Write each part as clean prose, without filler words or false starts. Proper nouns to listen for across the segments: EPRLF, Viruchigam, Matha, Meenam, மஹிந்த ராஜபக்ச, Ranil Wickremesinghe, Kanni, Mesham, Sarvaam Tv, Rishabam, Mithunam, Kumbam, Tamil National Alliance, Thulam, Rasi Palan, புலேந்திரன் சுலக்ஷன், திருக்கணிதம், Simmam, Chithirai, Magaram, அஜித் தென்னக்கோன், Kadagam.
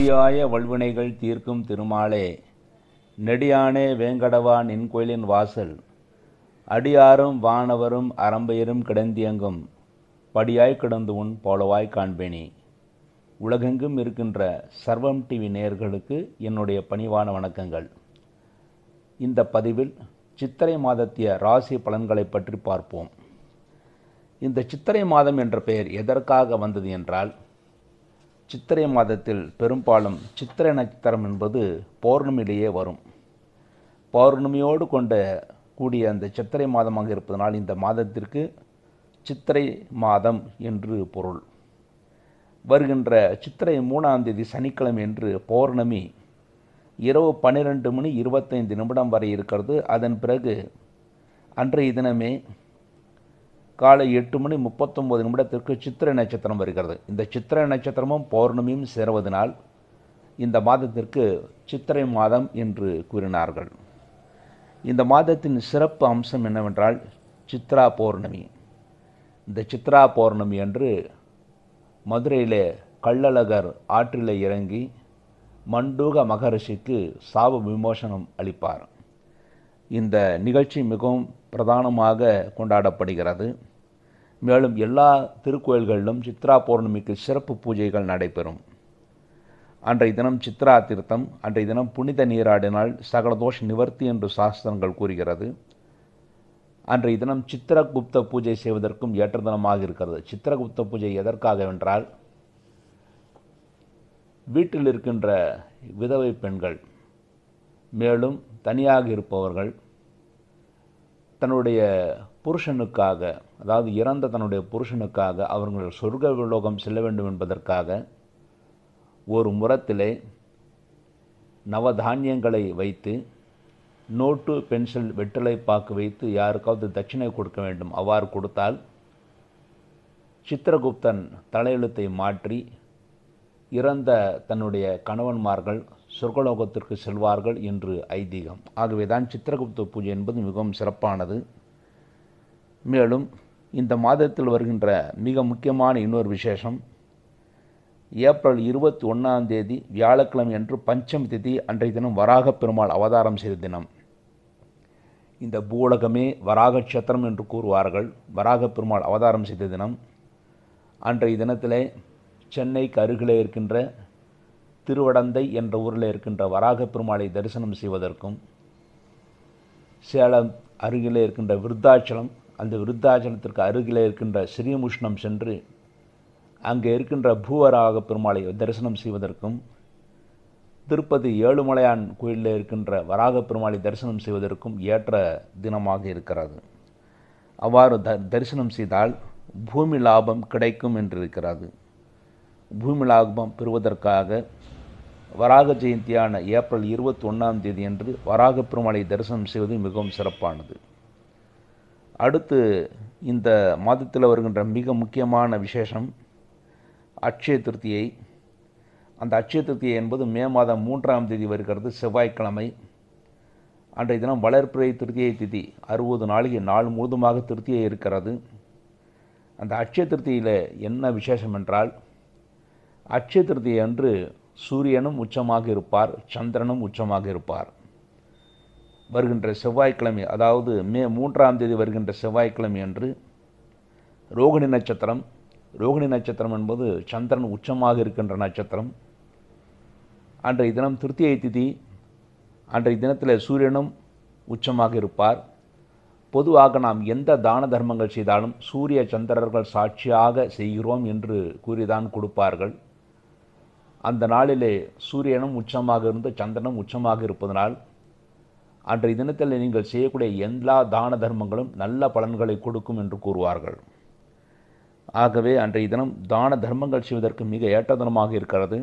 நெடியாய வல்வினைகள் தீர்க்கும் திருமாலே, நெடியானே வேங்கடவா நின் கோயிலின் வாசல், அடியாரும் வானவரும் அரம்பையரும் கிடந்தியங்கும் படியாய் கிடந்து உன் போலவாய் காண்பேனி. உலகெங்கும் இருக்கின்ற சர்வம் டிவி நேயர்களுக்கு என்னுடைய பணிவான வணக்கங்கள். இந்த பதிவில் சித்திரை மாதத்திய ராசி பலன்களை பற்றி பார்ப்போம். இந்த சித்திரை மாதம் என்ற பெயர் எதற்காக வந்தது என்றால், சித்திரை மாதத்தில் பெரும்பாலும் சித்திரை நட்சத்திரம் என்பது பௌர்ணமியிலேயே வரும். பௌர்ணமியோடு கொண்ட கூடிய அந்த சித்திரை மாதமாக இருப்பதனால் இந்த மாதத்திற்கு சித்திரை மாதம் என்று பொருள். வருகின்ற சித்திரை 3ஆம் தேதி சனிக்கிழமை என்று பௌர்ணமி இரவு 12:25 வரை இருக்கிறது. அதன் பிறகு அன்றைய தினமே காலை 8:39 சித்திரை நட்சத்திரம் வருகிறது. இந்த சித்திரை நட்சத்திரமும் பௌர்ணமியும் சேர்வதனால் இந்த மாதத்திற்கு சித்திரை மாதம் என்று கூறினார்கள். இந்த மாதத்தின் சிறப்பு அம்சம் என்னவென்றால் சித்ரா பௌர்ணமி. இந்த சித்ரா பௌர்ணமி என்று மதுரையிலே கள்ளழகர் ஆற்றிலே இறங்கி மண்டூக மகரிஷிக்கு சாப விமோசனம் அளிப்பார். இந்த நிகழ்ச்சி மிகவும் பிரதானமாக கொண்டாடப்படுகிறது. மேலும் எல்லா திருக்கோயில்களிலும் சித்ரா பௌர்ணமிக்கு சிறப்பு பூஜைகள் நடைபெறும். அன்றைய தினம் சித்ரா தீர்த்தம், அன்றைய தினம் புனித நீராடினால் சகலதோஷ நிவர்த்தி என்று சாஸ்திரங்கள் கூறுகிறது. அன்றைய தினம் சித்திரகுப்த பூஜை செய்வதற்கும் ஏற்ற தினமாக இருக்கிறது. சித்திரகுப்த பூஜை எதற்காக என்றால், வீட்டில் இருக்கின்ற விதவை பெண்கள், மேலும் தனியாக இருப்பவர்கள் தன்னுடைய புருஷனுக்காக, அதாவது இறந்த தன்னுடைய புருஷனுக்காக அவர்கள் சொர்க்க விலோகம் செல்ல வேண்டும் என்பதற்காக ஒரு முரத்திலே நவதானியங்களை வைத்து நோட்டு பென்சில் வெற்றிலை பாக்கு வைத்து யாருக்காவது தட்சிணை கொடுக்க வேண்டும். அவ்வாறு கொடுத்தால் சித்திரகுப்தன் தலையெழுத்தை மாற்றி இறந்த தன்னுடைய கணவன்மார்கள் சொர்க்கலோகத்திற்கு செல்வார்கள் என்று ஐதீகம். ஆகவே தான் சித்திரகுப்த பூஜை என்பது மிகவும் சிறப்பானது. மேலும் இந்த மாதத்தில் வருகின்ற மிக முக்கியமான இன்னொரு விசேஷம், ஏப்ரல் 21ஆம் தேதி வியாழக்கிழமை என்று பஞ்சமி திதி. அன்றைய தினம் வராக பெருமாள் அவதாரம் செய்த தினம். இந்த பூலகமே வராக கஷேத்திரம் என்று கூறுவார்கள். வராக பெருமாள் அவதாரம் செய்த தினம். அன்றைய தினத்திலே சென்னைக்கு அருகிலே இருக்கின்ற திருவடந்தை என்ற ஊரில் இருக்கின்ற வராக பெருமாளை தரிசனம் செய்வதற்கும், சேலம் அருகிலே இருக்கின்ற விருத்தாச்சலம், அந்த விருத்தாச்சலத்திற்கு அருகிலே இருக்கின்ற ஸ்ரீமுஷ்ணம் சென்று அங்கே இருக்கின்ற பூவராக பெருமாளை தரிசனம் செய்வதற்கும், திருப்பதி ஏழுமலையான் கோயிலில் இருக்கின்ற வராக பெருமாளை தரிசனம் செய்வதற்கும் ஏற்ற தினமாக இருக்கிறது. அவ்வாறு தரிசனம் செய்தால் பூமி லாபம் கிடைக்கும் என்றிருக்கிறது. பூமி லாபம் பெறுவதற்காக வராக ஜெயந்தியான ஏப்ரல் 21ஆம் தேதி என்று வராக பெருமாளை தரிசனம் செய்வது மிகவும் சிறப்பானது. அடுத்து இந்த மாதத்தில் வருகின்ற மிக முக்கியமான விசேஷம் அட்சய திருத்தியை. அந்த அட்சய திருத்தியை என்பது மே மாதம் 3ஆம் தேதி வருகிறது, செவ்வாய்க்கிழமை. அன்றைய தினம் வளர்பிறை திருத்தியை திதி. 60 நாளைக்கு நாள் முழுதுமாக திருத்தியை இருக்கிறது. அந்த அட்சய திருத்தியில் என்ன விசேஷம் என்றால், அட்சய திருத்தியை அன்று சூரியனும் உச்சமாக இருப்பார், சந்திரனும் உச்சமாக இருப்பார். வருகின்ற செவ்வாய்க்கிழமை, அதாவது மே 3ஆம் தேதி வருகின்ற செவ்வாய்க்கிழமை அன்று ரோகிணி நட்சத்திரம். ரோகிணி நட்சத்திரம் என்பது சந்திரன் உச்சமாக இருக்கின்ற நட்சத்திரம். அன்றைய தினம் திருத்தியை திதி. அன்றைய தினத்தில் சூரியனும் உச்சமாக இருப்பார். பொதுவாக நாம் எந்த தான தர்மங்கள் செய்தாலும் சூரிய சந்திரர்கள் சாட்சியாக செய்கிறோம் என்று கூறிதான் கொடுப்பார்கள். அந்த நாளிலே சூரியனும் உச்சமாக இருந்து சந்திரனும் உச்சமாக இருப்பதனால் அன்றைய தினத்தில் நீங்கள் செய்யக்கூடிய எல்லா தான தர்மங்களும் நல்ல பலன்களை கொடுக்கும் என்று கூறுவார்கள். ஆகவே அன்றைய தினம் தான தர்மங்கள் செய்வதற்கு மிக ஏற்ற தினமாக இருக்கிறது.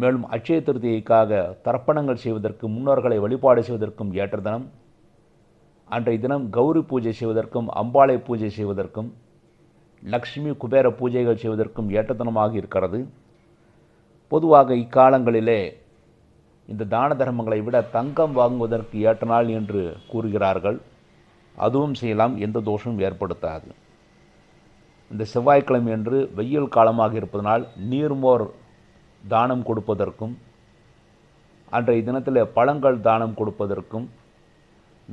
மேலும் அட்சய திருதியைக்காக தர்ப்பணங்கள் செய்வதற்கு, முன்னோர்களை வழிபாடு செய்வதற்கும் ஏற்ற தினம். அன்றைய தினம் கௌரி பூஜை செய்வதற்கும், அம்பாளை பூஜை செய்வதற்கும், லக்ஷ்மி குபேர பூஜைகள் செய்வதற்கும் ஏற்ற தினமாக இருக்கிறது. பொதுவாக இக்காலங்களிலே இந்த தான தர்மங்களை விட தங்கம் வாங்குவதற்கு ஏற்ற நாள் என்று கூறுகிறார்கள். அதுவும் செய்யலாம், எந்த தோஷமும் ஏற்படுத்தாது. இந்த செவ்வாய்க்கிழமை என்று வெயில் காலமாக இருப்பதனால் நீர்மோர் தானம் கொடுப்பதற்கும் அன்றைய தினத்தில் பழங்கள் தானம் கொடுப்பதற்கும்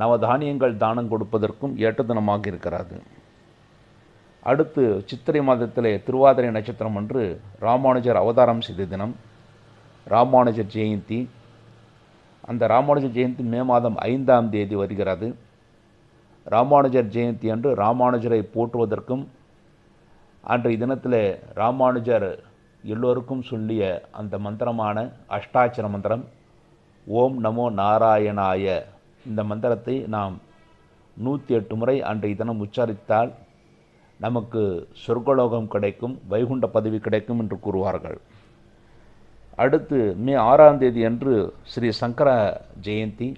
நவதானியங்கள் தானம் கொடுப்பதற்கும் ஏற்ற தினமாக இருக்கிறது. அடுத்து சித்திரை மாதத்திலே திருவாதிரை நட்சத்திரம் அன்று ராமானுஜர் அவதாரம் செய்த தினம், ராமானுஜர் ஜெயந்தி. அந்த ராமானுஜர் ஜெயந்தி மே மாதம் 5ஆம் தேதி வருகிறது. ராமானுஜர் ஜெயந்தி அன்று ராமானுஜரை போற்றுவதற்கும் அன்றைய தினத்தில் ராமானுஜர் எல்லோருக்கும் சொல்லிய அந்த மந்திரமான அஷ்டாட்சர மந்திரம் ஓம் நமோ நாராயணாய, இந்த மந்திரத்தை நாம் 108 முறை அன்றைய தினம் உச்சரித்தால் நமக்கு சொர்க்கலோகம் கிடைக்கும், வைகுண்ட பதவி கிடைக்கும் என்று கூறுவார்கள். அடுத்து மே 6ஆம் தேதி அன்று ஸ்ரீ சங்கர ஜெயந்தி.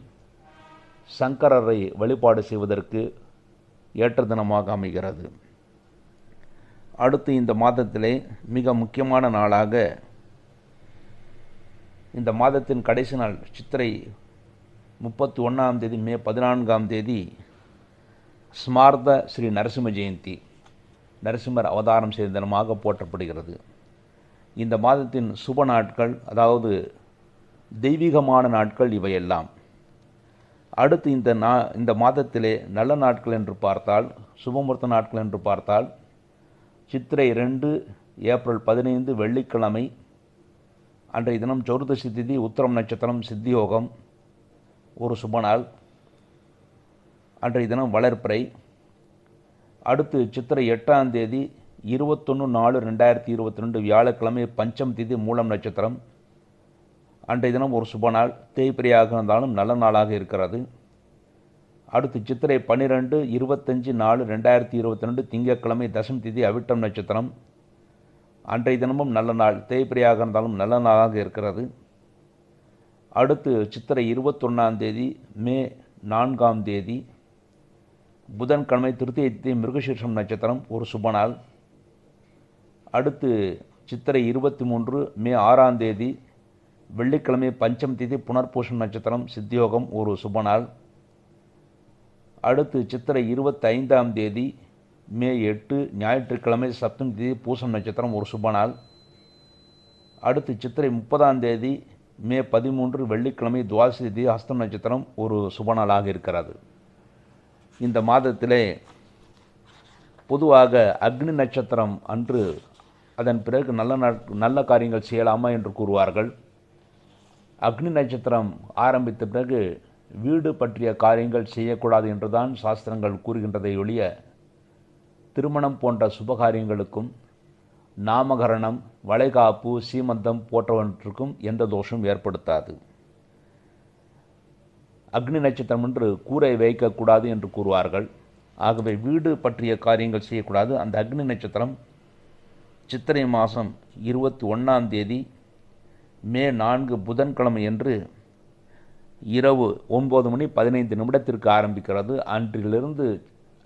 சங்கரரை வழிபாடு செய்வதற்கு ஏற்ற தினமாக அமைகிறது. அடுத்து இந்த மாதத்திலே மிக முக்கியமான நாளாக இந்த மாதத்தின் கடைசி நாள் சித்திரை 31ஆம் தேதி மே 14ஆம் தேதி ஸ்மார்த்த ஸ்ரீ நரசிம்ம ஜெயந்தி, நரசிம்மர் அவதாரம் செய்த தினமாக போற்றப்படுகிறது. இந்த மாதத்தின் சுப நாட்கள், அதாவது தெய்வீகமான நாட்கள் இவையெல்லாம். அடுத்து இந்த மாதத்திலே நல்ல நாட்கள் என்று பார்த்தால், சுபமுகூர்த்த நாட்கள் என்று பார்த்தால், சித்திரை 2 ஏப்ரல் 15 வெள்ளிக்கிழமை அன்றைய தினம் சதுர்தசி திதி, உத்திரம் நட்சத்திரம், சித்தியோகம் ஒரு சுபநாள். அன்றைய தினம் வளர்பிறை. அடுத்து சித்திரை 8ஆம் தேதி 21/4/2022 வியாழக்கிழமை பஞ்சம் திதி, மூலம் நட்சத்திரம். அன்றைய தினம் ஒரு சுபநாள், தேய்பிரையாக இருந்தாலும் நல்ல நாளாக இருக்கிறது. அடுத்து சித்திரை 12 25/4/2022 திங்கட்கிழமை தசமி திதி, அவிட்டம் நட்சத்திரம். அன்றைய தினமும் நல்ல நாள், தேய்பிரையாக இருந்தாலும் நல்ல நாளாக இருக்கிறது. அடுத்து சித்திரை 21ஆம் தேதி மே 4ஆம் தேதி புதன்கிழமை திருத்தியை திதி, மிருகசீர்ஷம் நட்சத்திரம் ஒரு சுபநாள். அடுத்து சித்திரை 23 மே 6ஆம் தேதி வெள்ளிக்கிழமை பஞ்சம் திதி, புனர்பூஷம் நட்சத்திரம், சித்தியோகம் ஒரு சுபநாள். அடுத்து சித்திரை 25ஆம் தேதி மே 8 ஞாயிற்றுக்கிழமை சப்தமி திதி, பூசம் நட்சத்திரம் ஒரு சுபநாள். அடுத்து சித்திரை 30ஆம் தேதி மே 13 வெள்ளிக்கிழமை துவாசி திதி, ஹஸ்தம் நட்சத்திரம் ஒரு சுபநாளாக இருக்கிறது. இந்த மாதத்திலே பொதுவாக அக்னி நட்சத்திரம் அன்று அதன் பிறகு நல்ல காரியங்கள் செய்யலாமா என்று கூறுவார்கள். அக்னி நட்சத்திரம் ஆரம்பித்த பிறகு வீடு பற்றிய காரியங்கள் செய்யக்கூடாது என்றுதான் சாஸ்திரங்கள் கூறுகின்றதை ஒழிய, திருமணம் போன்ற சுபகாரியங்களுக்கும் நாமகரணம், வளைகாப்பு, சீமந்தம் போன்றவற்றுக்கும் எந்த தோஷம் ஏற்படுத்தாது. அக்னி நட்சத்திரம் என்று கூரை வைக்கக்கூடாது என்று கூறுவார்கள். ஆகவே வீடு பற்றிய காரியங்கள் செய்யக்கூடாது. அந்த அக்னி நட்சத்திரம் சித்திரை மாதம் 21ஆம் தேதி மே 4 புதன்கிழமை என்று இரவு 9:15 ஆரம்பிக்கிறது. அன்றிலிருந்து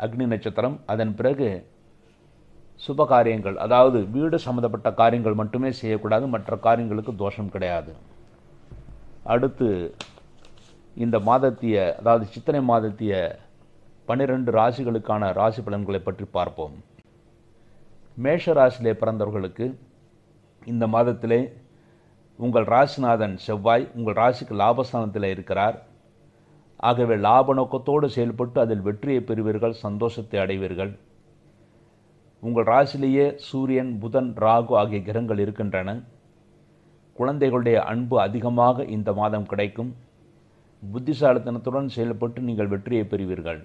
அக்னி நட்சத்திரம். அதன் பிறகு சுபகாரியங்கள், அதாவது வீடு சம்பந்தப்பட்ட காரியங்கள் மட்டுமே செய்யக்கூடாது, மற்ற காரியங்களுக்கு தோஷம் கிடையாது. அடுத்து இந்த மாதத்திய, அதாவது சித்திரை மாதத்திய 12 ராசிகளுக்கான ராசி பலன்களை பற்றி பார்ப்போம். மேஷ ராசியிலே பிறந்தவர்களுக்கு இந்த மாதத்திலே உங்கள் ராசிநாதன் செவ்வாய் உங்கள் ராசிக்கு லாபஸ்தானத்தில் இருக்கிறார். ஆகவே லாப நோக்கத்தோடு செயல்பட்டு அதில் வெற்றியை பெறுவீர்கள், சந்தோஷத்தை அடைவீர்கள். உங்கள் ராசியிலேயே சூரியன், புதன், ராகு ஆகிய கிரகங்கள் இருக்கின்றன. குழந்தைகளுடைய அன்பு அதிகமாக இந்த மாதம் கிடைக்கும். புத்திசாலித்தனத்துடன் செயல்பட்டு நீங்கள் வெற்றியை பெறுவீர்கள்.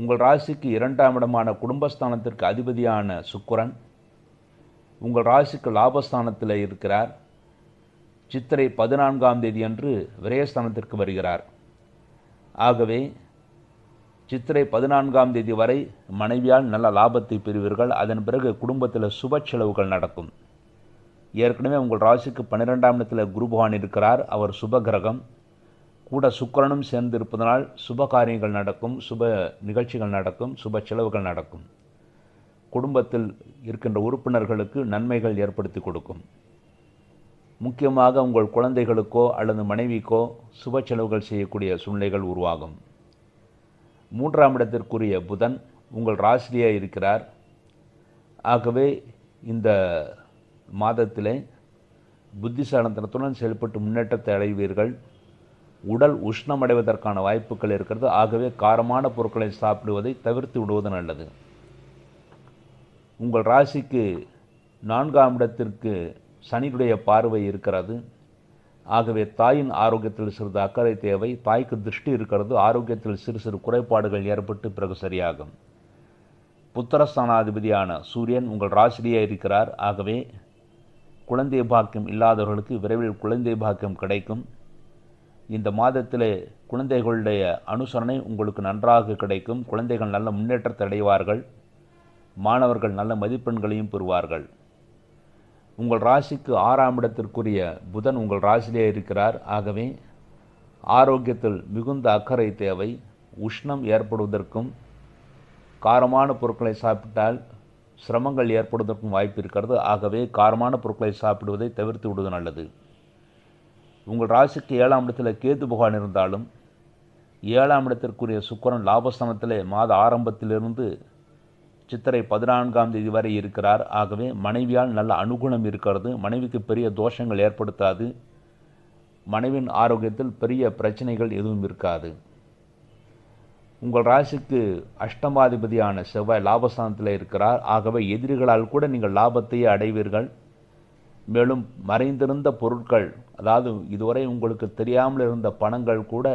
உங்கள் ராசிக்கு 2ஆம் இடமான குடும்பஸ்தானத்திற்கு அதிபதியான சுக்கிரன் உங்கள் ராசிக்கு லாபஸ்தானத்தில் இருக்கிறார். சித்திரை 14ஆம் தேதி அன்று விரயஸ்தானத்திற்கு வருகிறார். ஆகவே சித்திரை 14ஆம் தேதி வரை மனைவியால் நல்ல லாபத்தை பெறுவீர்கள். அதன் பிறகு குடும்பத்தில் சுப செலவுகள் நடக்கும். ஏற்கனவே உங்கள் ராசிக்கு 12ஆம் இடத்தில் குரு பகவான் இருக்கிறார். அவர் சுப கிரகம். கூட சுக்கிரனும் சேர்ந்து இருப்பதனால் சுப காரியங்கள் நடக்கும், சுப நிகழ்ச்சிகள் நடக்கும், சுப செலவுகள் நடக்கும். குடும்பத்தில் இருக்கின்ற உறுப்பினர்களுக்கு நன்மைகள் ஏற்படுத்தி கொடுக்கும். முக்கியமாக உங்கள் குழந்தைகளுக்கோ அல்லது மனைவிக்கோ சுப செலவுகள் செய்யக்கூடிய சூழ்நிலைகள் உருவாகும். 3ஆம் இடத்திற்குரிய புதன் உங்கள் ராசியிலேயே இருக்கிறார். ஆகவே இந்த மாதத்திலே புத்திசாலித்தனத்துடன் செயல்பட்டு முன்னேற்றத்தை அடைவீர்கள். உடல் உஷ்ணமடைவதற்கான வாய்ப்புகள் இருக்கிறது. ஆகவே காரமான பொருட்களை சாப்பிடுவதை தவிர்த்து விடுவது நல்லது. உங்கள் ராசிக்கு 4ஆம் இடத்திற்கு சனியுடைய பார்வை இருக்கிறது. ஆகவே தாயின் ஆரோக்கியத்தில் சிறிது அக்கறை தேவை. தாய்க்கு திருஷ்டி இருக்கிறது. ஆரோக்கியத்தில் சிறு சிறு குறைபாடுகள் ஏற்பட்டு பிறகு சரியாகும். புத்திரஸ்தானாதிபதியான சூரியன் உங்கள் ராசியிலேயே இருக்கிறார். ஆகவே குழந்தை பாக்கியம் இல்லாதவர்களுக்கு விரைவில் குழந்தை பாக்கியம் கிடைக்கும். இந்த மாதத்திலே குழந்தைகளுடைய அனுசரணை உங்களுக்கு நன்றாக கிடைக்கும். குழந்தைகள் நல்ல முன்னேற்றத்தை அடைவார்கள். மாணவர்கள் நல்ல மதிப்பெண்களையும் பெறுவார்கள். உங்கள் ராசிக்கு 6ஆம் இடத்திற்குரிய புதன் உங்கள் ராசியிலே இருக்கிறார். ஆகவே ஆரோக்கியத்தில் மிகுந்த அக்கறை தேவை. உஷ்ணம் ஏற்படுவதற்கும் காரமான பொருட்களை சாப்பிட்டால் சிரமங்கள் ஏற்படுவதற்கும் வாய்ப்பு இருக்கிறது. ஆகவே காரமான பொருட்களை சாப்பிடுவதை தவிர்த்து விடுவது நல்லது. உங்கள் ராசிக்கு 7ஆம் இடத்தில் கேது பகவான் இருந்தாலும் 7ஆம் இடத்திற்குரிய சுக்கிரன் லாபஸ்தானத்திலே மாத ஆரம்பத்திலிருந்து சித்திரை 14ஆம் தேதி வரை இருக்கிறார். ஆகவே மனைவியால் நல்ல அனுகூலம் இருக்கிறது. மனைவிக்கு பெரிய தோஷங்கள் ஏற்படுத்தாது. மனைவின் ஆரோக்கியத்தில் பெரிய பிரச்சனைகள் எதுவும் இருக்காது. உங்கள் ராசிக்கு 8மாதிபதியான செவ்வாய் லாபஸ்தானத்தில் இருக்கிறார். ஆகவே எதிரிகளால் கூட நீங்கள் லாபத்தையே அடைவீர்கள். மேலும் மறைந்திருந்த பொருட்கள், அதாவது இதுவரை உங்களுக்கு தெரியாமல் இருந்த பணங்கள் கூட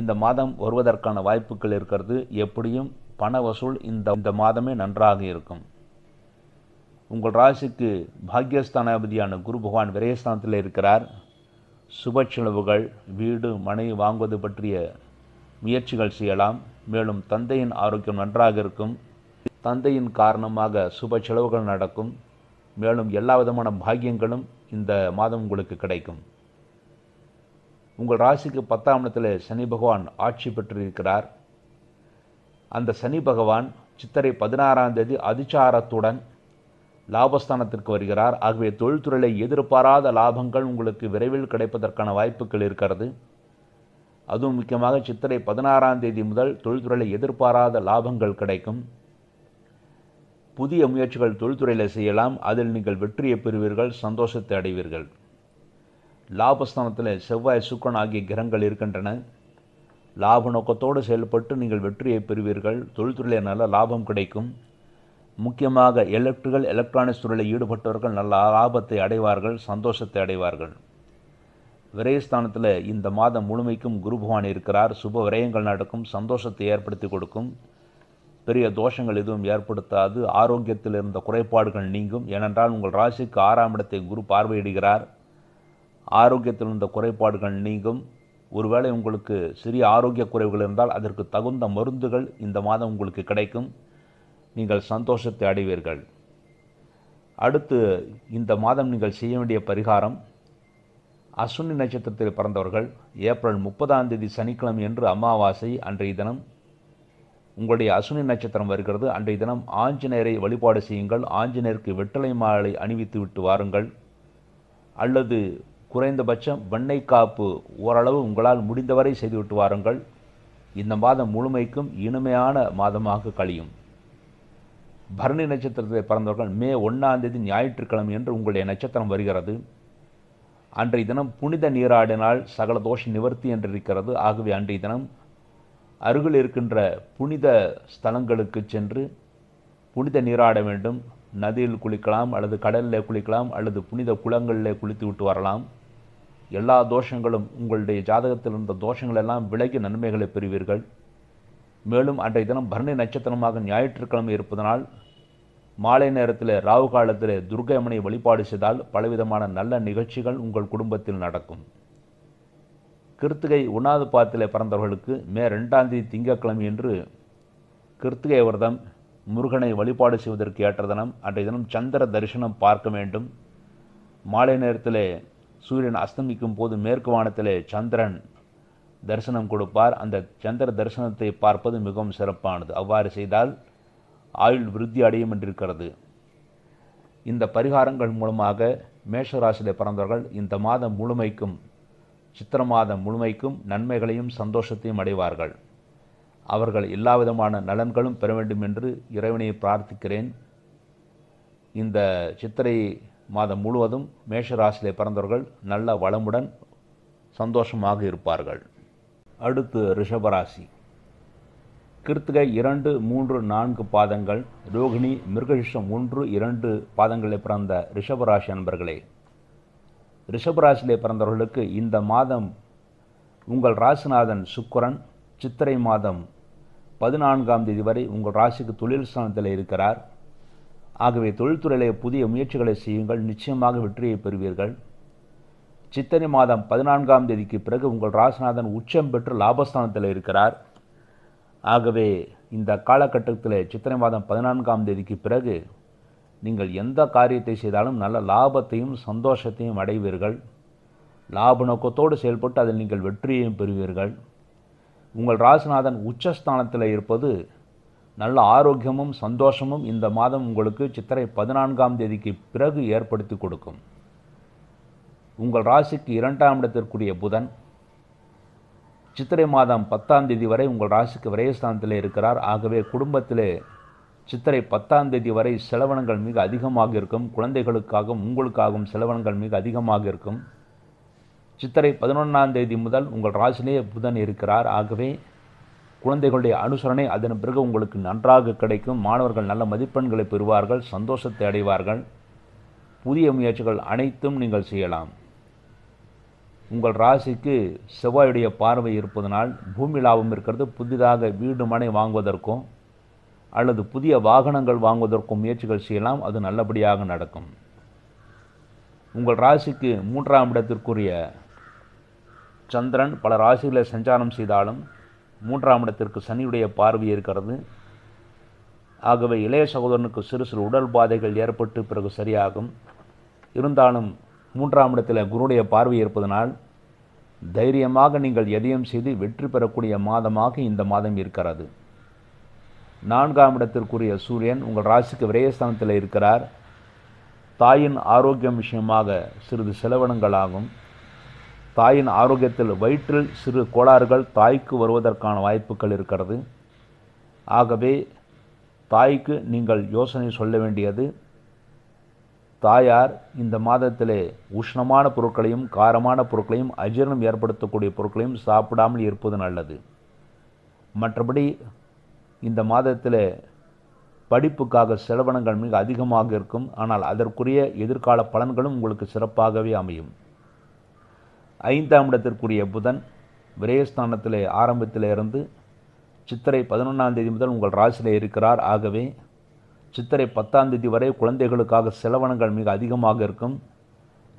இந்த மாதம் வருவதற்கான வாய்ப்புகள் இருக்கிறது. எப்படியும் பண வசூல் இந்த மாதமே நன்றாக இருக்கும். உங்கள் ராசிக்கு பாக்யஸ்தானாதிபதியான குரு பகவான் விரயஸ்தானத்தில் இருக்கிறார். சுப செலவுகள், வீடு மனை வாங்குவது பற்றிய முயற்சிகள் செய்யலாம். மேலும் தந்தையின் ஆரோக்கியம் நன்றாக இருக்கும். தந்தையின் காரணமாக சுப செலவுகள் நடக்கும். மேலும் எல்லா விதமான பாக்கியங்களும் இந்த மாதம் உங்களுக்கு கிடைக்கும். உங்கள் ராசிக்கு 10ஆம் இடத்தில் சனி பகவான் ஆட்சி பெற்றிருக்கிறார். அந்த சனி பகவான் சித்திரை 16ஆம் தேதி அதிசாரத்துடன் லாபஸ்தானத்திற்கு வருகிறார். ஆகவே தொழில்துறையிலே எதிர்பாராத லாபங்கள் உங்களுக்கு விரைவில் கிடைப்பதற்கான வாய்ப்புகள் இருக்கிறது. அதுவும் முக்கியமாக சித்திரை 16ஆம் தேதி முதல் தொழில்துறையிலே எதிர்பாராத லாபங்கள் கிடைக்கும். புதிய முயற்சிகள் தொழில்துறையில் செய்யலாம். அதில் நீங்கள் வெற்றியை பெறுவீர்கள், சந்தோஷத்தை அடைவீர்கள். லாபஸ்தானத்தில் செவ்வாய் சுக்கிரன் ஆகிய கிரகங்கள் இருக்கின்றன. லாப நோக்கத்தோடு செயல்பட்டு நீங்கள் வெற்றியை பெறுவீர்கள். தொழில்துறையில் நல்ல லாபம் கிடைக்கும். முக்கியமாக எலக்ட்ரானிக்ஸ் துறையில் ஈடுபட்டவர்கள் நல்ல லாபத்தை அடைவார்கள், சந்தோஷத்தை அடைவார்கள். விரயஸ்தானத்தில் இந்த மாதம் முழுமைக்கும் குரு பகவான் இருக்கிறார். சுப விரயங்கள் நடக்கும், சந்தோஷத்தை ஏற்படுத்தி கொடுக்கும். பெரிய தோஷங்கள் எதுவும் ஏற்படுத்தாது. ஆரோக்கியத்தில் இருந்த குறைபாடுகள் நீங்கும். ஏனென்றால் உங்கள் ராசிக்கு 6ஆம் இடத்தை குரு பார்வையிடுகிறார். ஆரோக்கியத்தில் இருந்த குறைபாடுகள் நீங்கும். ஒருவேளை உங்களுக்கு சிறிய ஆரோக்கிய குறைவுகள் இருந்தால் அதற்கு தகுந்த மருந்துகள் இந்த மாதம் உங்களுக்கு கிடைக்கும். நீங்கள் சந்தோஷத்தை அடைவீர்கள். அடுத்து இந்த மாதம் நீங்கள் செய்ய வேண்டிய பரிகாரம், அஸ்வினி நட்சத்திரத்தில் பிறந்தவர்கள் ஏப்ரல் 30ஆம் தேதி சனிக்கிழமை என்று அமாவாசை, அன்றைய தினம் உங்களுடைய அஸ்வினி நட்சத்திரம் வருகிறது. அன்றைய தினம் ஆஞ்சநேயரை வழிபாடு செய்யுங்கள். ஆஞ்சநேயருக்கு வெற்றிலை மாலை அணிவித்து விட்டு வாருங்கள். அல்லது குறைந்தபட்சம் வெண்ணை காப்பு ஓரளவு உங்களால் முடிந்தவரை செய்துவிட்டு வாருங்கள். இந்த மாதம் முழுமைக்கும் இனிமையான மாதமாக கழியும். பரணி நட்சத்திரத்தை பிறந்தவர்கள் மே 1ஆம் தேதி ஞாயிற்றுக்கிழமை என்று உங்களுடைய நட்சத்திரம் வருகிறது. அன்றைய தினம் புனித நீராடினால் சகல தோஷ நிவர்த்தி என்று இருக்கிறது. ஆகவே அன்றைய தினம் அருகில் இருக்கின்ற புனித ஸ்தலங்களுக்கு சென்று புனித நீராட வேண்டும். நதியில் குளிக்கலாம், அல்லது கடலில் குளிக்கலாம், அல்லது புனித குளங்களிலே குளித்து விட்டு வரலாம். எல்லா தோஷங்களும், உங்களுடைய ஜாதகத்தில் இருந்த தோஷங்கள் எல்லாம் விலகி நன்மைகளை பெறுவீர்கள். மேலும் அன்றைய தினம் பரணி நட்சத்திரமாக ஞாயிற்றுக்கிழமை இருப்பதனால் மாலை நேரத்தில், ராவு காலத்தில் துர்க்கை அம்மனை வழிபாடு செய்தால் பலவிதமான நல்ல நிகழ்ச்சிகள் உங்கள் குடும்பத்தில் நடக்கும். கிருத்திகை 1ஆவது பாதத்தில் பிறந்தவர்களுக்கு மே 2ஆம் தேதி திங்கட்கிழமை என்று கிருத்திகை விரதம், முருகனை வழிபாடு செய்வதற்கு ஏற்ற தினம். அன்றைய தினம் சந்திர தரிசனம் பார்க்க வேண்டும். மாலை நேரத்தில் சூரியன் அஸ்தமிக்கும் போது மேற்கு வானத்தில் சந்திரன் தரிசனம் கொடுப்பார். அந்த சந்திர தரிசனத்தை பார்ப்பது மிகவும் சிறப்பானது. அவ்வாறு செய்தால் ஆயுள் விருத்தி அடையும் என்றிருக்கிறது. இந்த பரிகாரங்கள் மூலமாக மேஷராசியில் பிறந்தவர்கள் இந்த மாதம் முழுமைக்கும், சித்திர மாதம் முழுமைக்கும் நன்மைகளையும் சந்தோஷத்தையும் அடைவார்கள். அவர்கள் எல்லா விதமான நலன்களும் பெற வேண்டும் என்று இறைவனை பிரார்த்திக்கிறேன். இந்த சித்திரை மாதம் முழுவதும் மேஷராசியிலே பிறந்தவர்கள் நல்ல வளமுடன் சந்தோஷமாக இருப்பார்கள். அடுத்து ரிஷபராசி. கிருத்திகை 2, 3, 4 பாதங்கள், ரோகிணி, மிருகசிஷம் 1, 2 பாதங்களில் பிறந்த ரிஷபராசி அன்பர்களே, ரிஷபராசியிலே பிறந்தவர்களுக்கு இந்த மாதம் உங்கள் ராசிநாதன் சுக்கிரன் சித்திரை மாதம் 14ஆம் தேதி வரை உங்கள் ராசிக்கு தொழில் ஸ்தானத்தில் இருக்கிறார். ஆகவே தொழில்துறையிலே புதிய முயற்சிகளை செய்யுங்கள், நிச்சயமாக வெற்றியை பெறுவீர்கள். சித்திரை மாதம் 14ஆம் தேதிக்கு பிறகு உங்கள் ராசிநாதன் உச்சம் பெற்று லாபஸ்தானத்தில் இருக்கிறார். ஆகவே இந்த காலகட்டத்தில் சித்திரை மாதம் 14ஆம் தேதிக்கு பிறகு நீங்கள் எந்த காரியத்தை செய்தாலும் நல்ல லாபத்தையும் சந்தோஷத்தையும் அடைவீர்கள். லாப நோக்கத்தோடு செயல்பட்டு அதில் நீங்கள் வெற்றியையும் பெறுவீர்கள். உங்கள் ராசிநாதன் உச்சஸ்தானத்தில் இருப்பது நல்ல ஆரோக்கியமும் சந்தோஷமும் இந்த மாதம் உங்களுக்கு சித்திரை 14ஆம் தேதிக்கு பிறகு ஏற்படுத்தி கொடுக்கும். உங்கள் ராசிக்கு 2ஆம் இடத்திற்குரிய புதன் சித்திரை மாதம் 10ஆம் தேதி வரை உங்கள் ராசிக்கு விரயஸ்தானத்தில் இருக்கிறார். ஆகவே குடும்பத்திலே சித்திரை 10ஆம் தேதி வரை செலவினங்கள் மிக அதிகமாக இருக்கும். குழந்தைகளுக்காகவும் உங்களுக்காகவும் செலவினங்கள் மிக அதிகமாக இருக்கும். சித்திரை 11ஆம் தேதி முதல் உங்கள் ராசியிலேயே புதன் இருக்கிறார். ஆகவே குழந்தைகளுடைய அனுசரணை அதன் பிறகு உங்களுக்கு நன்றாக கிடைக்கும். மாணவர்கள் நல்ல மதிப்பெண்களை பெறுவார்கள், சந்தோஷத்தை அடைவார்கள். புதிய முயற்சிகள் அனைத்தும் நீங்கள் செய்யலாம். உங்கள் ராசிக்கு செவ்வாயுடைய பார்வை இருப்பதனால் பூமி லாபம் இருக்கிறது. புதிதாக வீடு மனை வாங்குவதற்கும் அல்லது புதிய வாகனங்கள் வாங்குவதற்கும் முயற்சிகள் செய்யலாம், அது நல்லபடியாக நடக்கும். உங்கள் ராசிக்கு 3ஆம் இடத்திற்குரிய சந்திரன் பல ராசிகளை சஞ்சாரம் செய்தாலும் 3ஆம் இடத்திற்கு சனியுடைய பார்வை இருக்கிறது. ஆகவே இளைய சகோதரனுக்கு சிறு சிறு உடல் பாதைகள் ஏற்பட்டு பிறகு சரியாகும். இருந்தாலும் 3ஆம் இடத்தில் குருடைய பார்வை இருப்பதனால் தைரியமாக நீங்கள் எதையும் செய்து வெற்றி பெறக்கூடிய மாதமாக இந்த மாதம் இருக்கிறது. 4ஆம் இடத்திற்குரிய சூரியன் உங்கள் ராசிக்கு விரயஸ்தானத்தில் இருக்கிறார். தாயின் ஆரோக்கியம் விஷயமாக சிறிது செலவினங்களாகும். தாயின் ஆரோக்கியத்தில் வயிற்றில் சிறு கோளாறுகள் தாய்க்கு வருவதற்கான வாய்ப்புகள் இருக்கிறது. ஆகவே தாய்க்கு நீங்கள் யோசனை சொல்ல வேண்டியது, தாயார் இந்த மாதத்திலே உஷ்ணமான பொருட்களையும் காரமான பொருட்களையும் அஜீரணம் ஏற்படுத்தக்கூடிய பொருட்களையும் சாப்பிடாமல் இருப்பது நல்லது. மற்றபடி இந்த மாதத்தில் படிப்புக்காக செலவினங்கள் மிக அதிகமாக இருக்கும். ஆனால் அதற்குரிய எதிர்கால பலன்களும் உங்களுக்கு சிறப்பாகவே அமையும். 5ஆம் இடத்திற்குரிய புதன் விரயஸ்தானத்திலே ஆரம்பத்திலிருந்து சித்திரை 11ஆம் தேதி முதல் உங்கள் ராசியிலே இருக்கிறார். ஆகவே சித்திரை 10ஆம் தேதி வரை குழந்தைகளுக்காக செலவினங்கள் மிக அதிகமாக இருக்கும்.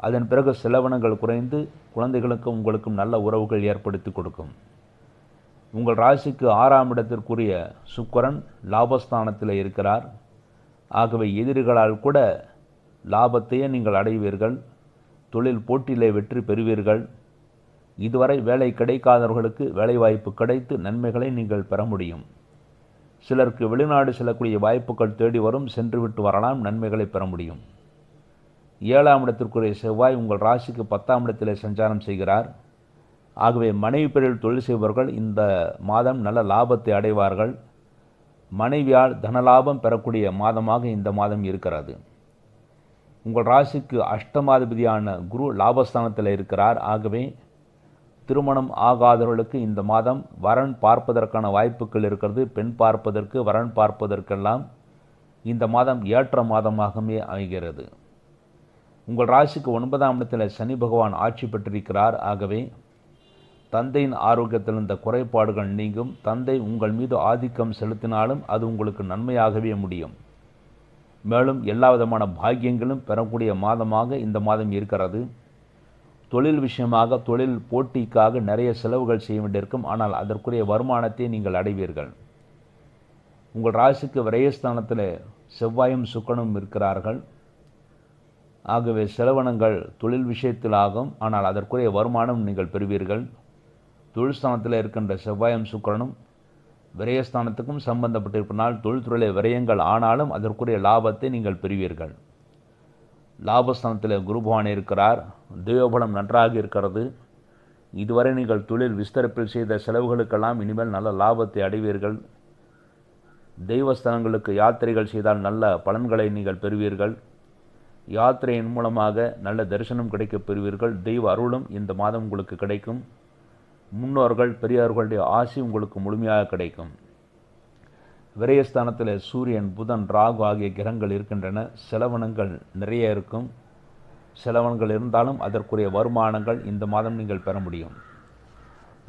அதன் பிறகு செலவினங்கள் குறைந்து குழந்தைகளுக்கும் உங்களுக்கும் நல்ல உறவுகள் ஏற்படுத்தி கொடுக்கும். உங்கள் ராசிக்கு 6ஆம் இடத்திற்குரிய சுக்கிரன் லாபஸ்தானத்தில் இருக்கிறார். ஆகவே எதிரிகளால் கூட லாபத்தையே நீங்கள் அடைவீர்கள். தொழில் போட்டியிலே வெற்றி பெறுவீர்கள். இதுவரை வேலை கிடைக்காதவர்களுக்கு வேலைவாய்ப்பு கிடைத்து நன்மைகளை நீங்கள் பெற முடியும். சிலருக்கு வெளிநாடு செல்லக்கூடிய வாய்ப்புகள் தேடி வரும், சென்றுவிட்டு வரலாம், நன்மைகளை பெற முடியும். 7ஆம் இடத்திற்குரிய செவ்வாய் உங்கள் ராசிக்கு 10ஆம் இடத்திலே சஞ்சாரம் செய்கிறார். ஆகவே மனைவி பேரில் தொழில் செய்பவர்கள் இந்த மாதம் நல்ல லாபத்தை அடைவார்கள். மனைவியால் தனலாபம் பெறக்கூடிய மாதமாக இந்த மாதம் இருக்கிறது. உங்கள் ராசிக்கு 8மாதிபதியான குரு லாபஸ்தானத்தில் இருக்கிறார். ஆகவே திருமணம் ஆகாதவர்களுக்கு இந்த மாதம் வரன் பார்ப்பதற்கான வாய்ப்புகள் இருக்கிறது. பெண் பார்ப்பதற்கு, வரன் பார்ப்பதற்கெல்லாம் இந்த மாதம் ஏற்ற மாதமாகவே அமைகிறது. உங்கள் ராசிக்கு 9ஆம் இடத்தில் சனி பகவான் ஆட்சி பெற்றிருக்கிறார். ஆகவே தந்தையின் ஆரோக்கியத்தில் இருந்த குறைபாடுகள் நீங்கும். தந்தை உங்கள் மீது ஆதிக்கம் செலுத்தினாலும் அது உங்களுக்கு நன்மையாகவே முடியும். மேலும் எல்லா விதமான பாக்கியங்களும் பெறக்கூடிய மாதமாக இந்த மாதம் இருக்கிறது. தொழில் விஷயமாக தொழில் போட்டிக்காக நிறைய செலவுகள் செய்ய வேண்டியிருக்கும். ஆனால் அதற்குரிய வருமானத்தை நீங்கள் அடைவீர்கள். உங்கள் ராசிக்கு விரயஸ்தானத்தில் செவ்வாயும் சுக்கிரனும் இருக்கிறார்கள். ஆகவே செலவினங்கள் தொழில் விஷயத்தில் ஆகும். ஆனால் அதற்குரிய வருமானம் நீங்கள் பெறுவீர்கள். தொழில்ஸ்தானத்தில் இருக்கின்ற செவ்வாயும் சுக்கிரனும் விரயஸ்தானத்துக்கும் சம்பந்தப்பட்டிருப்பதனால் தொழில்துறையிலே விரயங்கள் ஆனாலும் அதற்குரிய லாபத்தை நீங்கள் பெறுவீர்கள். லாபஸ்தானத்தில் குருபவான் இருக்கிறார். தெய்வபலம் நன்றாக இருக்கிறது. இதுவரை நீங்கள் தொழில் விஸ்தரிப்பில் செய்த செலவுகளுக்கெல்லாம் இனிமேல் நல்ல லாபத்தை அடைவீர்கள். தெய்வஸ்தானங்களுக்கு யாத்திரைகள் செய்தால் நல்ல பலன்களை நீங்கள் பெறுவீர்கள். யாத்திரையின் மூலமாக நல்ல தரிசனம் கிடைக்கப் பெறுவீர்கள். தெய்வ அருளும் இந்த மாதம் உங்களுக்கு கிடைக்கும். முன்னோர்கள் பெரியோர்களுடைய ஆசி உங்களுக்கு முழுமையாக கிடைக்கும். விரயஸ்தானத்தில் சூரியன், புதன், ராகு ஆகிய கிரகங்கள் இருக்கின்றன. செலவனங்கள் நிறைய இருக்கும். செலவனங்கள் இருந்தாலும் அதற்குரிய வருமானங்கள் இந்த மாதம் நீங்கள் பெற முடியும்.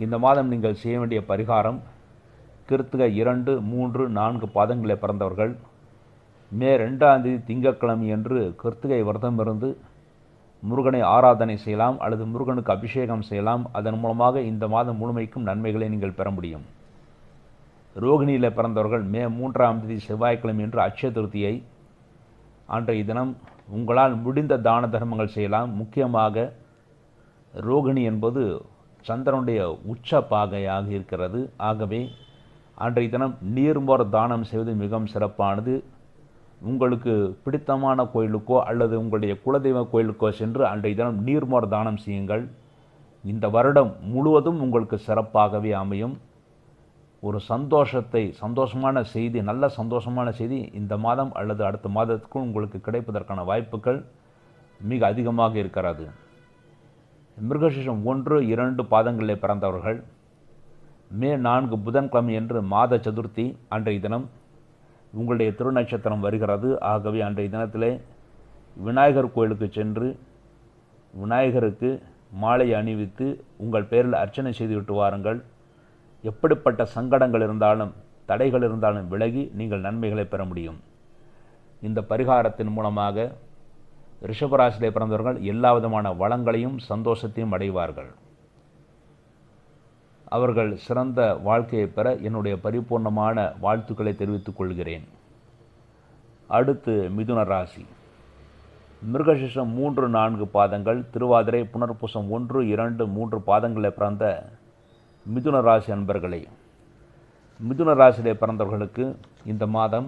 இந்த மாதம் நீங்கள் செய்ய வேண்டிய பரிகாரம்: கிருத்திகை 2, 3, 4 பாதங்களை பிறந்தவர்கள் மே 2ஆம் தேதி திங்கட்கிழமை என்று கிருத்திகை விரதம் இருந்து முருகனை ஆராதனை செய்யலாம் அல்லது முருகனுக்கு அபிஷேகம் செய்யலாம். அதன் மூலமாக இந்த மாதம் முழுமைக்கும் நன்மைகளை நீங்கள் பெற முடியும். ரோகிணியில் பிறந்தவர்கள் மே 3ஆம் தேதி செவ்வாய்க்கிழமை என்று அட்சய திருதியை அன்றைய தினம் உங்களால் முடிந்த தான தர்மங்கள் செய்யலாம். முக்கியமாக ரோகிணி என்பது சந்திரனுடைய உச்ச பாகையாக இருக்கிறது. ஆகவே அன்றைய தினம் நீர்மோர் தானம் செய்வது மிகவும் சிறப்பானது. உங்களுக்கு பிடித்தமான கோயிலுக்கோ அல்லது உங்களுடைய குலதெய்வ கோயிலுக்கோ சென்று அன்றைய தினம் நீர்மோர் தானம் செய்யுங்கள். இந்த வருடம் முழுவதும் உங்களுக்கு சிறப்பாகவே அமையும். ஒரு சந்தோஷமான செய்தி, நல்ல சந்தோஷமான செய்தி இந்த மாதம் அல்லது அடுத்த மாதத்துக்கும் உங்களுக்கு கிடைப்பதற்கான வாய்ப்புகள் மிக அதிகமாக இருக்கிறது. மிருகசீஷம் 1, 2 பாதங்களில் பிறந்தவர்கள் மே 4 புதன்கிழமை என்று மாத சதுர்த்தி அன்றைய தினம் உங்களுடைய திருநட்சத்திரம் வருகிறது. ஆகவே அன்றைய தினத்திலே விநாயகர் கோயிலுக்கு சென்று விநாயகருக்கு மாலை அணிவித்து உங்கள் பெயரில் அர்ச்சனை செய்துவிட்டு வாருங்கள். எப்படிப்பட்ட சங்கடங்கள் இருந்தாலும் தடைகள் இருந்தாலும் விலகி நீங்கள் நன்மைகளை பெற முடியும். இந்த பரிகாரத்தின் மூலமாக ரிஷபராசியிலே பிறந்தவர்கள் எல்லா விதமான வளங்களையும் சந்தோஷத்தையும் அடைவார்கள். அவர்கள் சிறந்த வாழ்க்கையை பெற என்னுடைய பரிபூர்ணமான வாழ்த்துக்களை தெரிவித்துக் கொள்கிறேன். அடுத்து மிதுன ராசி. மிருகசீஷம் 3, 4 பாதங்கள் திருவாதிரை புனர்பூசம் 1, 2, 3 பாதங்களில் பிறந்த மிதுன ராசி அன்பர்களே, மிதுன ராசியிலே பிறந்தவர்களுக்கு இந்த மாதம்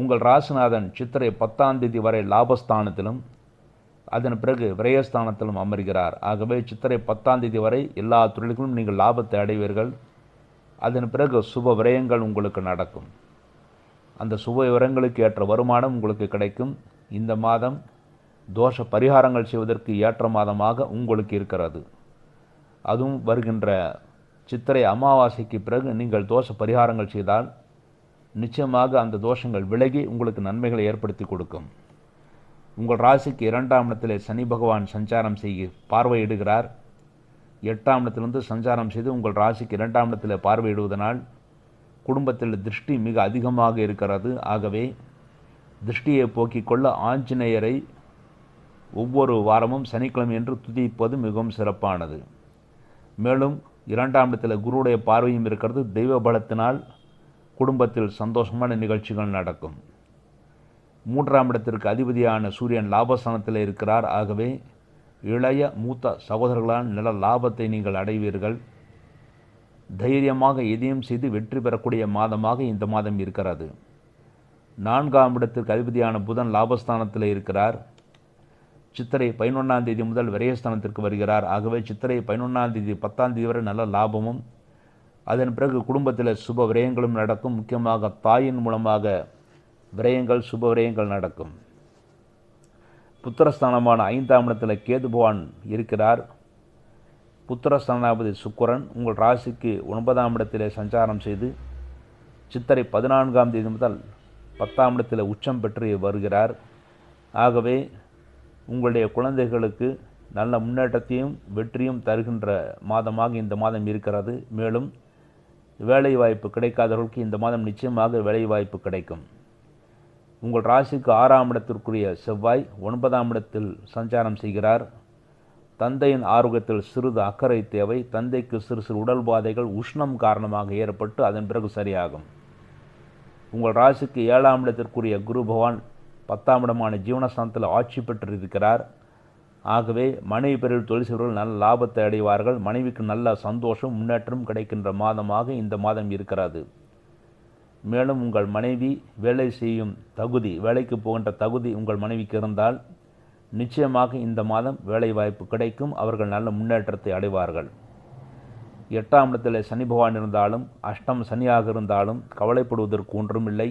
உங்கள் ராசிநாதன் சித்திரை 10ஆம் தேதி வரை லாபஸ்தானத்திலும் அதன் பிறகு விரயஸ்தானத்திலும் அமர்கிறார். ஆகவே சித்திரை 10ஆம் தேதி வரை எல்லா தொழில்களும் நீங்கள் லாபத்தை அடைவீர்கள். அதன் பிறகு சுப விரயங்கள் உங்களுக்கு நடக்கும். அந்த சுப விரயங்களுக்கு ஏற்ற வருமானம் உங்களுக்கு கிடைக்கும். இந்த மாதம் தோஷ பரிகாரங்கள் செய்வதற்கு ஏற்ற மாதமாக உங்களுக்கு இருக்கிறது. அதுவும் வருகின்ற சித்திரை அமாவாசைக்கு பிறகு நீங்கள் தோஷ பரிகாரங்கள் செய்தால் நிச்சயமாக அந்த தோஷங்கள் விலகி உங்களுக்கு நன்மைகளை ஏற்படுத்தி கொடுக்கும். உங்கள் ராசிக்கு 2ஆம் இடத்திலே சனி பகவான் சஞ்சாரம் செய்ய பார்வையிடுகிறார். 8ஆம் இடத்திலிருந்து சஞ்சாரம் செய்து உங்கள் ராசிக்கு 2ஆம் இடத்திலே பார்வையிடுவதனால் குடும்பத்தில் திருஷ்டி மிக அதிகமாக இருக்கிறது. ஆகவே திருஷ்டியை போக்கிக்கொள்ள ஆஞ்சநேயரை ஒவ்வொரு வாரமும் சனிக்கிழமை என்று துதிப்பது மிகவும் சிறப்பானது. மேலும் 2ஆம் இடத்தில் குருவுடைய பார்வையும் இருக்கிறது. தெய்வ பலத்தினால் குடும்பத்தில் சந்தோஷமான நிகழ்ச்சிகள் நடக்கும். 3ஆம் இடத்திற்கு அதிபதியான சூரியன் லாபஸ்தானத்தில் இருக்கிறார். ஆகவே இளைய மூத்த சகோதரர்களால் நல்ல லாபத்தை நீங்கள் அடைவீர்கள். தைரியமாக எதையும் செய்து வெற்றி பெறக்கூடிய மாதமாக இந்த மாதம் இருக்கிறது. 4ஆம் இடத்திற்கு அதிபதியான புதன் லாபஸ்தானத்தில் இருக்கிறார். சித்திரை 11ஆம் தேதி முதல் விரயஸ்தானத்திற்கு வருகிறார். ஆகவே சித்திரை 11ஆம் தேதி 10ஆம் தேதி வரை நல்ல லாபமும் அதன் பிறகு குடும்பத்தில் சுப விரயங்களும் நடக்கும். முக்கியமாக தாயின் மூலமாக விரயங்கள் சுப விரயங்கள் நடக்கும். புத்திரஸ்தானமான 5ஆம் இடத்தில் கேது பகவான் இருக்கிறார். புத்திரஸ்தானாபதி சுக்கிரன் உங்கள் ராசிக்கு 9ஆம் இடத்திலே சஞ்சாரம் செய்து சித்திரை 14ஆம் தேதி முதல் 10ஆம் இடத்தில் உச்சம் பெற்று வருகிறார். ஆகவே உங்களுடைய குழந்தைகளுக்கு நல்ல முன்னேற்றத்தையும் வெற்றியும் தருகின்ற மாதமாக இந்த மாதம் இருக்கிறது. மேலும் வேலைவாய்ப்பு கிடைக்காதவர்களுக்கு இந்த மாதம் நிச்சயமாக வேலைவாய்ப்பு கிடைக்கும். உங்கள் ராசிக்கு 6ஆம் இடத்திற்குரிய செவ்வாய் 9ஆம் இடத்தில் சஞ்சாரம் செய்கிறார். தந்தையின் ஆரோக்கியத்தில் சிறிது அக்கறை தேவை. தந்தைக்கு சிறு சிறு உடல் பாதைகள் உஷ்ணம் காரணமாக ஏற்பட்டு அதன் பிறகு சரியாகும். உங்கள் ராசிக்கு 7ஆம் இடத்திற்குரிய குரு பகவான் 10ஆம் இடமான ஜீவனஸ்தானத்தில் ஆட்சி பெற்றிருக்கிறார். ஆகவே மனைவி பெயரில் தொழில் செய்வர்கள் நல்ல லாபத்தை அடைவார்கள். மனைவிக்கு நல்ல சந்தோஷம் முன்னேற்றம் கிடைக்கின்ற மாதமாக இந்த மாதம் இருக்கிறது. மேலும் உங்கள் மனைவி வேலை செய்யும் தகுதி, வேலைக்கு போகின்ற தகுதி உங்கள் மனைவிக்கு இருந்தால் நிச்சயமாக இந்த மாதம் வேலைவாய்ப்பு கிடைக்கும். அவர்கள் நல்ல முன்னேற்றத்தை அடைவார்கள். 8ஆம் இடத்தில் சனி பகவான் இருந்தாலும் அஷ்டம் சனியாக இருந்தாலும் கவலைப்படுவதற்கு ஒன்றுமில்லை.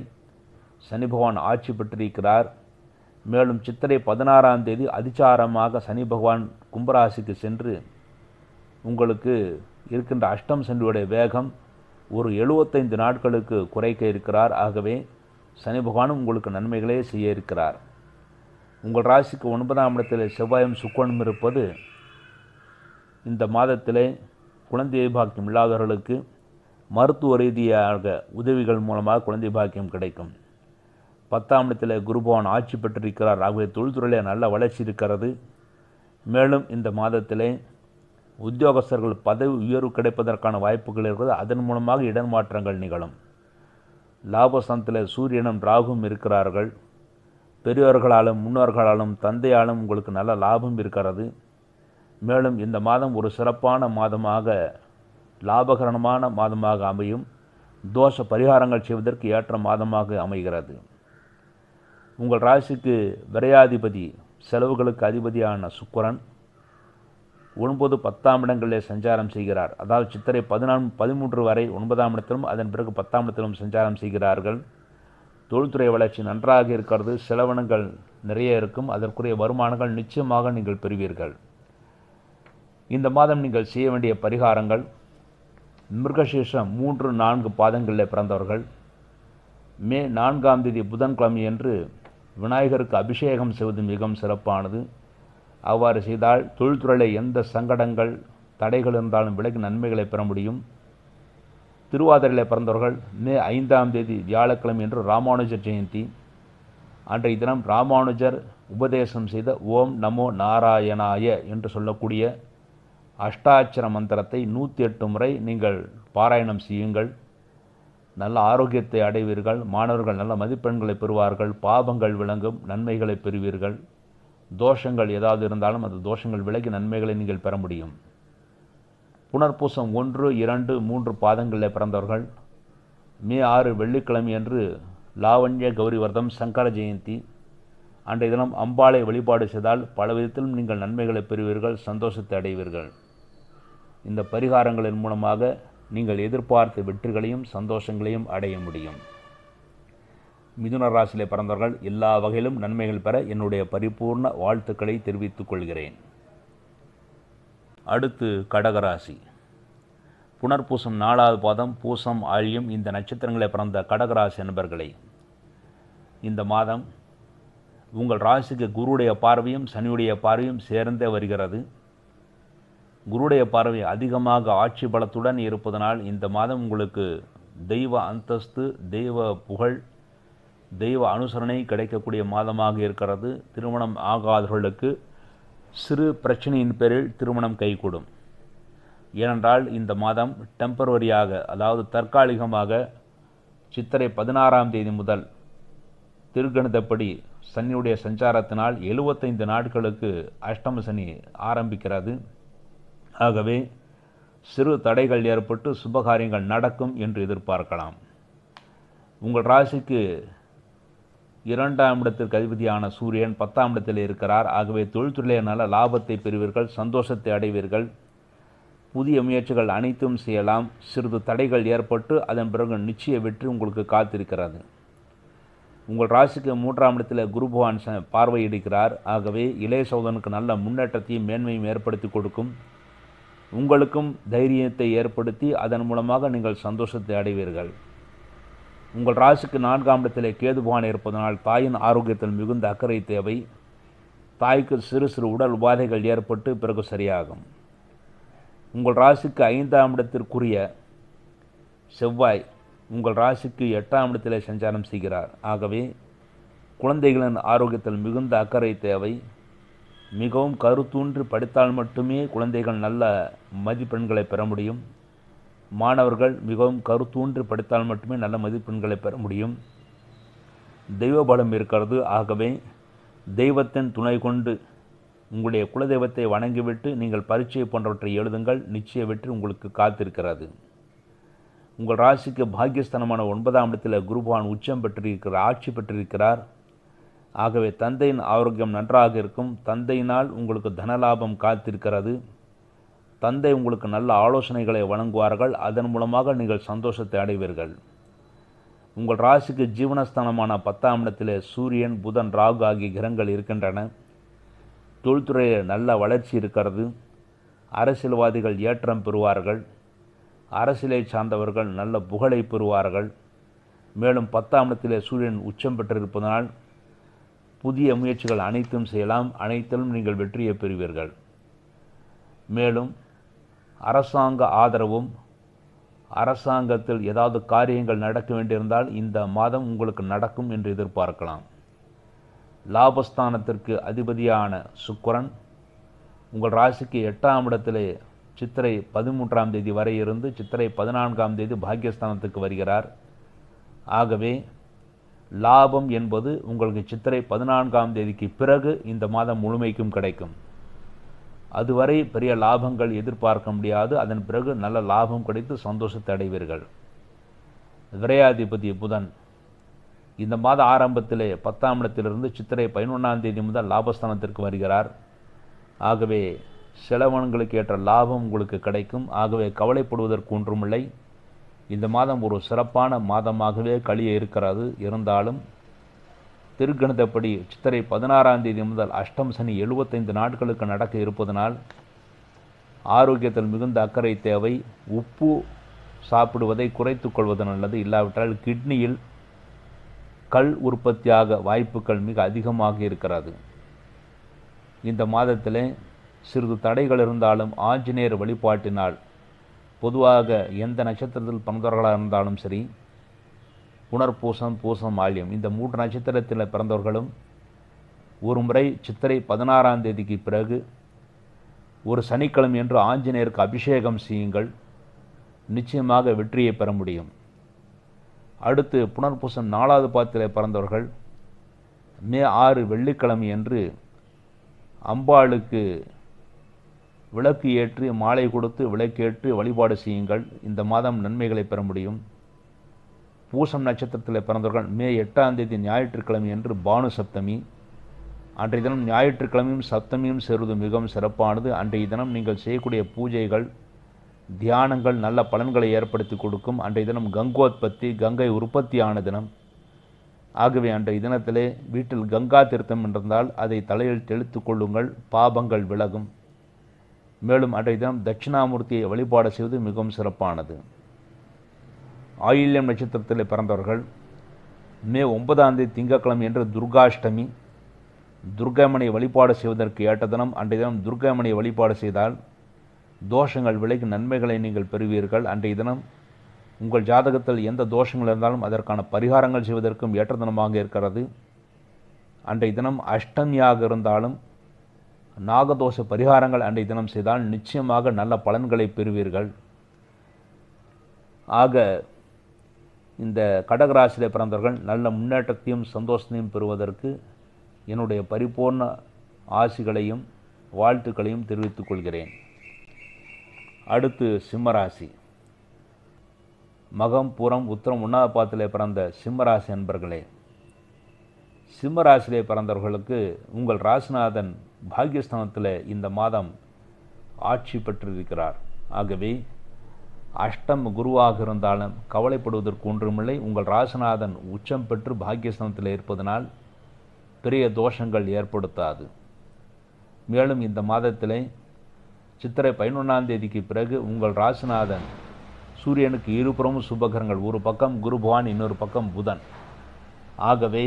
சனி பகவான் ஆட்சி பெற்றிருக்கிறார். மேலும் சித்திரை 16ஆம் தேதி அதிசாரமாக சனி பகவான் கும்பராசிக்கு சென்று உங்களுக்கு இருக்கின்ற அஷ்டம் சனியுடைய வேகம் ஒரு 75 நாட்களுக்கு குறைக்க இருக்கிறார். ஆகவே சனி பகவானும் உங்களுக்கு நன்மைகளே செய்ய இருக்கிறார். உங்கள் ராசிக்கு 9ஆம் இடத்தில் செவ்வாயும் சுக்கரனும் இருப்பது இந்த மாதத்திலே குழந்தை பாக்கியம் இல்லாதவர்களுக்கு மருத்துவ ரீதியாக உதவிகள் மூலமாக குழந்தை பாக்கியம் கிடைக்கும். 10ஆம் இடத்தில் குரு பகவான் ஆட்சி பெற்றிருக்கிறார். ஆகவே தொழில்துறையிலே நல்ல வளர்ச்சி இருக்கிறது. மேலும் இந்த மாதத்திலே உத்தியோகஸ்தர்கள் பதவி உயர்வு கிடைப்பதற்கான வாய்ப்புகள் இருக்கிறது. அதன் மூலமாக இடமாற்றங்கள் நிகழும். லாபஸ்தானத்தில் சூரியனும் ராகுவும் இருக்கிறார்கள். பெரியோர்களாலும் முன்னோர்களாலும் தந்தையாலும் உங்களுக்கு நல்ல லாபம் இருக்கிறது. மேலும் இந்த மாதம் ஒரு சிறப்பான மாதமாக லாபகரமான மாதமாக அமையும். தோஷ பரிகாரங்கள் செய்வதற்கு ஏற்ற மாதமாக அமைகிறது. உங்கள் ராசிக்கு விரையாதிபதி செலவுகளுக்கு அதிபதியான சுக்கிரன் 9, 10ஆம் இடங்களிலே சஞ்சாரம் செய்கிறார். அதாவது சித்திரை 14, 13 வரை 9ஆம் இடத்திலும் அதன் பிறகு 10ஆம் இடத்திலும் சஞ்சாரம் செய்கிறார்கள். தொழில்துறை வளர்ச்சி நன்றாக இருக்கிறது. செலவினங்கள் நிறைய இருக்கும். அதற்குரிய வருமானங்கள் நிச்சயமாக நீங்கள் பெறுவீர்கள். இந்த மாதம் நீங்கள் செய்ய வேண்டிய பரிகாரங்கள்: மிருகசீர்ஷம் 3, 4 பாதங்களில் பிறந்தவர்கள் மே 4ஆம் தேதி புதன்கிழமையன்று விநாயகருக்கு அபிஷேகம் செய்வது மிகவும் சிறப்பானது. அவ்வாறு செய்தால் தொழில்துறையில் எந்த சங்கடங்கள் தடைகள் இருந்தாலும் விலகி நன்மைகளை பெற முடியும். திருவாதிரையில் பிறந்தவர்கள் மே 5ஆம் தேதி வியாழக்கிழமை என்று ராமானுஜர் ஜெயந்தி. அன்றைய தினம் ராமானுஜர் உபதேசம் செய்த ஓம் நமோ நாராயணாய என்று சொல்லக்கூடிய அஷ்டாட்சர மந்திரத்தை 108 முறை நீங்கள் பாராயணம் செய்யுங்கள். நல்ல ஆரோக்கியத்தை அடைவீர்கள். மாணவர்கள் நல்ல மதிப்பெண்களை பெறுவார்கள். பாபங்கள் விளங்கும். நன்மைகளை பெறுவீர்கள். தோஷங்கள் ஏதாவது இருந்தாலும் அந்த தோஷங்கள் விலகி நன்மைகளை நீங்கள் பெற முடியும். புனர்பூசம் 1, 2, 3 பாதங்களில் பிறந்தவர்கள் மே 6 வெள்ளிக்கிழமை அன்று லாவண்ய கௌரி விரதம், சங்கர ஜெயந்தி. அன்றைய தினம் அம்பாளை வழிபாடு செய்தால் பல விதத்திலும் நீங்கள் நன்மைகளை பெறுவீர்கள். சந்தோஷத்தை அடைவீர்கள். இந்த பரிகாரங்களின் மூலமாக நீங்கள் எதிர்பார்த்த வெற்றிகளையும் சந்தோஷங்களையும் அடைய முடியும். மிதுன ராசியிலே பிறந்தவர்கள் எல்லா வகையிலும் நன்மைகள் பெற என்னுடைய பரிபூர்ண வாழ்த்துக்களை தெரிவித்துக் கொள்கிறேன். அடுத்து கடகராசி. புனர்பூசம் 4ஆவது பாதம், பூசம், ஆழியம் இந்த நட்சத்திரங்களை பிறந்த கடகராசி நண்பர்களே, இந்த மாதம் உங்கள் ராசிக்கு குருடைய பார்வையும் சனியுடைய பார்வையும் சேர்ந்தே வருகிறது. குருடைய பார்வை அதிகமாக ஆட்சி பலத்துடன் இருப்பதனால் இந்த மாதம் உங்களுக்கு தெய்வ அந்தஸ்து, தெய்வ புகழ், தெய்வ அனுசரணை கிடைக்கக்கூடிய மாதமாக இருக்கிறது. திருமணம் ஆகாதவர்களுக்கு சிறு பிரச்சனையின் பேரில் திருமணம் கைகூடும். ஏனென்றால் இந்த மாதம் டெம்பரவரியாக, அதாவது தற்காலிகமாக சித்திரை 16ஆம் தேதி முதல் திருக்கணிதப்படி சனியுடைய சஞ்சாரத்தினால் 75 நாட்களுக்கு அஷ்டம சனி ஆரம்பிக்கிறது. ஆகவே சிறு தடைகள் ஏற்பட்டு சுபகாரியங்கள் நடக்கும் என்று எதிர்பார்க்கலாம். உங்கள் ராசிக்கு 2ஆம் இடத்திற்கு அதிபதியான சூரியன் 10ஆம் இடத்தில் இருக்கிறார். ஆகவே தொழில்துறையிலே நல்ல லாபத்தை பெறுவீர்கள். சந்தோஷத்தை அடைவீர்கள். புதிய முயற்சிகள் அனைத்தும் செய்யலாம். சிறிது தடைகள் ஏற்பட்டு அதன் பிறகு நிச்சய வெற்றி உங்களுக்கு காத்திருக்கிறது. உங்கள் ராசிக்கு 3ஆம் இடத்தில் குரு பகவான் பார்வையிடுகிறார். ஆகவே இளைய சகோதரனுக்கு நல்ல முன்னேற்றத்தையும் மேன்மையும் ஏற்படுத்தி கொடுக்கும். உங்களுக்கும் தைரியத்தை ஏற்படுத்தி அதன் மூலமாக நீங்கள் சந்தோஷத்தை அடைவீர்கள். உங்கள் ராசிக்கு 4ஆம் இடத்திலே கேது பகவான் இருப்பதனால் தாயின் ஆரோக்கியத்தில் மிகுந்த அக்கறை தேவை. தாய்க்கு சிறு சிறு உடல் உபாதைகள் ஏற்பட்டு பிறகு சரியாகும். உங்கள் ராசிக்கு 5ஆம் இடத்திற்குரிய செவ்வாய் உங்கள் ராசிக்கு 8ஆம் இடத்திலே சஞ்சாரம் செய்கிறார். ஆகவே குழந்தைகளின் ஆரோக்கியத்தில் மிகுந்த அக்கறை தேவை. மிகவும் கருத்தூன்றி படித்தால் மட்டுமே குழந்தைகள் நல்ல மதிப்பெண்களை பெற முடியும். மாணவர்கள் மிகவும் கருத்தூன்றி படித்தால் மட்டுமே நல்ல மதிப்பெண்களை பெற முடியும். தெய்வ பலம் இருக்கிறது. ஆகவே தெய்வத்தின் துணை கொண்டு உங்களுடைய குலதெய்வத்தை வணங்கிவிட்டு நீங்கள் பரீட்சை போன்றவற்றை எழுதுங்கள். நிச்சய வெற்றி உங்களுக்கு காத்திருக்கிறது. உங்கள் ராசிக்கு பாக்கியஸ்தானமான 9ஆம் இடத்தில் குரு பகவான் உச்சம் பெற்றிருக்கிறார், ஆட்சி பெற்றிருக்கிறார். ஆகவே தந்தையின் ஆரோக்கியம் நன்றாக இருக்கும். தந்தையினால் உங்களுக்கு தனலாபம் காத்திருக்கிறது. தந்தை உங்களுக்கு நல்ல ஆலோசனைகளை வழங்குவார்கள். அதன் மூலமாக நீங்கள் சந்தோஷத்தை அடைவீர்கள். உங்கள் ராசிக்கு ஜீவனஸ்தானமான 10ஆம் இடத்திலே சூரியன், புதன், ராகு ஆகிய கிரகங்கள் இருக்கின்றன. தொழில்துறையில் நல்ல வளர்ச்சி இருக்கிறது. அரசியல்வாதிகள் ஏற்றம் பெறுவார்கள். அரசியலை சார்ந்தவர்கள் நல்ல புகழை பெறுவார்கள். மேலும் 10ஆம் இடத்திலே சூரியன் உச்சம் பெற்றிருப்பதனால் புதிய முயற்சிகள் அனைத்தும் செய்யலாம். அனைத்திலும் நீங்கள் வெற்றியை பெறுவீர்கள். மேலும் அரசாங்க ஆதரவும், அரசாங்கத்தில் ஏதாவது காரியங்கள் நடக்க வேண்டியிருந்தால் இந்த மாதம் உங்களுக்கு நடக்கும் என்று எதிர்பார்க்கலாம். லாபஸ்தானத்திற்கு அதிபதியான சுக்கிரன் உங்கள் ராசிக்கு 8ஆம் இடத்திலே சித்திரை 13ஆம் தேதி வரை இருந்து சித்திரை 14ஆம் தேதி பாக்கியஸ்தானத்துக்கு வருகிறார். ஆகவே லாபம் என்பது உங்களுக்கு சித்திரை 14ஆம் தேதிக்கு பிறகு இந்த மாதம் முழுமைக்கும் கிடைக்கும். அதுவரை பெரிய லாபங்கள் எதிர்பார்க்க முடியாது. அதன் பிறகு நல்ல லாபம் கிடைத்து சந்தோஷத்தை அடைவீர்கள். விரையாதிபதி புதன் இந்த மாத ஆரம்பத்திலே 10ஆம் இடத்திலிருந்து சித்திரை 11ஆம் தேதி முதல் லாபஸ்தானத்திற்கு வருகிறார். ஆகவே செலவன்களுக்கு ஏற்ற லாபம் உங்களுக்கு கிடைக்கும். ஆகவே கவலைப்படுவதற்கு ஒன்றுமில்லை. இந்த மாதம் ஒரு சிறப்பான மாதமாகவே கழிய இருக்கிறது. இருந்தாலும் திருக்கணிதப்படி சித்திரை 16ஆம் தேதி முதல் அஷ்டம் சனி 75 நாட்களுக்கு நடக்க இருப்பதனால் ஆரோக்கியத்தில் மிகுந்த அக்கறை தேவை. உப்பு சாப்பிடுவதை குறைத்து கொள்வது நல்லது. இல்லாவிட்டால் கிட்னியில் கல் உற்பத்தியாக வாய்ப்புகள் மிக அதிகமாக இருக்கிறது. இந்த மாதத்தில் சிறிது தடைகள் இருந்தாலும் ஆஞ்சநேயர் வழிபாட்டினால், பொதுவாக எந்த நட்சத்திரத்தில் பிறந்தவர்களாக இருந்தாலும் சரி, புனர்பூசம், பூசம், ஆழியம் இந்த 3 நட்சத்திரத்தில் பிறந்தவர்களும் ஒரு முறை சித்திரை 16ஆம் தேதிக்கு பிறகு ஒரு சனிக்கிழமை என்று ஆஞ்சநேயருக்கு அபிஷேகம் செய்யுங்கள். நிச்சயமாக வெற்றியை பெற முடியும். அடுத்து புனர்பூசம் 4ஆவது பாதத்தில் பிறந்தவர்கள் மே 6 வெள்ளிக்கிழமை என்று அம்பாளுக்கு விளக்கு ஏற்றி, மாலை கொடுத்து விளக்கேற்றி வழிபாடு செய்யுங்கள். இந்த மாதம் நன்மைகளை பெற முடியும். பூசம் நட்சத்திரத்தில் பிறந்தவர்கள் மே 8ஆம் தேதி ஞாயிற்றுக்கிழமை என்று பானு சப்தமி. அன்றைய தினம் ஞாயிற்றுக்கிழமையும் சப்தமியும் சேருவது மிகவும் சிறப்பானது. அன்றைய தினம் நீங்கள் செய்யக்கூடிய பூஜைகள், தியானங்கள் நல்ல பலன்களை ஏற்படுத்தி கொடுக்கும். அன்றைய தினம் கங்கோத்பத்தி, கங்கை உற்பத்தியான தினம். ஆகவே அன்றைய தினத்திலே வீட்டில் கங்கா தீர்த்தம் என்றிருந்தால் அதை தலையில் தெளித்து கொள்ளுங்கள். பாபங்கள் விலகும். மேலும் அன்றைய தினம் தட்சிணாமூர்த்தியை வழிபாடு செய்வது மிகவும் சிறப்பானது. ஆயில்யம் நட்சத்திரத்தில் பிறந்தவர்கள் மே 9ஆம் தேதி திங்கட்கிழமை என்று துர்காஷ்டமி. துர்க்கையம்மனை வழிபாடு செய்வதற்கு ஏற்ற தினம். அன்றைய தினம் துர்க்கையம்மனை வழிபாடு செய்தால் தோஷங்கள் விலகி நன்மைகளை நீங்கள் பெறுவீர்கள். அன்றைய தினம் உங்கள் ஜாதகத்தில் எந்த தோஷங்கள் இருந்தாலும் அதற்கான பரிகாரங்கள் செய்வதற்கும் ஏற்ற தினமாக இருக்கிறது. அன்றைய தினம் அஷ்டமியாக இருந்தாலும் நாகதோஷ பரிகாரங்கள் அன்றைய தினம் செய்தால் நிச்சயமாக நல்ல பலன்களை பெறுவீர்கள். ஆக இந்த கடகராசியில் பிறந்தவர்கள் நல்ல முன்னேற்றத்தையும் சந்தோஷத்தையும் பெறுவதற்கு என்னுடைய பரிபூர்ண ஆசிகளையும் வாழ்த்துக்களையும் தெரிவித்துக் கொள்கிறேன். அடுத்து சிம்மராசி. மகம், புறம், உத்தரம் 1ஆவது பாதத்தில் பிறந்த சிம்மராசி அன்பர்களே, சிம்மராசியிலே பிறந்தவர்களுக்கு உங்கள் ராசிநாதன் பாக்யஸ்தானத்தில் இந்த மாதம் ஆட்சி பெற்றிருக்கிறார். ஆகவே அஷ்டம் குருவாக இருந்தாலும் கவலைப்படுவதற்கு ஒன்றுமில்லை. உங்கள் ராசிநாதன் உச்சம் பெற்று பாக்யஸ்தானத்தில் இருப்பதனால் பெரிய தோஷங்கள் ஏற்படுத்தாது. மேலும் இந்த மாதத்திலே சித்திரை 11ஆம் தேதிக்கு பிறகு உங்கள் ராசிநாதன் சூரியனுக்கு இருபுறமும் சுபகிரங்கள், ஒரு பக்கம் குரு பகவான், இன்னொரு பக்கம் புதன். ஆகவே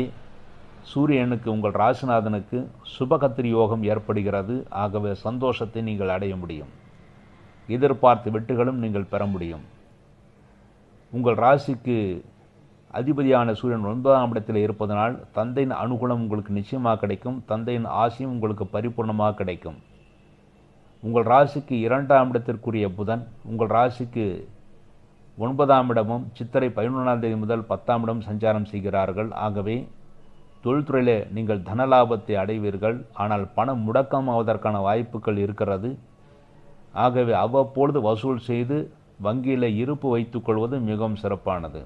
சூரியனுக்கு உங்கள் ராசிநாதனுக்கு சுபகத்திரி யோகம் ஏற்படுகிறது. ஆகவே சந்தோஷத்தை நீங்கள் அடைய முடியும். எதிர்பார்த்த வெற்றிகளும் நீங்கள் பெற முடியும். உங்கள் ராசிக்கு அதிபதியான சூரியன் 9ஆம் இடத்தில் இருப்பதனால் தந்தையின் அனுகூலம் உங்களுக்கு நிச்சயமாக கிடைக்கும். தந்தையின் ஆசையும் உங்களுக்கு பரிபூர்ணமாக கிடைக்கும். உங்கள் ராசிக்கு 2ஆம் இடத்திற்குரிய புதன் உங்கள் ராசிக்கு 9ஆம் இடமும் சித்திரை 11ஆம் தேதி முதல் 10ஆம் இடம் சஞ்சாரம் செய்கிறார்கள். ஆகவே தொழில்துறையிலே நீங்கள் தனலாபத்தை அடைவீர்கள். ஆனால் பணம் முடக்கமாவதற்கான வாய்ப்புகள் இருக்கிறது. ஆகவே அவ்வப்பொழுது வசூல் செய்து வங்கியில் இருப்பு வைத்துக்கொள்வது மிகவும் சிறப்பானது.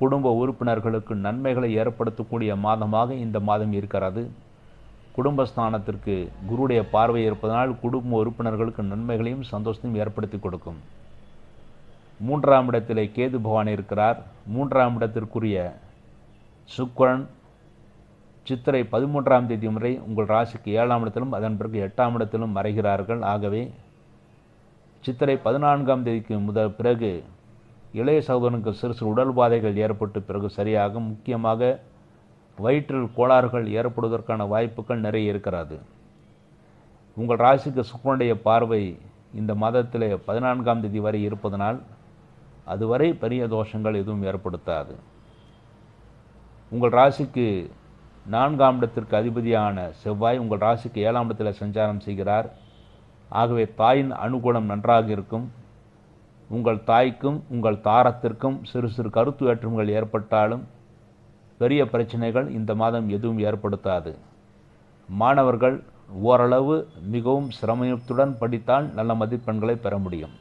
குடும்ப உறுப்பினர்களுக்கு நன்மைகளை ஏற்படுத்தக்கூடிய மாதமாக இந்த மாதம் இருக்கிறது. குடும்பஸ்தானத்திற்கு குருடைய பார்வை இருப்பதனால் குடும்ப உறுப்பினர்களுக்கு நன்மைகளையும் சந்தோஷத்தையும் ஏற்படுத்தி கொடுக்கும். மூன்றாம் இடத்திலே கேது பகவான் இருக்கிறார். மூன்றாம் இடத்திற்குரிய சுக்கிரன் சித்திரை 13ஆம் தேதி வரை உங்கள் ராசிக்கு 7ஆம் இடத்திலும் அதன் பிறகு 8ஆம் இடத்திலும் மறைகிறார்கள். ஆகவே சித்திரை 14ஆம் தேதிக்கு முதல் பிறகு இளைய சகோதரனுக்கு சிறு சிறு உடல்பாதைகள் ஏற்பட்டு பிறகு சரியாகும். முக்கியமாக வயிற்றில் கோளாறுகள் ஏற்படுவதற்கான வாய்ப்புகள் நிறைய இருக்கிறது. உங்கள் ராசிக்கு சுக்கிரனுடைய பார்வை இந்த மாதத்தில் 14ஆம் தேதி வரை இருப்பதனால் அதுவரை பெரிய தோஷங்கள் எதுவும் ஏற்படுத்தாது. உங்கள் ராசிக்கு 4ஆம் இடத்திற்கு அதிபதியான செவ்வாய் உங்கள் ராசிக்கு 7ஆம் இடத்தில் சஞ்சாரம் செய்கிறார். ஆகவே தாயின் அனுகூலம் நன்றாக இருக்கும். உங்கள் தாய்க்கும் உங்கள் தாரத்திற்கும் சிறு சிறு கருத்து வேற்றுமைகள் ஏற்பட்டாலும் பெரிய பிரச்சனைகள் இந்த மாதம் எதுவும் ஏற்படுத்தாது. மாணவர்கள் ஓரளவு மிகவும் சிரமத்துடன் படித்தால் நல்ல மதிப்பெண்களை பெற முடியும்.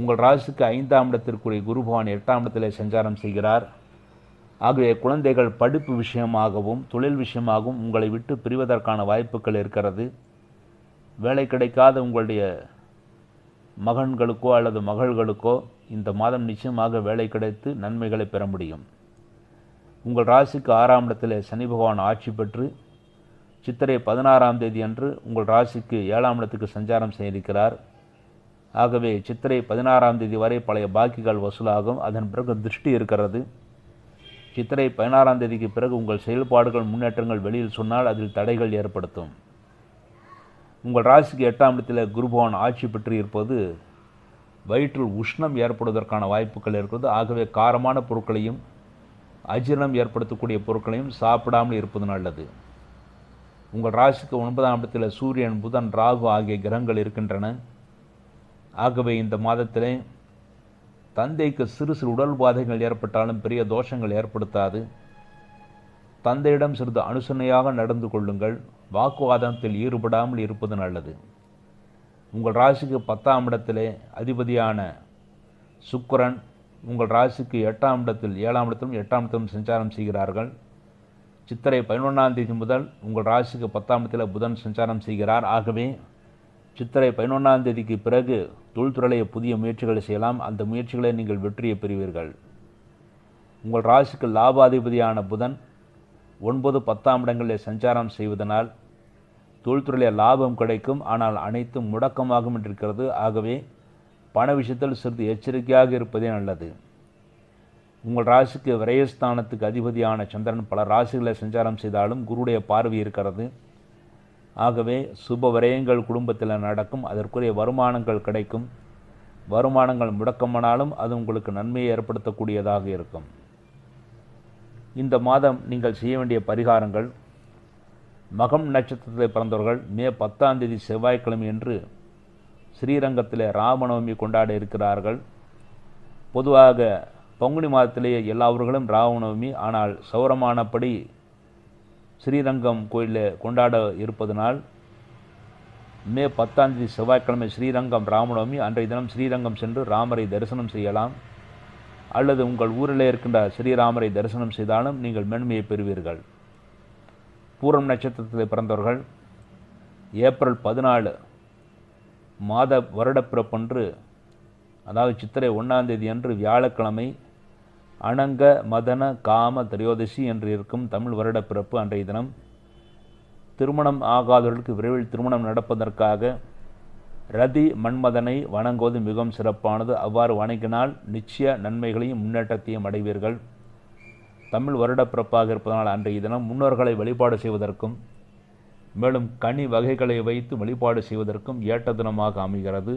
உங்கள் ராசிக்கு 5ஆம் இடத்திற்குரிய குரு பகவான் 8ஆம் இடத்திலே சஞ்சாரம் செய்கிறார். ஆகவே குழந்தைகள் படிப்பு விஷயமாகவும் தொழில் விஷயமாகவும் உங்களை விட்டு பிரிவதற்கான வாய்ப்புகள் இருக்கிறது. வேலை கிடைக்காத உங்களுடைய மகன்களுக்கோ அல்லது மகள்களுக்கோ இந்த மாதம் நிச்சயமாக வேலை கிடைத்து நன்மைகளை பெற முடியும். உங்கள் ராசிக்கு 6ஆம் இடத்திலே சனி பகவான் ஆட்சி பெற்று சித்திரை 16ஆம் தேதி அன்று உங்கள் ராசிக்கு 7ஆம் இடத்துக்கு சஞ்சாரம் செய்திருக்கிறார். ஆகவே சித்திரை 16ஆம் தேதி வரை பழைய பாக்கிகள் வசூலாகும். அதன் பிறகு திருஷ்டி இருக்கிறது. சித்திரை 16ஆம் தேதிக்கு பிறகு உங்கள் செயல்பாடுகள் முன்னேற்றங்கள் வெளியில் சொன்னால் அதில் தடைகள் ஏற்படுத்தும். உங்கள் ராசிக்கு 8ஆம் இடத்தில் குரு பகவான் ஆட்சி பெற்று இருப்பது வயிற்றில் உஷ்ணம் ஏற்படுவதற்கான வாய்ப்புகள் இருக்கிறது. ஆகவே காரமான பொருட்களையும் அஜீரணம் ஏற்படுத்தக்கூடிய பொருட்களையும் சாப்பிடாமல் இருப்பது நல்லது. உங்கள் ராசிக்கு 9ஆம் இடத்தில் சூரியன் புதன் ராகு ஆகிய கிரகங்கள் இருக்கின்றன. ஆகவே இந்த மாதத்திலே தந்தைக்கு சிறு சிறு உடல் பாதைகள் ஏற்பட்டாலும் பெரிய தோஷங்கள் ஏற்படுத்தாது. தந்தையிடம் சிறிது அனுசரணையாக நடந்து கொள்ளுங்கள். வாக்குவாதத்தில் ஈடுபடாமல் இருப்பது நல்லது. உங்கள் ராசிக்கு 10ஆம் இடத்திலே அதிபதியான சுக்கிரன் உங்கள் ராசிக்கு 8ஆம் இடத்தில் 7ஆம் இடத்திலும் 8ஆம் இடத்திலும் சஞ்சாரம் செய்கிறார்கள். சித்திரை 11ஆம் தேதி முதல் உங்கள் ராசிக்கு 10ஆம் இடத்தில் புதன் சஞ்சாரம் செய்கிறார். ஆகவே சித்திரை 11ஆம் தேதிக்கு பிறகு தொழில்துறையை புதிய முயற்சிகளை செய்யலாம். அந்த முயற்சிகளை நீங்கள் வெற்றியை பெறுவீர்கள். உங்கள் ராசிக்கு லாபாதிபதியான புதன் 9, 10ஆம் இடங்களில் சஞ்சாரம் செய்வதனால் தொழில்துறையில் லாபம் கிடைக்கும். ஆனால் அனைத்தும் முடக்கமாகும் என்றிருக்கிறது. ஆகவே பண விஷயத்தில் சிறிது எச்சரிக்கையாக இருப்பதே நல்லது. உங்கள் ராசிக்கு விரயஸ்தானத்துக்கு அதிபதியான சந்திரன் பல ராசிகளை சஞ்சாரம் செய்தாலும் குருடைய பார்வை இருக்கிறது. ஆகவே சுப விரயங்கள் குடும்பத்தில் நடக்கும். அதற்குரிய வருமானங்கள் கிடைக்கும். வருமானங்கள் முடக்கமானாலும் அது உங்களுக்கு நன்மையை ஏற்படுத்தக்கூடியதாக இருக்கும். இந்த மாதம் நீங்கள் செய்ய வேண்டிய பரிகாரங்கள்: மகம் நட்சத்திரத்தில் பிறந்தவர்கள் மே 10ஆம் தேதி செவ்வாய்க்கிழமை என்று ஸ்ரீரங்கத்தில் ராமநவமி கொண்டாட இருக்கிறார்கள். பொதுவாக பங்குனி மாதத்திலேயே எல்லா ஊர்களும் ராமநவமி, ஆனால் சௌரமானபடி ஸ்ரீரங்கம் கோயிலில் கொண்டாட இருப்பதனால் மே 10ஆம் தேதி செவ்வாய்க்கிழமை ஸ்ரீரங்கம் ராமநவமி அன்றைய தினம் ஸ்ரீரங்கம் சென்று ராமரை தரிசனம் செய்யலாம். அல்லது உங்கள் ஊரில் இருக்கின்ற ஸ்ரீராமரை தரிசனம் செய்தாலும் நீங்கள் மேன்மையை பெறுவீர்கள். பூரம் நட்சத்திரத்தில் பிறந்தவர்கள் ஏப்ரல் 14 மாத வருடப்பிறப்பன்று, அதாவது சித்திரை 1ஆம் தேதி அன்று வியாழக்கிழமை அனங்க மதன காம திரையோதசி என்று இருக்கும் தமிழ் வருடப்பிறப்பு. அன்றைய தினம் திருமணம் ஆகாதவர்களுக்கு விரைவில் திருமணம் நடப்பதற்காக ரதி மன்மதனை வணங்குவது மிகவும் சிறப்பானது. அவ்வாறு வணங்கினால் நிச்சய நன்மைகளையும் முன்னேற்றத்தையும் அடைவீர்கள். தமிழ் வருடப்பிறப்பாக இருப்பதனால் அன்றைய தினம் முன்னோர்களை வழிபாடு செய்வதற்கும் மேலும் கனி வகைகளை வைத்து வழிபாடு செய்வதற்கும் ஏற்ற தினமாக அமைகிறது.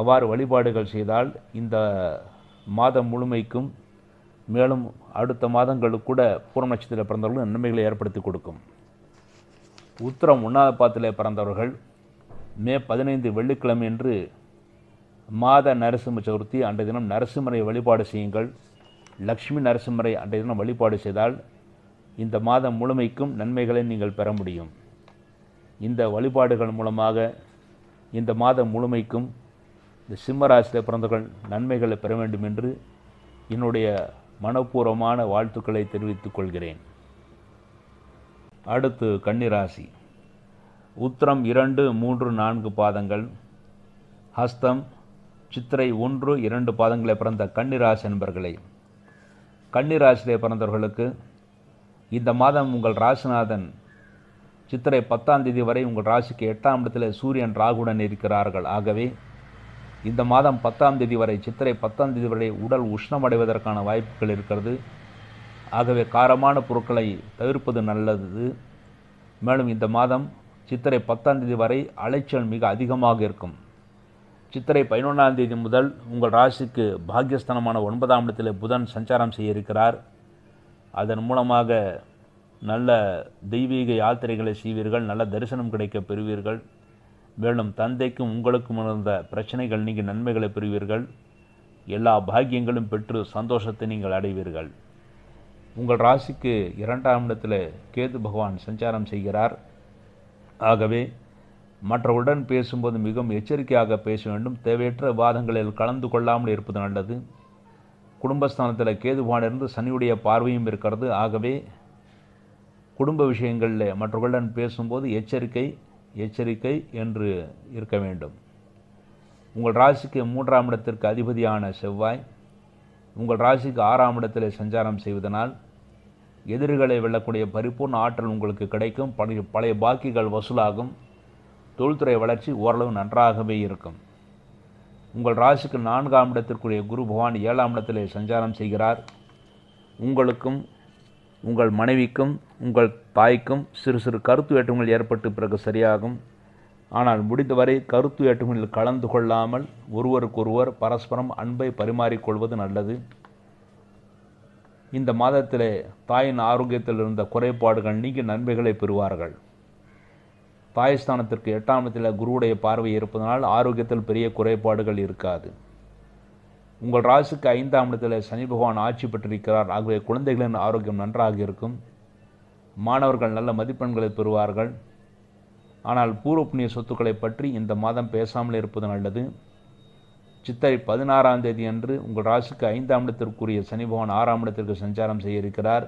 அவ்வாறு வழிபாடுகள் செய்தால் இந்த மாதம் முழுமைக்கும் மேலும் அடுத்த மாதங்களுக்கு கூட பூர நட்சத்திரத்தில் பிறந்தவர்களும் நன்மைகளை ஏற்படுத்தி கொடுக்கும். உத்திரம் 1ஆம் பாதத்திலே பிறந்தவர்கள் மே 15 வெள்ளிக்கிழமை என்று மாத நரசிம்ம சதுர்த்தி. அன்றைய தினம் நரசிம்மரை வழிபாடு செய்யுங்கள். லக்ஷ்மி நரசிம்மரை அன்றைய தினம் வழிபாடு செய்தால் இந்த மாதம் முழுமைக்கும் நன்மைகளை நீங்கள் பெற முடியும். இந்த வழிபாடுகள் மூலமாக இந்த மாதம் முழுமைக்கும் இந்த சிம்மராசியில் பிறந்தவர்கள் நன்மைகளை பெற வேண்டும் என்று என்னுடைய மனப்பூர்வமான வாழ்த்துக்களை தெரிவித்துக் கொள்கிறேன். அடுத்து கன்னிராசி. உத்திரம் 2, 3, 4 பாதங்கள். ஹஸ்தம் சித்திரை 1, 2 பாதங்களை பிறந்த கன்னிராசி என்பர்களே, கன்னிராசியிலே பிறந்தவர்களுக்கு இந்த மாதம் உங்கள் ராசிநாதன் சித்திரை 10ஆம் தேதி வரை உங்கள் ராசிக்கு 8ஆம் இடத்தில் சூரியன் ராகுடன் இருக்கிறார்கள். ஆகவே இந்த மாதம் 10ஆம் தேதி வரை, சித்திரை 10ஆம் தேதி வரை உடல் உஷ்ணமடைவதற்கான வாய்ப்புகள் இருக்கிறது. ஆகவே காரமான பொருட்களை தவிர்ப்பது நல்லது. மேலும் இந்த மாதம் சித்திரை 10ஆம் தேதி வரை அலைச்சல் மிக அதிகமாக இருக்கும். சித்திரை 11ஆம் தேதி முதல் உங்கள் ராசிக்கு பாக்யஸ்தானமான 9ஆம் இடத்தில் புதன் சஞ்சாரம் செய்ய இருக்கிறார். அதன் மூலமாக நல்ல தெய்வீக யாத்திரைகளை செய்வீர்கள், நல்ல தரிசனம் கிடைக்கப் பெறுவீர்கள். மேலும் தந்தைக்கும் உங்களுக்கும் இருந்த பிரச்சனைகள் நீங்கி நன்மைகளை பெறுவீர்கள். எல்லா பாக்கியங்களும் பெற்று சந்தோஷத்தை நீங்கள் அடைவீர்கள். உங்கள் ராசிக்கு 2ஆம் இடத்தில் கேது பகவான் சஞ்சாரம் செய்கிறார். ஆகவே மற்றவருடன் பேசும்போது மிகவும் எச்சரிக்கையாக பேச வேண்டும். தேவையற்ற வாதங்களில் கலந்து கொள்ளாமல் இருப்பது நல்லது. குடும்பஸ்தானத்தில் கேதுவானிருந்து சனியுடைய பார்வையும் இருக்கிறது. ஆகவே குடும்ப விஷயங்களில் மற்றவர்களுடன் பேசும்போது எச்சரிக்கை எச்சரிக்கை என்று இருக்க வேண்டும். உங்கள் ராசிக்கு 3ஆம் இடத்திற்கு அதிபதியான செவ்வாய் உங்கள் ராசிக்கு 6ஆம் இடத்தில் சஞ்சாரம் செய்வதனால் எதிரிகளை வெல்லக்கூடிய பரிபூர்ண ஆற்றல் உங்களுக்கு கிடைக்கும். பழைய பாக்கிகள் வசூலாகும். தொழில்துறை வளர்ச்சி ஓரளவு நன்றாகவே இருக்கும். உங்கள் ராசிக்கு 4ஆம் இடத்திற்குரிய குரு பகவான் 7ஆம் இடத்திலே சஞ்சாரம் செய்கிறார். உங்களுக்கும் உங்கள் மனைவிக்கும் உங்கள் தாய்க்கும் சிறு சிறு கருத்து வேற்றுமைகள் ஏற்பட்டு பிறகு சரியாகும். ஆனால் முடிந்தவரை கருத்து வேற்றுமைகளில் கலந்து கொள்ளாமல் ஒருவருக்கொருவர் பரஸ்பரம் அன்பை பரிமாறிக்கொள்வது நல்லது. இந்த மாதத்திலே தாயின் ஆரோக்கியத்தில் இருந்த குறைபாடுகள் நீங்கி நன்மைகளை பெறுவார்கள். தாயஸ்தானத்திற்கு 8ஆம் இடத்தில் குருவுடைய பார்வை இருப்பதனால் ஆரோக்கியத்தில் பெரிய குறைபாடுகள் இருக்காது. உங்கள் ராசிக்கு 5ஆம் இடத்தில் சனி பகவான் ஆட்சி பெற்றிருக்கிறார். ஆகவே குழந்தைகளின் ஆரோக்கியம் நன்றாக இருக்கும். மாணவர்கள் நல்ல மதிப்பெண்களை பெறுவார்கள். ஆனால் பூர்வ புண்ணிய சொத்துக்களை பற்றி இந்த மாதம் பேசாமல் இருப்பது நல்லது. சித்திரை 16ஆம் தேதி அன்று உங்கள் ராசிக்கு 5ஆம் இடத்திற்குரிய சனி பகவான் 6ஆம் இடத்திற்கு சஞ்சாரம் செய்ய இருக்கிறார்.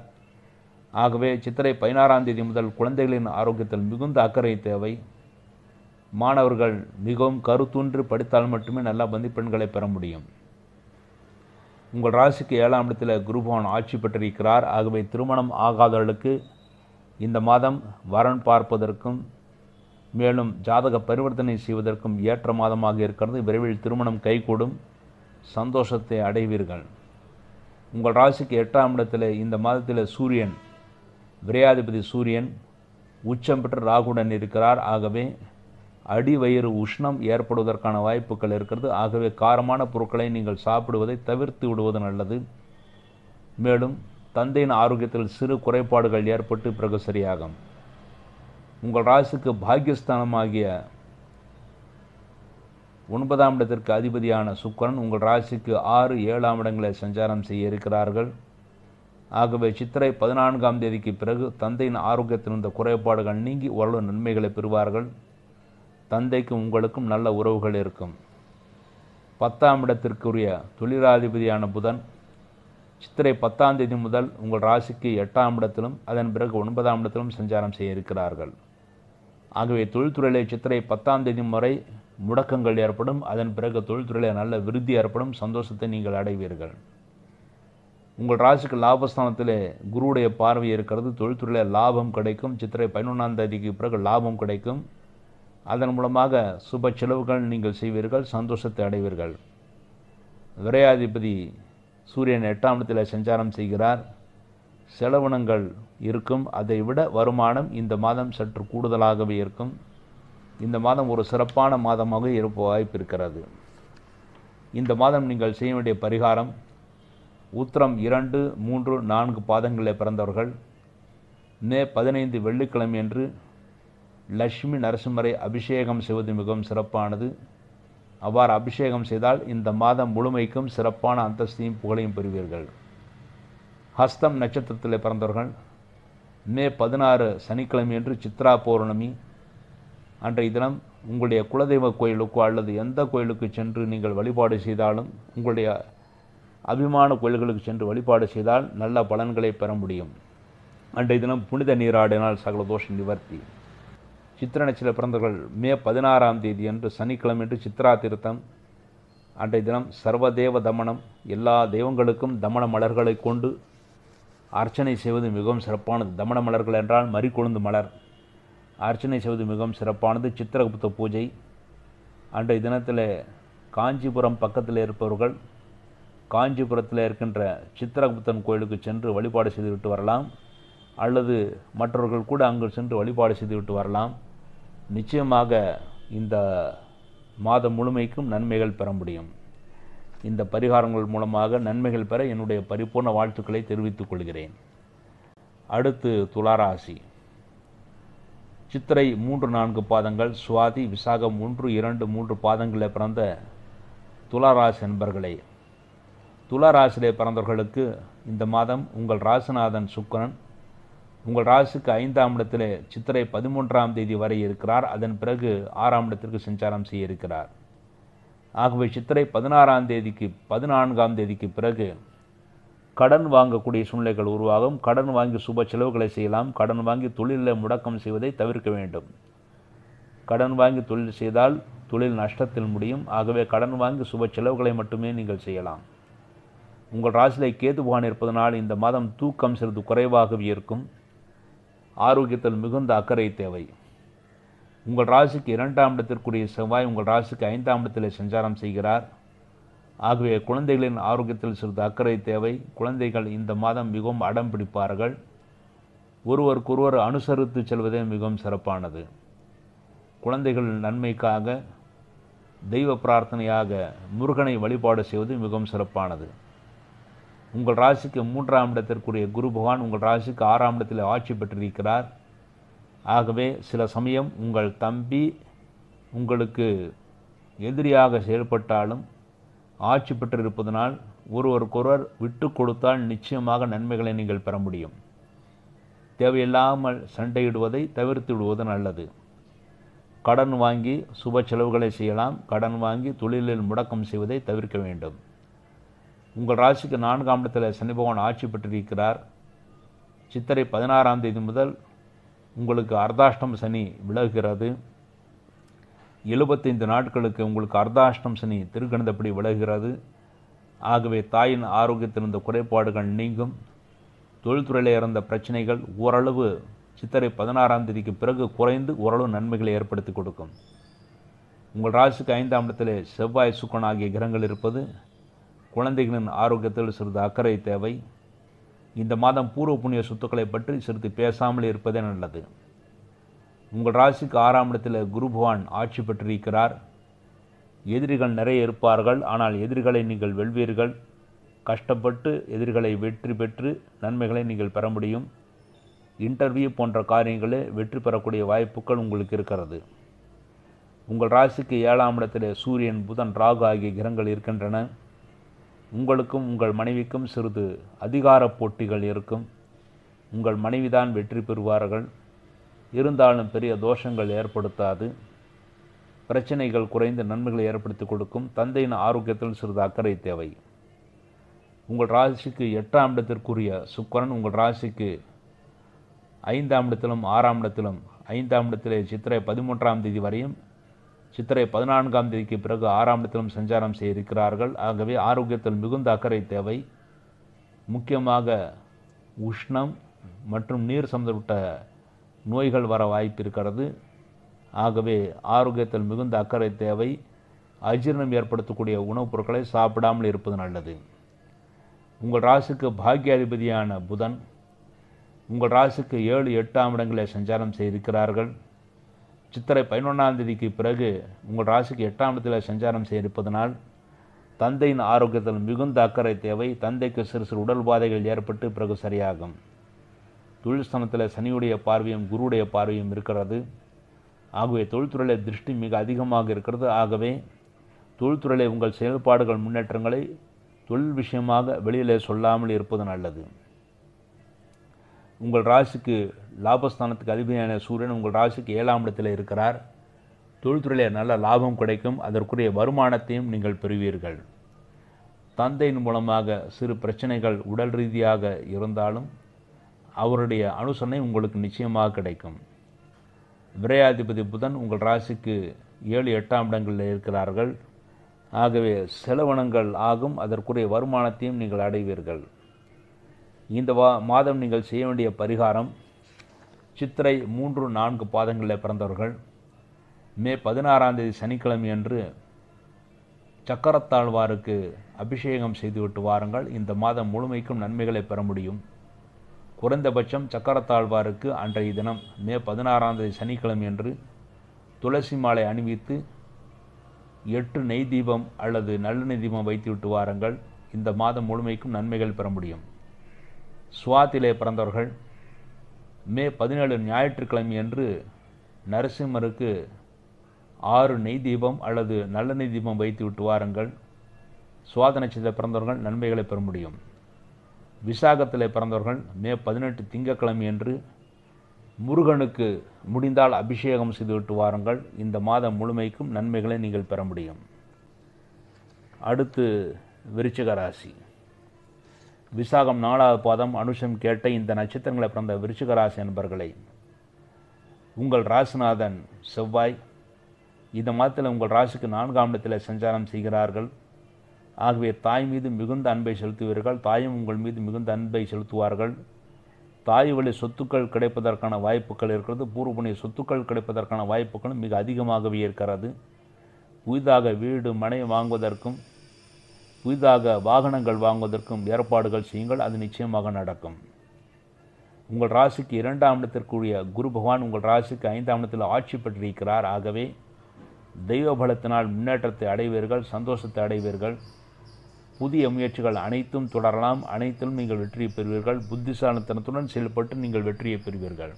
ஆகவே சித்திரை 16ஆம் தேதி முதல் குழந்தைகளின் ஆரோக்கியத்தில் மிகுந்த அக்கறை தேவை. மாணவர்கள் மிகவும் கருத்தூன்றி படித்தால் மட்டுமே நல்ல மதிப்பெண்களை பெற முடியும். உங்கள் ராசிக்கு 7ஆம் இடத்தில் குரு பகவான் ஆட்சி பெற்றிருக்கிறார். ஆகவே திருமணம் ஆகாதவர்களுக்கு இந்த மாதம் வரன் பார்ப்பதற்கும் மேலும் ஜாதக பரிவர்த்தனை செய்வதற்கும் ஏற்ற மாதமாக இருக்கிறது. விரைவில் திருமணம் கைகூடும், சந்தோஷத்தை அடைவீர்கள். உங்கள் ராசிக்கு 8ஆம் இடத்தில் இந்த மாதத்தில் சூரியன் விரையாதிபதி சூரியன் உச்சம் பெற்று ராகுடன் இருக்கிறார். ஆகவே அடிவயிறு உஷ்ணம் ஏற்படுவதற்கான வாய்ப்புகள் இருக்கிறது. ஆகவே காரமான பொருட்களை நீங்கள் சாப்பிடுவதை தவிர்த்து விடுவது நல்லது. மேலும் தந்தையின் ஆரோக்கியத்தில் சிறு குறைபாடுகள் ஏற்பட்டு பிறகு சரியாகும். உங்கள் ராசிக்கு பாக்கியஸ்தானமாகிய 9ஆம் இடத்திற்கு அதிபதியான சுக்கிரன் உங்கள் ராசிக்கு 6, 7ஆம் இடங்களை சஞ்சாரம் செய்ய இருக்கிறார்கள். ஆகவே சித்திரை 14ஆம் தேதிக்கு பிறகு தந்தையின் ஆரோக்கியத்தில் இருந்த குறைபாடுகள் நீங்கி ஓரளவு நன்மைகளை பெறுவார்கள். தந்தைக்கும் உங்களுக்கும் நல்ல உறவுகள் இருக்கும். 10ஆம் இடத்திற்குரிய தொழிலாதிபதியான புதன் சித்திரை 10ஆம் தேதி முதல் உங்கள் ராசிக்கு 8ஆம் இடத்திலும் அதன் பிறகு 9ஆம் இடத்திலும் சஞ்சாரம் செய்ய இருக்கிறார்கள். ஆகவே தொழில்துறையிலே சித்திரை 10ஆம் தேதி வரை முடக்கங்கள் ஏற்படும். அதன் பிறகு தொழில்துறையில் நல்ல விருத்தி ஏற்படும். சந்தோஷத்தை நீங்கள் அடைவீர்கள். உங்கள் ராசிக்கு லாபஸ்தானத்திலே குருவுடைய பார்வை இருக்கிறது. தொழில்துறையில் லாபம் கிடைக்கும். சித்திரை 11ஆம் தேதிக்கு பிறகு லாபம் கிடைக்கும். அதன் மூலமாக சுப செலவுகள் நீங்கள் செய்வீர்கள், சந்தோஷத்தை அடைவீர்கள். விரையாதிபதி சூரியன் 8ஆம் இடத்தில் சஞ்சாரம் செய்கிறார். செலவினங்கள் இருக்கும். அதை விட வருமானம் இந்த மாதம் சற்று கூடுதலாகவே இருக்கும். இந்த மாதம் ஒரு சிறப்பான மாதமாக இருப்ப வாய்ப்பு இருக்கிறது. இந்த மாதம் நீங்கள் செய்ய வேண்டிய பரிகாரம்: உத்திரம் 2, 3, 4 பாதங்களில் பிறந்தவர்கள் மே 15 வெள்ளிக்கிழமை என்று லட்சுமி நரசிம்மரை அபிஷேகம் செய்வது மிகவும் சிறப்பானது. அவ்வாறு அபிஷேகம் செய்தால் இந்த மாதம் முழுமைக்கும் சிறப்பான அந்தஸ்தையும் புகழையும் பெறுவீர்கள். ஹஸ்தம் நட்சத்திரத்தில் பிறந்தவர்கள் மே 16 சனிக்கிழமை என்று சித்ரா பௌர்ணமி அன்றைய தினம் உங்களுடைய குலதெய்வ கோயிலுக்கோ அல்லது எந்த கோயிலுக்கு சென்று நீங்கள் வழிபாடு செய்தாலும், உங்களுடைய அபிமான கோயில்களுக்கு சென்று வழிபாடு செய்தால் நல்ல பலன்களை பெற முடியும். அன்றைய தினம் புனித நீராடினால் சகல தோஷ நிவர்த்தி. சித்திர நட்சத்திர பிறந்தவர்கள் மே 16ஆம் தேதி என்று சனிக்கிழமை என்று சித்ரா தீர்த்தம் அன்றைய தினம் சர்வதேவ தமனம், எல்லா தெய்வங்களுக்கும் தமன மலர்களை கொண்டு அர்ச்சனை செய்வது மிகவும் சிறப்பானது. தமன மலர்கள் என்றால் மறிக்கொழுந்து மலர். அர்ச்சனை செய்வது மிகவும் சிறப்பானது. சித்திரகுப்த பூஜை அன்றைய தினத்தில் காஞ்சிபுரம் பக்கத்தில் இருப்பவர்கள் காஞ்சிபுரத்தில் இருக்கின்ற சித்திரகுப்தன் கோயிலுக்கு சென்று வழிபாடு செய்துவிட்டு வரலாம், அல்லது மற்றவர்கள் கூட அங்கு சென்று வழிபாடு செய்துவிட்டு வரலாம். நிச்சயமாக இந்த மாதம் முழுமைக்கும் நன்மைகள் பெற முடியும். இந்த பரிகாரங்கள் மூலமாக நன்மைகள் பெற என்னுடைய பரிபூர்ண வாழ்த்துக்களை தெரிவித்துக் கொள்கிறேன். அடுத்து துளாராசி. சித்திரை 3-4 பாதங்கள், சுவாதி விசாகம் 1-2-3 பாதங்களில் பிறந்த துளாராசி என்பர்களே, துளாராசியிலே பிறந்தவர்களுக்கு இந்த மாதம் உங்கள் ராசிநாதன் சுக்கிரன் உங்கள் ராசிக்கு 5ஆம் இடத்திலே சித்திரை 13ஆம் தேதி வரை இருக்கிறார். அதன் பிறகு 6ஆம் இடத்திற்கு சஞ்சாரம் செய்ய இருக்கிறார். ஆகவே சித்திரை 16ஆம் தேதிக்கு 14ஆம் தேதிக்கு பிறகு கடன் வாங்கக்கூடிய சூழ்நிலைகள் உருவாகும். கடன் வாங்கி சுப செலவுகளை செய்யலாம். கடன் வாங்கி தொழிலில் முடக்கம் செய்வதை தவிர்க்க வேண்டும். கடன் வாங்கி தொழில் செய்தால் தொழில் நஷ்டத்தில் முடியும். ஆகவே கடன் வாங்கி சுப செலவுகளை மட்டுமே நீங்கள் செய்யலாம். உங்கள் ராசியிலே கேது பகவான் இருப்பதனால் இந்த மாதம் தூக்கம் சிறிது குறைவாகவே இருக்கும். ஆரோக்கியத்தில் மிகுந்த அக்கறை தேவை. உங்கள் ராசிக்கு 2ஆம் இடத்திற்குரிய செவ்வாய் உங்கள் ராசிக்கு 5ஆம் இடத்திலே சஞ்சாரம் செய்கிறார். ஆகவே குழந்தைகளின் ஆரோக்கியத்தில் சிறிது அக்கறை தேவை. குழந்தைகள் இந்த மாதம் மிகவும் அடம் பிடிப்பார்கள். ஒருவருக்கொருவர் அனுசரித்து செல்வதே மிகவும் சிறப்பானது. குழந்தைகள் நன்மைக்காக தெய்வ பிரார்த்தனையாக முருகனை வழிபாடு செய்வது மிகவும் சிறப்பானது. உங்கள் ராசிக்கு 3ஆம் இடத்திற்குரிய குரு பகவான் உங்கள் ராசிக்கு 6ஆம் இடத்தில் ஆட்சி பெற்றிருக்கிறார். ஆகவே சில சமயம் உங்கள் தம்பி உங்களுக்கு எதிரியாக செயல்பட்டாலும் ஆட்சி பெற்றிருப்பதனால் ஒருவருக்கொருவர் விட்டு கொடுத்தால் நிச்சயமாக நன்மைகளை நீங்கள் பெற முடியும். தேவையில்லாமல் சண்டையிடுவதை தவிர்த்து விடுவது நல்லது. கடன் வாங்கி சுப செலவுகளை செய்யலாம். கடன் வாங்கி தொழிலில் முடக்கம் செய்வதை தவிர்க்க வேண்டும். உங்கள் ராசிக்கு 4ஆம் இடத்தில் சனி பகவான் ஆட்சி பெற்றிருக்கிறார். சித்திரை 16ஆம் தேதி முதல் உங்களுக்கு அர்த்தாஷ்டம் சனி விலகுகிறது. 75 நாட்களுக்கு உங்களுக்கு அர்த்தாஷ்டம் சனி திருக்கணிதப்படி விலகுகிறது. ஆகவே தாயின் ஆரோக்கியத்திலிருந்த குறைபாடுகள் நீங்கும். தொழில்துறையில் இருந்த பிரச்சனைகள் ஓரளவு சித்திரை 16ஆம் தேதிக்கு பிறகு குறைந்து ஓரளவு நன்மைகளை ஏற்படுத்தி கொடுக்கும். உங்கள் ராசிக்கு 5ஆம் இடத்தில் செவ்வாய் சுக்கரன் ஆகிய கிரகங்கள் இருப்பது குழந்தைகளின் ஆரோக்கியத்தில் சிறிது அக்கறை தேவை. இந்த மாதம் பூர்வ புண்ணிய சொத்துக்களை பற்றி சிறிது பேசாமல் இருப்பதே நல்லது. உங்கள் ராசிக்கு 6ஆம் இடத்தில் குரு பகவான் ஆட்சி பெற்றிருக்கிறார். எதிரிகள் நிறைய இருப்பார்கள், ஆனால் எதிரிகளை நீங்கள் வெல்வீர்கள். கஷ்டப்பட்டு எதிரிகளை வெற்றி பெற்று நன்மைகளை நீங்கள் பெற முடியும். இன்டர்வியூ போன்ற காரியங்களில் வெற்றி பெறக்கூடிய வாய்ப்புகள் உங்களுக்கு இருக்கிறது. உங்கள் ராசிக்கு 7ஆம் இடத்தில் சூரியன் புதன் ராகு ஆகிய கிரகங்கள் இருக்கின்றன. உங்களுக்கும் உங்கள் மனைவிக்கும் சிறிது அதிகார போட்டிகள் இருக்கும். உங்கள் மனைவிதான் வெற்றி பெறுவார்கள். இருந்தாலும் பெரிய தோஷங்கள் ஏற்படுத்தாது. பிரச்சனைகள் குறைந்து நன்மைகளை ஏற்படுத்தி கொடுக்கும். தந்தையின் ஆரோக்கியத்தில் சிறிது அக்கறை தேவை. உங்கள் ராசிக்கு 8ஆம் இடத்திற்குரிய சுக்கிரன் உங்கள் ராசிக்கு 5ஆம் இடத்திலும் 6ஆம் இடத்திலும் 5ஆம் இடத்திலே சித்திரை 13ஆம் தேதி வரையும் சித்திரை 14ஆம் தேதிக்கு பிறகு 6ஆம் இடத்திலும் சஞ்சாரம் செய்ய இருக்கிறார்கள். ஆகவே ஆரோக்கியத்தில் மிகுந்த அக்கறை தேவை. முக்கியமாக உஷ்ணம் மற்றும் நீர் சம்பந்தப்பட்ட நோய்கள் வர வாய்ப்பு இருக்கிறது. ஆகவே ஆரோக்கியத்தில் மிகுந்த அக்கறை தேவை. அஜீரணம் ஏற்படுத்தக்கூடிய உணவுப் பொருட்களை சாப்பிடாமல் இருப்பது நல்லது. உங்கள் ராசிக்கு பாக்கியாதிபதியான புதன் உங்கள் ராசிக்கு 7-8ஆம் இடங்களில் சஞ்சாரம் செய்திருக்கிறார்கள். சித்திரை 11ஆம் தேதிக்கு பிறகு உங்கள் ராசிக்கு 8ஆம் இடத்தில் சஞ்சாரம் செய்திருப்பதனால் தந்தையின் ஆரோக்கியத்தில் மிகுந்த அக்கறை தேவை. தந்தைக்கு சிறு சிறு உடல் பாதைகள் ஏற்பட்டு பிறகு சரியாகும். தொழில்ஸ்தானத்தில் சனியுடைய பார்வையும் குருவுடைய பார்வையும் இருக்கிறது. ஆகவே தொழில்துறையில் திருஷ்டி மிக அதிகமாக இருக்கிறது. ஆகவே தொழில்துறையில் உங்கள் செயல்பாடுகள் முன்னேற்றங்களை தொழில் விஷயமாக வெளியிலே சொல்லாமல் இருப்பது நல்லது. உங்கள் ராசிக்கு லாபஸ்தானத்துக்கு அதிபதியான சூரியன் உங்கள் ராசிக்கு 7ஆம் இடத்தில் இருக்கிறார். தொழில்துறையிலே நல்ல லாபம் கிடைக்கும். அதற்குரிய வருமானத்தையும் நீங்கள் பெறுவீர்கள். தந்தையின் மூலமாக சிறு பிரச்சனைகள் உடல் ரீதியாக இருந்தாலும் அவருடைய அனுசரணை உங்களுக்கு நிச்சயமாக கிடைக்கும். விரையாதிபதி புதன் உங்கள் ராசிக்கு 7-8ஆம் இடங்களில் இருக்கிறார்கள். ஆகவே செலவனங்கள் ஆகும், அதற்குரிய வருமானத்தையும் நீங்கள் அடைவீர்கள். இந்த மாதம் நீங்கள் செய்ய வேண்டிய பரிகாரம்: சித்திரை 3, 4 பாதங்களில் பிறந்தவர்கள் மே 16ஆம் தேதி சனிக்கிழமையன்று சக்கரத்தாழ்வாருக்கு அபிஷேகம் செய்துவிட்டு வாருங்கள். இந்த மாதம் முழுமைக்கும் நன்மைகளை பெற முடியும். குறைந்தபட்சம் சக்கரத்தாழ்வாருக்கு அன்றைய தினம் மே 16ஆம் தேதி சனிக்கிழமையன்று துளசி மாலை அணிவித்து 8 நெய் தீபம் அல்லது நல்லெண்ணெய் தீபம் வைத்துவிட்டு வாருங்கள். இந்த மாதம் முழுமைக்கும் நன்மைகள் பெற முடியும். சுவாத்திலே பிறந்தவர்கள் மே 17 ஞாயிற்றுக்கிழமையன்று நரசிம்மருக்கு 6 நெய் தீபம் அல்லது நல்லெண்ணெய் தீபம் வைத்துவிட்டு வாருங்கள். சுவாதி நட்சத்திரத்தில் பிறந்தவர்கள் நன்மைகளை பெற முடியும். விசாகத்தில் பிறந்தவர்கள் மே 18 திங்கக்கிழமையன்று முருகனுக்கு முடிந்தால் அபிஷேகம் செய்துவிட்டு வாருங்கள். இந்த மாதம் முழுமைக்கும் நன்மைகளை நீங்கள் பெற முடியும். அடுத்து விருச்சிக ராசி. விசாகம் 4ஆவது பாதம் அனுஷம் கேட்ட இந்த நட்சத்திரங்களை பிறந்த விருச்சிக ராசி என்பர்களை, உங்கள் ராசிநாதன் செவ்வாய் இந்த மாதத்தில் உங்கள் ராசிக்கு 4ஆம் இடத்தில் சஞ்சாரம் செய்கிறார்கள். ஆகவே தாய் மீது மிகுந்த அன்பை செலுத்துவீர்கள். தாயும் உங்கள் மீது மிகுந்த அன்பை செலுத்துவார்கள். தாய் வழி சொத்துக்கள் கிடைப்பதற்கான வாய்ப்புகள் இருக்கிறது. பூர்வபுண்ணிய சொத்துக்கள் கிடைப்பதற்கான வாய்ப்புகளும் மிக அதிகமாகவே இருக்கிறது. புதிதாக வீடு மனை வாங்குவதற்கும் புதிதாக வாகனங்கள் வாங்குவதற்கும் ஏற்பாடுகள் செய்யுங்கள். அது நிச்சயமாக நடக்கும். உங்கள் ராசிக்கு 2ஆம் இடத்திற்குரிய குரு பகவான் உங்கள் ராசிக்கு 5ஆம் இடத்தில் ஆட்சி பெற்றிருக்கிறார். ஆகவே தெய்வ பலத்தினால் முன்னேற்றத்தை அடைவீர்கள், சந்தோஷத்தை அடைவீர்கள். புதிய முயற்சிகள் அனைத்தும் தொடரலாம். அனைத்திலும் நீங்கள் வெற்றியை பெறுவீர்கள். புத்திசாலித்தனத்துடன் செயல்பட்டு நீங்கள் வெற்றியை பெறுவீர்கள்.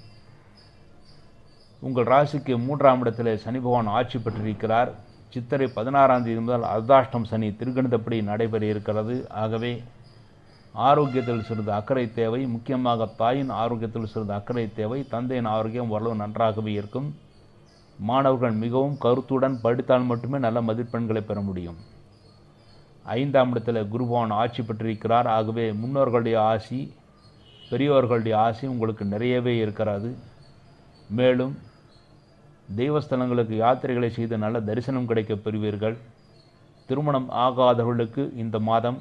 உங்கள் ராசிக்கு 3ஆம் இடத்தில் சனி பகவான் ஆட்சி பெற்றிருக்கிறார். சித்திரை 16ஆம் தேதி முதல் அர்த்தாஷ்டம் சனி திருக்கணிதப்படி நடைபெற இருக்கிறது. ஆகவே ஆரோக்கியத்தில் சிறிது அக்கறை தேவை. முக்கியமாக தாயின் ஆரோக்கியத்தில் சிறிது அக்கறை தேவை. தந்தையின் ஆரோக்கியம் ஓரளவு நன்றாகவே இருக்கும். மாணவர்கள் மிகவும் கருத்துடன் படித்தால் மட்டுமே நல்ல மதிப்பெண்களை பெற முடியும். 5ஆம் இடத்தில் குருபவன் ஆட்சி பெற்றிருக்கிறார். ஆகவே முன்னோர்களுடைய ஆசி, பெரியவர்களுடைய ஆசி உங்களுக்கு நிறையவே இருக்கிறது. மேலும் தெய்வஸ்தலங்களுக்கு யாத்திரைகளை செய்து நல்ல தரிசனம் கிடைக்கப் பெறுவீர்கள். திருமணம் ஆகாதவர்களுக்கு இந்த மாதம்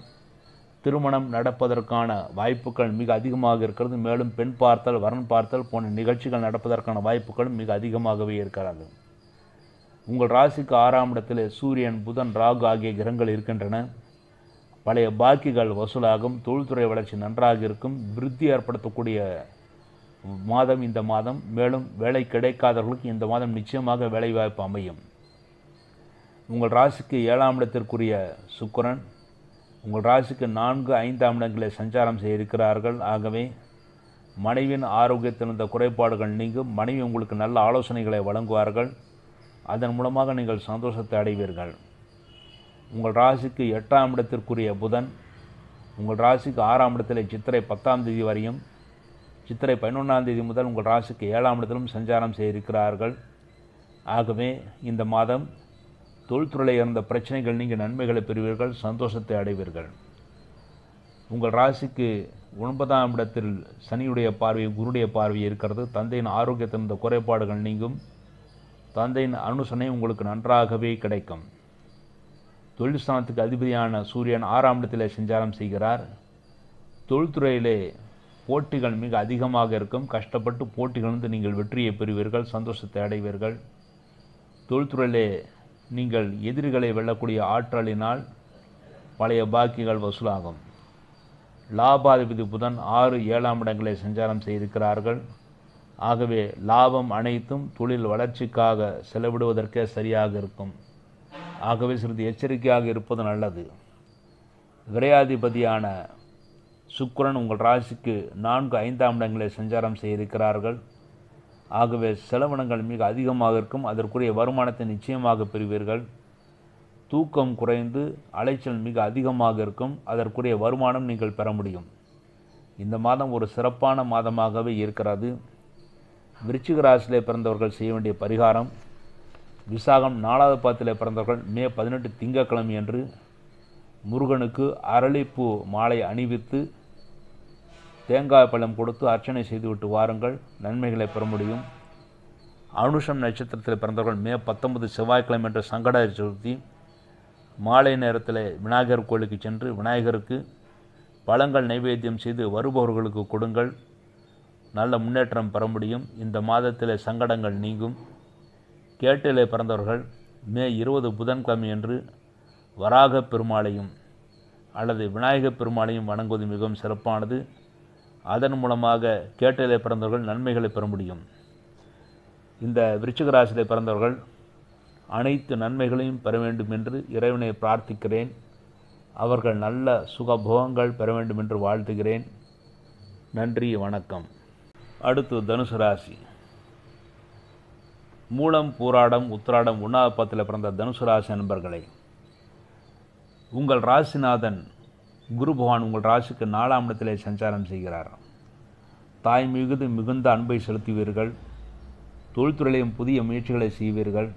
திருமணம் நடப்பதற்கான வாய்ப்புகள் மிக அதிகமாக இருக்கிறது. மேலும் பெண் பார்த்தல், வரன் பார்த்தல் போன்ற நிகழ்ச்சிகள் நடப்பதற்கான வாய்ப்புகளும் மிக அதிகமாகவே இருக்கிறது. உங்கள் ராசிக்கு 6ஆம் இடத்தில் சூரியன், புதன், ராகு ஆகிய கிரகங்கள் இருக்கின்றன. பழைய பாக்கிகள் வசூலாகும். தொழில்துறை வளர்ச்சி நன்றாக இருக்கும். விருத்தி ஏற்படுத்தக்கூடிய மாதம் இந்த மாதம். மேலும் வேலை கிடைக்காதவர்களுக்கு இந்த மாதம் நிச்சயமாக வேலைவாய்ப்பு அமையும். உங்கள் ராசிக்கு 7ஆம் இடத்திற்குரிய சுக்கிரன் உங்கள் ராசிக்கு 4, 5ஆம் இடங்களில் சஞ்சாரம் செய்ய இருக்கிறார்கள். ஆகவே மனைவியின் ஆரோக்கியத்தில் இருந்த குறைபாடுகள் நீங்கும். மனைவி உங்களுக்கு நல்ல ஆலோசனைகளை வழங்குவார்கள். அதன் மூலமாக நீங்கள் சந்தோஷத்தை அடைவீர்கள். உங்கள் ராசிக்கு 8ஆம் இடத்திற்குரிய புதன் உங்கள் ராசிக்கு 6ஆம் இடத்தில் சித்திரை 10ஆம் தேதி வரையும் சித்திரை 11ஆம் தேதி முதல் உங்கள் ராசிக்கு 7ஆம் இடத்திலும் சஞ்சாரம் செய்ய இருக்கிறார்கள். ஆகவே இந்த மாதம் தொழில்துறையில் இருந்த பிரச்சனைகள் நீங்கள் நன்மைகளை பெறுவீர்கள், சந்தோஷத்தை அடைவீர்கள். உங்கள் ராசிக்கு 9ஆம் இடத்தில் சனியுடைய பார்வை, குருடைய பார்வை இருக்கிறது. தந்தையின் ஆரோக்கியத்தில் இருந்த குறைபாடுகள் நீங்கும். தந்தையின் அனுசனை உங்களுக்கு நன்றாகவே கிடைக்கும். தொழில் ஸ்தானத்துக்கு அதிபதியான சூரியன் 6ஆம் இடத்திலே சஞ்சாரம் செய்கிறார். தொழில்துறையிலே போட்டிகள் மிக அதிகமாக இருக்கும். கஷ்டப்பட்டு போட்டிகளிலிருந்து நீங்கள் வெற்றியை பெறுவீர்கள், சந்தோஷத்தை அடைவீர்கள். தொழில்துறையிலே நீங்கள் எதிரிகளை வெல்லக்கூடிய ஆற்றலினால் பழைய பாக்கிகள் வசூலாகும். லாபாதிபதி புதன் 6, 7ஆம் இடங்களை சஞ்சாரம் செய்திருக்கிறார்கள். ஆகவே லாபம் அனைத்தும் தொழில் வளர்ச்சிக்காக செலவிடுவதற்கே சரியாக இருக்கும். ஆகவே சிறிது எச்சரிக்கையாக இருப்பது நல்லது. விரையாதிபதியான சுக்கிரன் உங்கள் ராசிக்கு 4, 5ஆம் இடங்களை சஞ்சாரம் செய்திருக்கிறார்கள். ஆகவே செலவினங்கள் மிக அதிகமாக இருக்கும். அதற்குரிய வருமானத்தை நிச்சயமாக பெறுவீர்கள். தூக்கம் குறைந்து அலைச்சல் மிக அதிகமாக இருக்கும். அதற்குரிய வருமானம் நீங்கள் பெற முடியும். இந்த மாதம் ஒரு சிறப்பான மாதமாகவே இருக்கிறது. விருச்சிக ராசியிலே பிறந்தவர்கள் செய்ய வேண்டிய பரிகாரம்: விசாகம் 4ஆவது பாதத்திலே பிறந்தவர்கள் மே 18 திங்கக்கிழமை அன்று முருகனுக்கு அரளிப்பூ மாலை அணிவித்து தேங்காய் பழம் கொடுத்து அர்ச்சனை செய்துவிட்டு வாருங்கள். நன்மைகளை பெற முடியும். அனுஷம் நட்சத்திரத்தில் பிறந்தவர்கள் மே 19 செவ்வாய்க்கிழமை என்ற சங்கடர் சதுர்த்தி மாலை நேரத்தில் விநாயகர் கோயிலுக்கு சென்று விநாயகருக்கு பழங்கள் நைவேத்தியம் செய்து வருபவர்களுக்கு கொடுங்கள். நல்ல முன்னேற்றம் பெற முடியும். இந்த மாதத்தில் சங்கடங்கள் நீங்கும். கேட்டிலே பிறந்தவர்கள் மே 20 புதன்கிழமையன்று வராக பெருமாளையும் அல்லது விநாயகப் பெருமாளையும் வணங்குவது மிகவும் சிறப்பானது. அதன் மூலமாக கேட்டிலே பிறந்தவர்கள் நன்மைகளை பெற முடியும். இந்த விருச்சிக ராசியிலே பிறந்தவர்கள் அனைத்து நன்மைகளையும் பெற வேண்டும் என்று இறைவனை பிரார்த்திக்கிறேன். அவர்கள் நல்ல சுகபோகங்கள் பெற வேண்டும் என்று வாழ்த்துகிறேன். நன்றி, வணக்கம். அடுத்து தனுசு ராசி. மூலம், பூராடம், உத்திராடம் 1வது பாதத்தில் பிறந்த தனுசு ராசி நண்பர்களே, உங்கள் ராசிநாதன் குரு பகவான் உங்கள் ராசிக்கு 4ஆம் இடத்திலே சஞ்சாரம் செய்கிறார். தாய் மீது மிகுந்த அன்பை செலுத்துவீர்கள். தொழில்துறையிலும் புதிய முயற்சிகளை செய்வீர்கள்.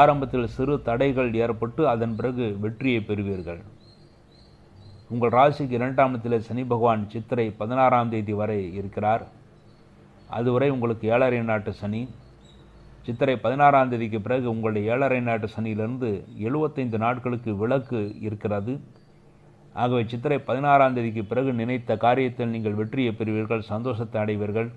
ஆரம்பத்தில் சிறு தடைகள் ஏற்பட்டு அதன் பிறகு வெற்றியை பெறுவீர்கள். உங்கள் ராசிக்கு 2ஆம் இடத்திலே சனி பகவான் சித்திரை 16ஆம் தேதி வரை இருக்கிறார். அதுவரை உங்களுக்கு 7½ நாட்டு சனி. சித்திரை 16ஆம் தேதிக்கு பிறகு உங்களுடைய 7½ நாட்டு சனியிலிருந்து 75 நாட்களுக்கு விலக்கு இருக்கிறது. ஆகவே சித்திரை 16ஆம் தேதிக்கு பிறகு நினைத்த காரியத்தில் நீங்கள் வெற்றியை பெறுவீர்கள், சந்தோஷத்தை அடைவீர்கள்.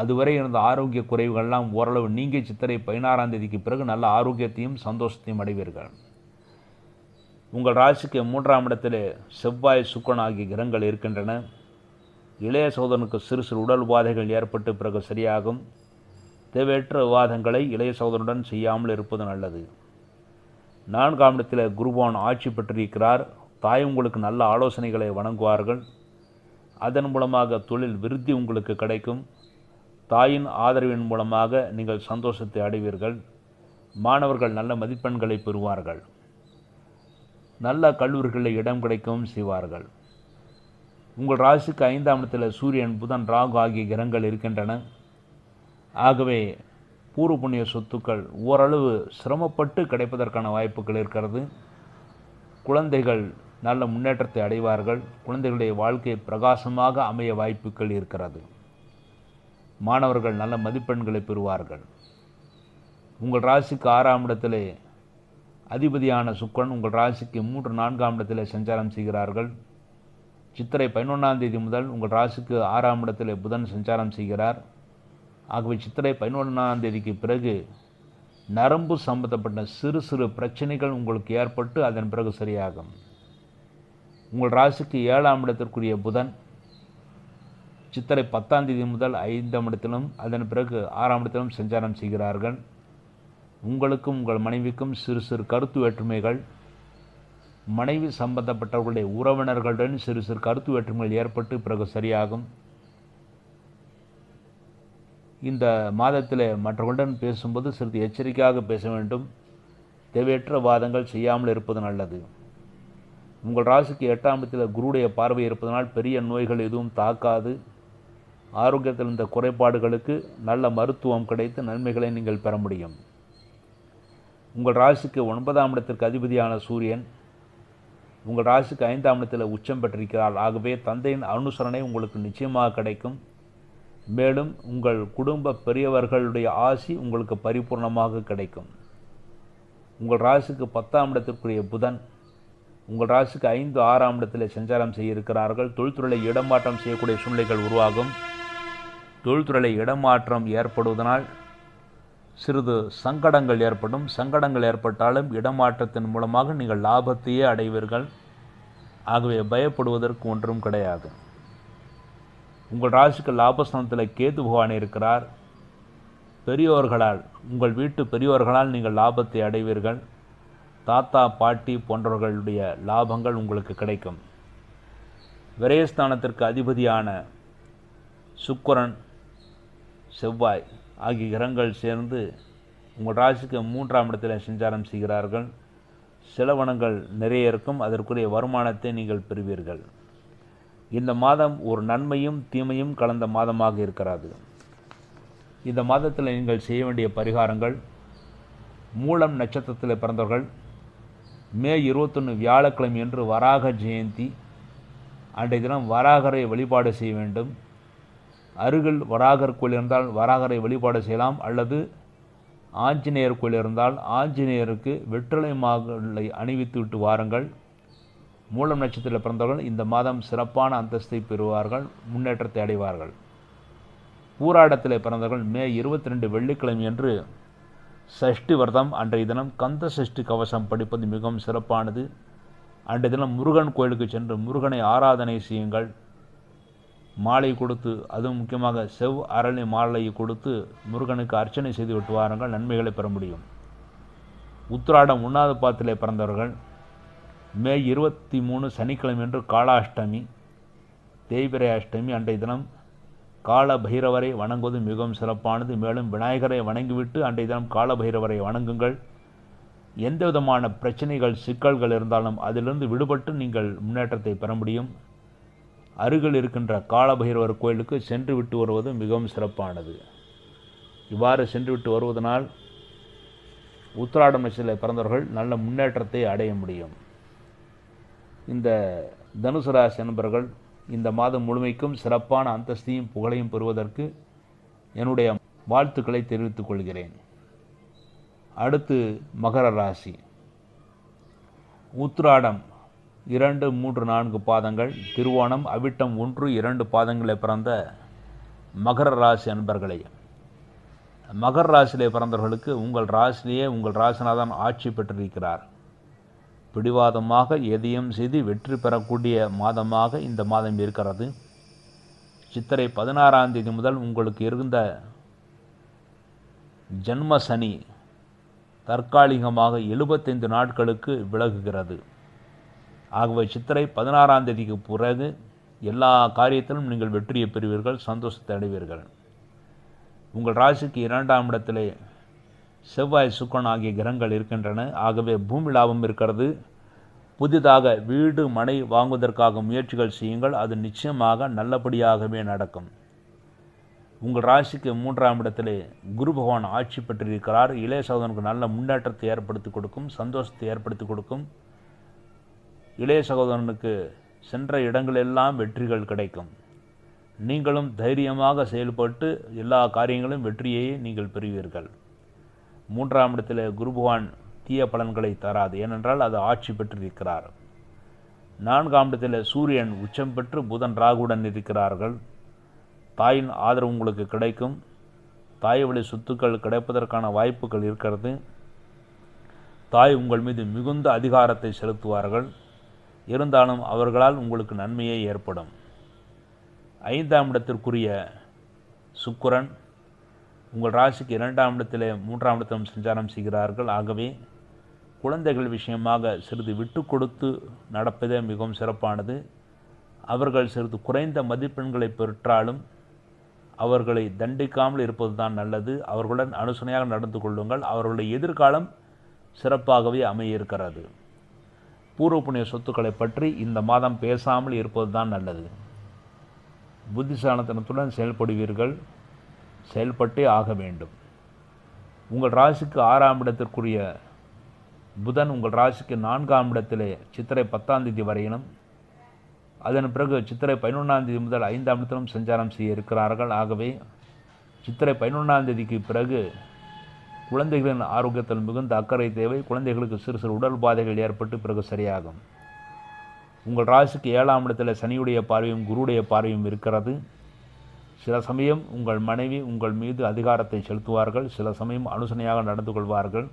அதுவரை இருந்த ஆரோக்கிய குறைவுகள்லாம் ஓரளவு நீங்கி சித்திரை 16ஆம் தேதிக்கு பிறகு நல்ல ஆரோக்கியத்தையும் சந்தோஷத்தையும் அடைவீர்கள். உங்கள் ராசிக்கு 3ஆம் இடத்திலே செவ்வாய், சுக்கரன் ஆகிய கிரகங்கள் இருக்கின்றன. இளைய சகோதரனுக்கு சிறு சிறு உடல் உபாதைகள் ஏற்பட்டு பிறகு சரியாகும். தேவையற்ற விவாதங்களை இளைய சகோதரனுடன் செய்யாமல் இருப்பது நல்லது. 4ஆம் இடத்திலே குருபவான் ஆட்சி பெற்றிருக்கிறார். தாய் உங்களுக்கு நல்ல ஆலோசனைகளை வழங்குவார்கள். அதன் மூலமாக தொழில் விருத்தி உங்களுக்கு கிடைக்கும். தாயின் ஆதரவின் மூலமாக நீங்கள் சந்தோஷத்தை அடைவீர்கள். மாணவர்கள் நல்ல மதிப்பெண்களை பெறுவார்கள். நல்ல கல்லூரிகளில் இடம் கிடைக்கவும் செய்வார்கள். உங்கள் ராசிக்கு 5ஆம் இடத்தில் சூரியன், புதன், ராகு ஆகிய கிரகங்கள் இருக்கின்றன. ஆகவே பூர்வ புண்ணிய சொத்துக்கள் ஓரளவு சிரமப்பட்டு கிடைப்பதற்கான வாய்ப்புகள் இருக்கிறது. குழந்தைகள் நல்ல முன்னேற்றத்தை அடைவார்கள். குழந்தைகளுடைய வாழ்க்கை பிரகாசமாக அமைய வாய்ப்புகள் இருக்கிறது. மாணவர்கள் நல்ல மதிப்பெண்களை பெறுவார்கள். உங்கள் ராசிக்கு 6ஆம் இடத்திலே அதிபதியான சுக்கரன் உங்கள் ராசிக்கு 3, 4ஆம் இடத்திலே சஞ்சாரம் செய்கிறார்கள். சித்திரை 11ஆம் தேதி முதல் உங்கள் ராசிக்கு 6ஆம் இடத்திலே புதன் சஞ்சாரம் செய்கிறார். ஆகவே சித்திரை 11ஆம் தேதிக்கு பிறகு நரம்பு சம்பந்தப்பட்ட சிறு சிறு பிரச்சனைகள் உங்களுக்கு ஏற்பட்டு அதன் பிறகு சரியாகும். உங்கள் ராசிக்கு 7ஆம் இடத்திற்குரிய புதன் சித்திரை 10ஆம் தேதி முதல் 5ஆம் இடத்திலும் அதன் பிறகு 6ஆம் இடத்திலும் சஞ்சாரம் செய்கிறார்கள். உங்களுக்கும் உங்கள் மனைவிக்கும் சிறு சிறு கருத்து வேற்றுமைகள், மனைவி சம்பந்தப்பட்டவர்களுடைய உறவினர்களுடன் சிறு சிறு கருத்து வேற்றுமைகள் ஏற்பட்டு பிறகு சரியாகும். இந்த மாதத்தில் மற்றவர்களுடன் பேசும்போது சிறிது எச்சரிக்கையாக பேச வேண்டும். தேவையற்ற வாதங்கள் செய்யாமல் இருப்பது நல்லது. உங்கள் ராசிக்கு 8ஆம் இடத்தில் குருடைய பார்வை இருப்பதனால் பெரிய நோய்கள் எதுவும் தாக்காது. ஆரோக்கியத்தில் இந்த குறைபாடுகளுக்கு நல்ல மருத்துவம் கிடைத்து நன்மைகளை நீங்கள் பெற முடியும். உங்கள் ராசிக்கு 9ஆம் இடத்திற்கு அதிபதியான சூரியன் உங்கள் ராசிக்கு 5ஆம் இடத்தில் உச்சம் பெற்றிருக்கிறார். ஆகவே தந்தையின் அனுசரணை உங்களுக்கு நிச்சயமாக கிடைக்கும். மேலும் உங்கள் குடும்ப பெரியவர்களுடைய ஆசி உங்களுக்கு பரிபூர்ணமாக கிடைக்கும். உங்கள் ராசிக்கு 10ஆம் இடத்திற்குரிய புதன் உங்கள் ராசிக்கு 5, 6ஆம் இடத்தில் சஞ்சாரம் செய்யிருக்கிறார்கள். தொழில்துறையில் இடமாற்றம் செய்யக்கூடிய சூழ்நிலைகள் உருவாகும். தொழில்துறையில் இடமாற்றம் ஏற்படுவதனால் சிறிது சங்கடங்கள் ஏற்படும். சங்கடங்கள் ஏற்பட்டாலும் இடமாற்றத்தின் மூலமாக நீங்கள் லாபத்தையே அடைவீர்கள். ஆகவே பயப்படுவதற்கு ஒன்றும் கிடையாது. உங்கள் ராசிக்கு லாபஸ்தானத்தில் கேது பகவான் இருக்கிறார். பெரியோர்களால், உங்கள் வீட்டு பெரியோர்களால் நீங்கள் லாபத்தை அடைவீர்கள். தாத்தா, பாட்டி போன்றவர்களுடைய லாபங்கள் உங்களுக்கு கிடைக்கும். விரயஸ்தானத்திற்கு அதிபதியான சுக்கிரன், செவ்வாய் ஆகிய கிரகங்கள் சேர்ந்து உங்கள் ராசிக்கு 3ஆம் இடத்தில் சஞ்சாரம் செய்கிறார்கள். செலவனங்கள் நிறைய இருக்கும். அதற்குரிய வருமானத்தை நீங்கள் பெறுவீர்கள். இந்த மாதம் ஒரு நன்மையும் தீமையும் கலந்த மாதமாக இருக்கிறது. இந்த மாதத்தில் நீங்கள் செய்ய வேண்டிய பரிகாரங்கள்: மூலம் நட்சத்திரத்தில் பிறந்தவர்கள் மே 21 வியாழக்கிழமை என்று வராக ஜெயந்தி, அன்றைய தினம் வராகரை வழிபாடு செய்ய வேண்டும். அருகில் வராகர் கோயில் இருந்தால் வராகரை வழிபாடு செய்யலாம். அல்லது ஆஞ்சநேயருக்குள் இருந்தால் ஆஞ்சநேயருக்கு வெற்றிலை மாலை அணிவித்து விட்டு வாருங்கள். மூலம் நட்சத்திரத்தில் பிறந்தவர்கள் இந்த மாதம் சிறப்பான அந்தஸ்தை பெறுவார்கள், முன்னேற்றத்தை அடைவார்கள். பூராடத்தில் பிறந்தவர்கள் மே 22 வெள்ளிக்கிழமை என்று சஷ்டி விரதம், அன்றைய தினம் கந்த சஷ்டி கவசம் படிப்பது மிகவும் சிறப்பானது. அன்றைய தினம் முருகன் கோயிலுக்கு சென்று முருகனை ஆராதனை செய்யுங்கள். மாலை கொடுத்து, அதுவும் முக்கியமாக செவ் அரளி மாலையை கொடுத்து முருகனுக்கு அர்ச்சனை செய்து விட்டு வாருங்கள், நன்மைகளை பெற முடியும். உத்திராடம் 1வது பாதத்திலே பிறந்தவர்கள் மே 23 சனிக்கிழமை என்று காளாஷ்டமி, தேய்பிரை அஷ்டமி, அன்றைய தினம் கால பைரவரை வணங்குவது மிகவும் சிறப்பானது. மேலும் விநாயகரை வணங்கிவிட்டு அன்றைய தினம் கால பைரவரை வணங்குங்கள். எந்த விதமான பிரச்சனைகள் சிக்கல்கள் இருந்தாலும் அதிலிருந்து விடுபட்டு நீங்கள் முன்னேற்றத்தை பெற முடியும். அருகில் இருக்கின்ற காலபைரவர் கோயிலுக்கு சென்று விட்டு வருவது மிகவும் சிறப்பானது. இவ்வாறு சென்று விட்டு வருவதனால் உத்திராடம் நட்சத்திரத்தில் பிறந்தவர்கள் நல்ல முன்னேற்றத்தை அடைய முடியும். இந்த தனுசு ராசி நண்பர்கள் இந்த மாதம் முழுமைக்கும் சிறப்பான அந்தஸ்தையும் புகழையும் பெறுவதற்கு என்னுடைய வாழ்த்துக்களை தெரிவித்துக் கொள்கிறேன். அடுத்து மகர ராசி. உத்திராடம் 2, 3, 4 பாதங்கள், திருவோணம், அவிட்டம் 1, 2 பாதங்களை பிறந்த மகர ராசி அன்பர்களே, மகர ராசியிலே பிறந்தவர்களுக்கு உங்கள் ராசியிலேயே உங்கள் ராசிநாதன் ஆட்சி பெற்றிருக்கிறார். பிடிவாதமாக எதையும் செய்து வெற்றி பெறக்கூடிய மாதமாக இந்த மாதம் இருக்கிறது. சித்திரை 16 முதல் உங்களுக்கு இருந்த ஜன்ம சனி தற்காலிகமாக 75 நாட்களுக்கு விலகுகிறது. ஆகவே சித்திரை 16 பிறகு எல்லா காரியத்திலும் நீங்கள் வெற்றியை பெறுவீர்கள், சந்தோஷத்தை அடைவீர்கள். உங்கள் ராசிக்கு 2ஆம் இடத்திலே செவ்வாய் சுக்கரன் ஆகிய கிரகங்கள் இருக்கின்றன. ஆகவே பூமி லாபம் இருக்கிறது. புதிதாக வீடு மனை வாங்குவதற்காக முயற்சிகள் செய்யுங்கள், அது நிச்சயமாக நல்லபடியாகவே நடக்கும். உங்கள் ராசிக்கு 3ஆம் இடத்திலே குரு பகவான் ஆட்சி பெற்றிருக்கிறார். இளைய சகோதரனுக்கு நல்ல முன்னேற்றத்தை ஏற்படுத்தி கொடுக்கும், சந்தோஷத்தை ஏற்படுத்தி கொடுக்கும். இளைய சகோதரனுக்கு சென்ற இடங்களெல்லாம் வெற்றிகள் கிடைக்கும். நீங்களும் தைரியமாக செயல்பட்டு எல்லா காரியங்களும் வெற்றியை நீங்கள் பெறுவீர்கள். 3ஆம் இடத்தில் குரு பகவான் தீய பலன்களை தராது, ஏனென்றால் அது ஆட்சி பெற்றிருக்கிறார். 4ஆம் இடத்தில் சூரியன் உச்சம் பெற்று புதன் ராகுடன் இருக்கிறார்கள். தாயின் ஆதரவு உங்களுக்கு கிடைக்கும். தாய் வழி சொத்துக்கள் கிடைப்பதற்கான வாய்ப்புகள் இருக்கிறது. தாய் உங்கள் மீது மிகுந்த அதிகாரத்தை செலுத்துவார்கள், இருந்தாலும் அவர்களால் உங்களுக்கு நன்மையே ஏற்படும். 5ஆம் இடத்திற்குரிய சுக்கிரன் உங்கள் ராசிக்கு 2ஆம் இடத்திலே 3ஆம் இடத்திலும் சஞ்சாரம் செய்கிறார்கள். ஆகவே குழந்தைகள் விஷயமாக சிறிது விட்டு கொடுத்து நடப்பதே மிகவும் சிறப்பானது. அவர்கள் சிறிது குறைந்த மதிப்பெண்களை பெற்றாலும் அவர்களை தண்டிக்காமல் இருப்பது தான் நல்லது. அவர்களுடன் அனுசணையாக நடந்து கொள்ளுங்கள். அவர்களுடைய எதிர்காலம் சிறப்பாகவே அமையிருக்கிறது. பூர்வ புண்ணிய சொத்துக்களை பற்றி இந்த மாதம் பேசாமல் இருப்பது தான் நல்லது. புத்திசாலித்தனத்துடன் செயல்படுவீர்கள், செயல்பட்டே ஆக வேண்டும். உங்கள் ராசிக்கு 6ஆம் இடத்திற்குரிய புதன் உங்கள் ராசிக்கு 4ஆம் இடத்திலே சித்திரை 10 வரையிலும், அதன் பிறகு சித்திரை 11 முதல் 5ஆம் இடத்திலும் சஞ்சாரம் செய்ய இருக்கிறார்கள். ஆகவே சித்திரை 11 பிறகு குழந்தைகளின் ஆரோக்கியத்தில் மிகுந்த அக்கறை தேவை. குழந்தைகளுக்கு சிறு சிறு உடல் பாதைகள் ஏற்பட்டு பிறகு சரியாகும். உங்கள் ராசிக்கு 7ஆம் இடத்தில் சனியுடைய பார்வையும் குருடைய பார்வையும் இருக்கிறது. சில சமயம் உங்கள் மனைவி உங்கள் மீது அதிகாரத்தை செலுத்துவார்கள், சில சமயம் அனுசனையாக நடந்து கொள்வார்கள்.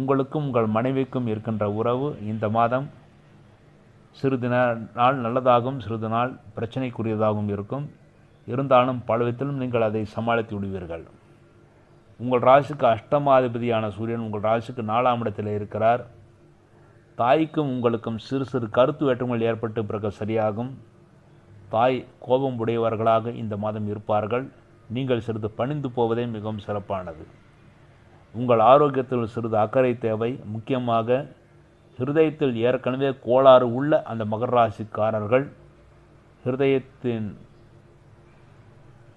உங்களுக்கும் உங்கள் மனைவிக்கும் இருக்கின்ற உறவு இந்த மாதம் சிறிது நாள் நல்லதாகவும் சிறிது நாள் பிரச்சனைக்குரியதாகவும் இருக்கும். இருந்தாலும் பல விதத்திலும் நீங்கள் அதை சமாளித்து விடுவீர்கள். உங்கள் ராசிக்கு 8மாதிபதியான சூரியன் உங்கள் ராசிக்கு 4ஆம் இடத்தில் இருக்கிறார். தாய்க்கும் உங்களுக்கும் சிறு சிறு கருத்து வேற்றுமைகள் ஏற்பட்டு பிறகு சரியாகும். தாய் கோபம் உடையவர்களாக இந்த மாதம் இருப்பார்கள். நீங்கள் சிறிது பணிந்து போவதே மிகவும் சிறப்பானது. உங்கள் ஆரோக்கியத்தில் சிறிது அக்கறை தேவை. முக்கியமாக ஹிருதயத்தில் ஏற்கனவே கோளாறு உள்ள அந்த மகர ராசிக்காரர்கள் ஹிருதயத்தின்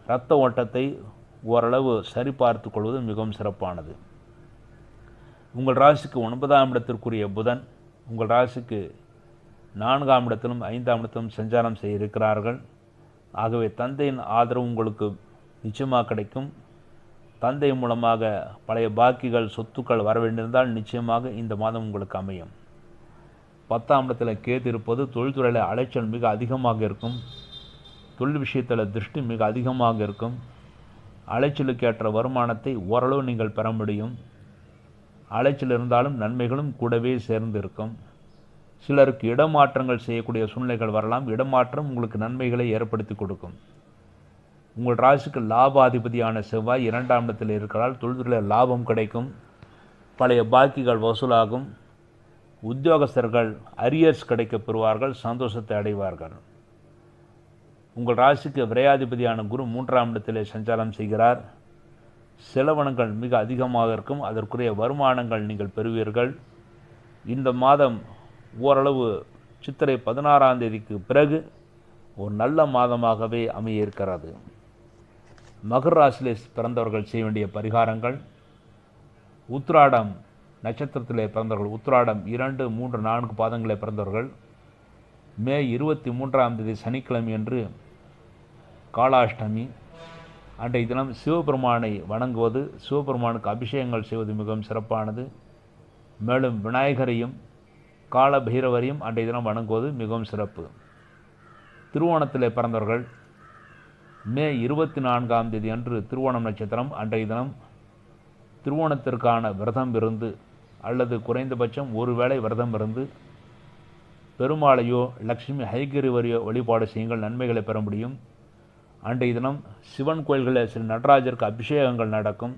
இரத்த ஓட்டத்தை ஓரளவு சரிபார்த்து கொள்வது மிகவும் சிறப்பானது. உங்கள் ராசிக்கு 9ஆம் இடத்திற்குரிய புதன் உங்கள் ராசிக்கு 4ஆம் இடத்திலும் 5ஆம் இடத்திலும் சஞ்சாரம் செய்ய இருக்கிறார்கள். ஆகவே தந்தையின் ஆதரவு உங்களுக்கு நிச்சயமாக கிடைக்கும். தந்தை மூலமாக பழைய பாக்கிகள் சொத்துக்கள் வரவேண்டியிருந்தால் நிச்சயமாக இந்த மாதம் உங்களுக்கு அமையும். 10ஆம் இடத்துல கேது இருப்பது தொழில்துறையில் அலைச்சல் மிக அதிகமாக இருக்கும். தொழில் விஷயத்தில் திருஷ்டி மிக அதிகமாக இருக்கும். அலைச்சலுக்கேற்ற வருமானத்தை ஓரளவு நீங்கள் பெற முடியும். அலைச்சல் இருந்தாலும் நன்மைகளும் கூடவே சேர்ந்து இருக்கும். சிலருக்கு இடமாற்றங்கள் செய்யக்கூடிய சூழ்நிலைகள் வரலாம். இடமாற்றம் உங்களுக்கு நன்மைகளை ஏற்படுத்தி கொடுக்கும். உங்கள் ராசிக்கு லாபாதிபதியான செவ்வாய் 2ஆம் இடத்தில் இருக்கிறால் தொழில்துறையில் லாபம் கிடைக்கும். பழைய பாக்கிகள் வசூலாகும். உத்தியோகஸ்தர்கள் அரியர்ஸ் கிடைக்கப் பெறுவார்கள். சந்தோஷத்தை அடைவார்கள். உங்கள் ராசிக்கு விரையாதிபதியான குரு 3ஆம் இடத்திலே சஞ்சாரம் செய்கிறார். செலவனங்கள் மிக அதிகமாக இருக்கும். அதற்குரிய வருமானங்கள் நீங்கள் பெறுவீர்கள். இந்த மாதம் ஓரளவு சித்திரை 16ஆம் தேதிக்கு பிறகு ஒரு நல்ல மாதமாகவே அமைய இருக்கிறது. மகர ராசியிலே பிறந்தவர்கள் செய்ய வேண்டிய பரிகாரங்கள். உத்திராடம் நட்சத்திரத்திலே பிறந்தவர்கள், உத்திராடம் 2, 3, 4 பாதங்களே பிறந்தவர்கள் மே 23ஆம் தேதி சனிக்கிழமை என்று காளாஷ்டமி அன்றைய தினம் சிவபெருமானை வணங்குவது, சிவபெருமானுக்கு அபிஷேகங்கள் செய்வது மிகவும் சிறப்பானது. மேலும் விநாயகரையும் கால பைரவரையும் அன்றைய தினம் வணங்குவது மிகவும் சிறப்பு. திருவோணத்திலே பிறந்தவர்கள் மே 24ஆம் தேதி அன்று திருவோணம் நட்சத்திரம் அன்றைய தினம் திருவோணத்திற்கான விரதம் இருந்து அல்லது குறைந்தபட்சம் ஒருவேளை விரதம் இருந்து பெருமாளையோ லக்ஷ்மி ஹைகிரிவரையோ வழிபாடு செய்யுங்கள். நன்மைகளை பெற முடியும். அன்றைய தினம் சிவன் கோயில்களில் சில நடராஜருக்கு அபிஷேகங்கள் நடக்கும்.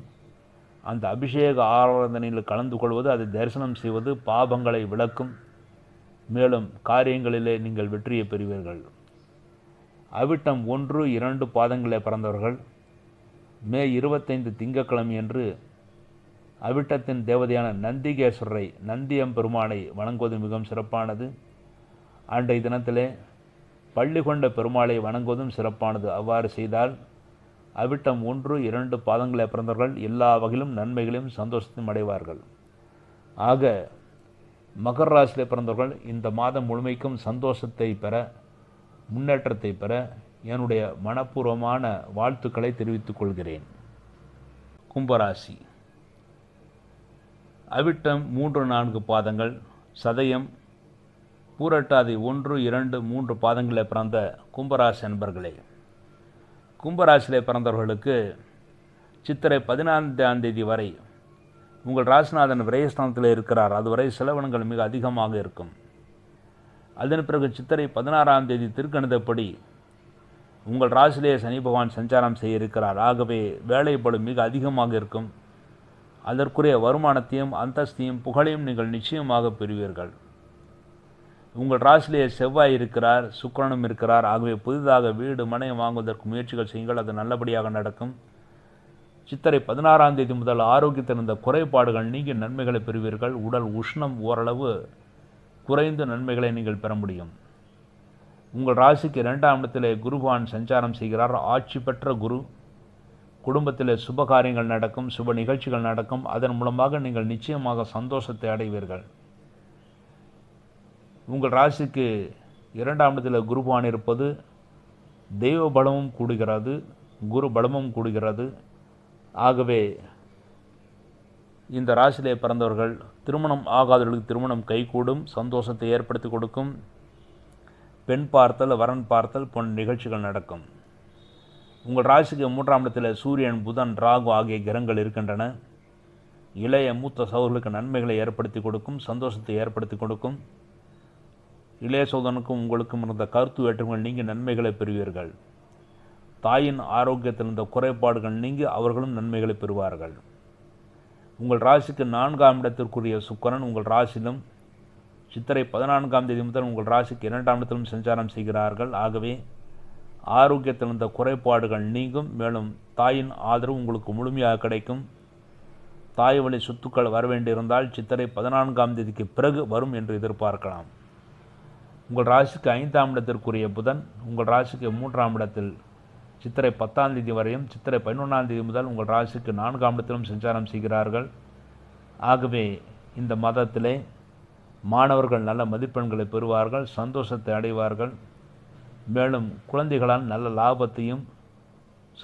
அந்த அபிஷேக ஆராதனையில் கலந்து கொள்வது, அதை தரிசனம் செய்வது பாபங்களை விளக்கும். மேலும் காரியங்களிலே நீங்கள் வெற்றியை பெறுவீர்கள். அவிட்டம் 1, 2 பாதங்களே பிறந்தவர்கள் மே 25 திங்கட்கிழமை என்று அவிட்டத்தின் தேவதையான நந்திகேஸ்வரரை, நந்தியம் பெருமானை வணங்குவது மிகவும் சிறப்பானது. அன்றைய தினத்திலே பள்ளி கொண்ட பெருமாளை வணங்குவதும் சிறப்பானது. அவ்வாறு செய்தால் அவிட்டம் 1, 2 பாதங்களை பிறந்தவர்கள் எல்லா வகையிலும் நன்மைகளையும் சந்தோஷத்தையும் அடைவார்கள். ஆக மகர ராசியிலே பிறந்தவர்கள் இந்த மாதம் முழுமைக்கும் சந்தோஷத்தை பெற, முன்னேற்றத்தை பெற என்னுடைய மனப்பூர்வமான வாழ்த்துக்களை தெரிவித்துக் கொள்கிறேன். கும்பராசி அவிட்டம் 3, 4 பாதங்கள், சதயம், பூரட்டாதி 1, 2, 3 பாதங்களே பிறந்த கும்பராசி அன்பர்களே, கும்பராசியிலே பிறந்தவர்களுக்கு சித்திரை 14ஆம் தேதி வரை உங்கள் ராசிநாதன் விரயஸ்தானத்தில் இருக்கிறார். அதுவரை செலவினங்கள் மிக அதிகமாக இருக்கும். அதன் பிறகு சித்திரை 16ஆம் தேதி திருக்கணிதப்படி உங்கள் ராசியிலே சனி பகவான் சஞ்சாரம் செய்ய இருக்கிறார். ஆகவே வேலைப்பளு மிக அதிகமாக இருக்கும். அதற்குரிய வருமானத்தையும் அந்தஸ்தையும் புகழையும் நீங்கள் நிச்சயமாக பெறுவீர்கள். உங்கள் ராசியிலே செவ்வாய் இருக்கிறார், சுக்கிரனும் இருக்கிறார். ஆகவே புதிதாக வீடு மனை வாங்குவதற்கு முயற்சிகள் செய்யுங்கள். அது நல்லபடியாக நடக்கும். சித்திரை 16ஆம் தேதி முதல் ஆரோக்கியத்தில் இருந்த குறைபாடுகள் நீங்கி நன்மைகளை பெறுவீர்கள். உடல் உஷ்ணம் ஓரளவு குறைந்து நன்மைகளை நீங்கள் பெற முடியும். உங்கள் ராசிக்கு 2ஆம் இடத்திலே குருவான் சஞ்சாரம் செய்கிறார். ஆட்சி பெற்ற குரு. குடும்பத்தில் சுப காரியங்கள் நடக்கும், சுப நிகழ்ச்சிகள் நடக்கும். அதன் மூலமாக நீங்கள் நிச்சயமாக சந்தோஷத்தை அடைவீர்கள். உங்கள் ராசிக்கு 2ஆம் இடத்தில் குருவான் இருப்பது தெய்வ பலமும் கூடுகிறது, குரு பலமும் கூடுகிறது. ஆகவே இந்த ராசியிலே பிறந்தவர்கள் திருமணம் ஆகாதவர்களுக்கு திருமணம் கைகூடும், சந்தோஷத்தை ஏற்படுத்தி கொடுக்கும். பெண் பார்த்தல், வரன் பார்த்தல் போன்ற நிகழ்ச்சிகள் நடக்கும். உங்கள் ராசிக்கு 3ஆம் இடத்தில் சூரியன், புதன், ராகு ஆகிய கிரகங்கள் இருக்கின்றன. இளைய மூத்த சகோதரர்களுக்கு நன்மைகளை ஏற்படுத்தி கொடுக்கும், சந்தோஷத்தை ஏற்படுத்தி கொடுக்கும். இளைய சகோதரனுக்கும் உங்களுக்கும் இருந்த கருத்து வேற்றுமைகள் நீங்கி நன்மைகளை பெறுவீர்கள். தாயின் ஆரோக்கியத்தில் இருந்த குறைபாடுகள் நீங்கி அவர்களும் நன்மைகளை பெறுவார்கள். உங்கள் ராசிக்கு 4ஆம் இடத்திற்குரிய சுக்கிரன் உங்கள் ராசியிலும் சித்திரை 14ஆம் தேதி முதல் உங்கள் ராசிக்கு 2ஆம் இடத்திலும் சஞ்சாரம் செய்கிறார்கள். ஆகவே ஆரோக்கியத்தில் இருந்த குறைபாடுகள் நீங்கும். மேலும் தாயின் ஆதரவு உங்களுக்கு முழுமையாக கிடைக்கும். தாய் வழி சொத்துக்கள் வரவேண்டியிருந்தால் சித்திரை 14ஆம் தேதிக்கு பிறகு வரும் என்று எதிர்பார்க்கலாம். உங்கள் ராசிக்கு 5ஆம் இடத்திற்குரிய புதன் உங்கள் ராசிக்கு 3ஆம் இடத்தில் சித்திரை 10ஆம் தேதி வரையும், சித்திரை 11ஆம் தேதி முதல் உங்கள் ராசிக்கு 4ஆம் இடத்திலும் சஞ்சாரம் செய்கிறார்கள். ஆகவே இந்த மாதத்திலே மாணவர்கள் நல்ல மதிப்பெண்களை பெறுவார்கள், சந்தோஷத்தை அடைவார்கள். மேலும் குழந்தைகளால் நல்ல லாபத்தையும்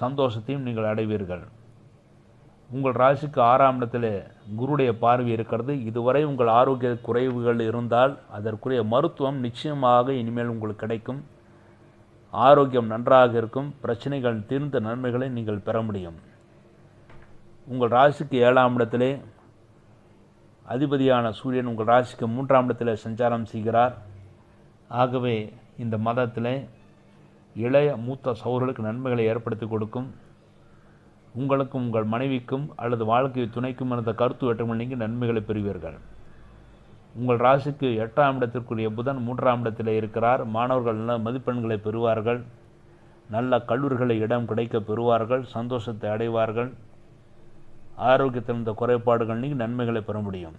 சந்தோஷத்தையும் நீங்கள் அடைவீர்கள். உங்கள் ராசிக்கு 6ஆம் இடத்திலே குருடைய பார்வை இருக்கிறது. இதுவரை உங்கள் ஆரோக்கிய குறைவுகள் இருந்தால் அதற்குரிய மருத்துவம் நிச்சயமாக இனிமேல் உங்களுக்கு கிடைக்கும். ஆரோக்கியம் நன்றாக இருக்கும். பிரச்சனைகள் தீர்ந்த நன்மைகளை நீங்கள் பெற முடியும். உங்கள் ராசிக்கு 7ஆம் இடத்திலே அதிபதியான சூரியன் உங்கள் ராசிக்கு 3ஆம் இடத்திலே சஞ்சாரம் செய்கிறார். ஆகவே இந்த மாதத்திலே இளைய மூத்த சகோதரர்களுக்கு நன்மைகளை ஏற்படுத்தி கொடுக்கும். உங்களுக்கும் உங்கள் மனைவிக்கும் அல்லது வாழ்க்கை துணைக்கும் இருந்த கருத்து வேற்றுமைகள் நீங்கி நன்மைகளை பெறுவீர்கள். உங்கள் ராசிக்கு 8ஆம் இடத்திற்குரிய புதன் 3ஆம் இடத்தில் இருக்கிறார். மாணவர்கள் நல்ல மதிப்பெண்களை பெறுவார்கள். நல்ல கல்லூரிகளை இடம் கிடைக்க பெறுவார்கள். சந்தோஷத்தை அடைவார்கள். ஆரோக்கியத்தில் இருந்த குறைபாடுகள் நீங்கி நன்மைகளை பெற முடியும்.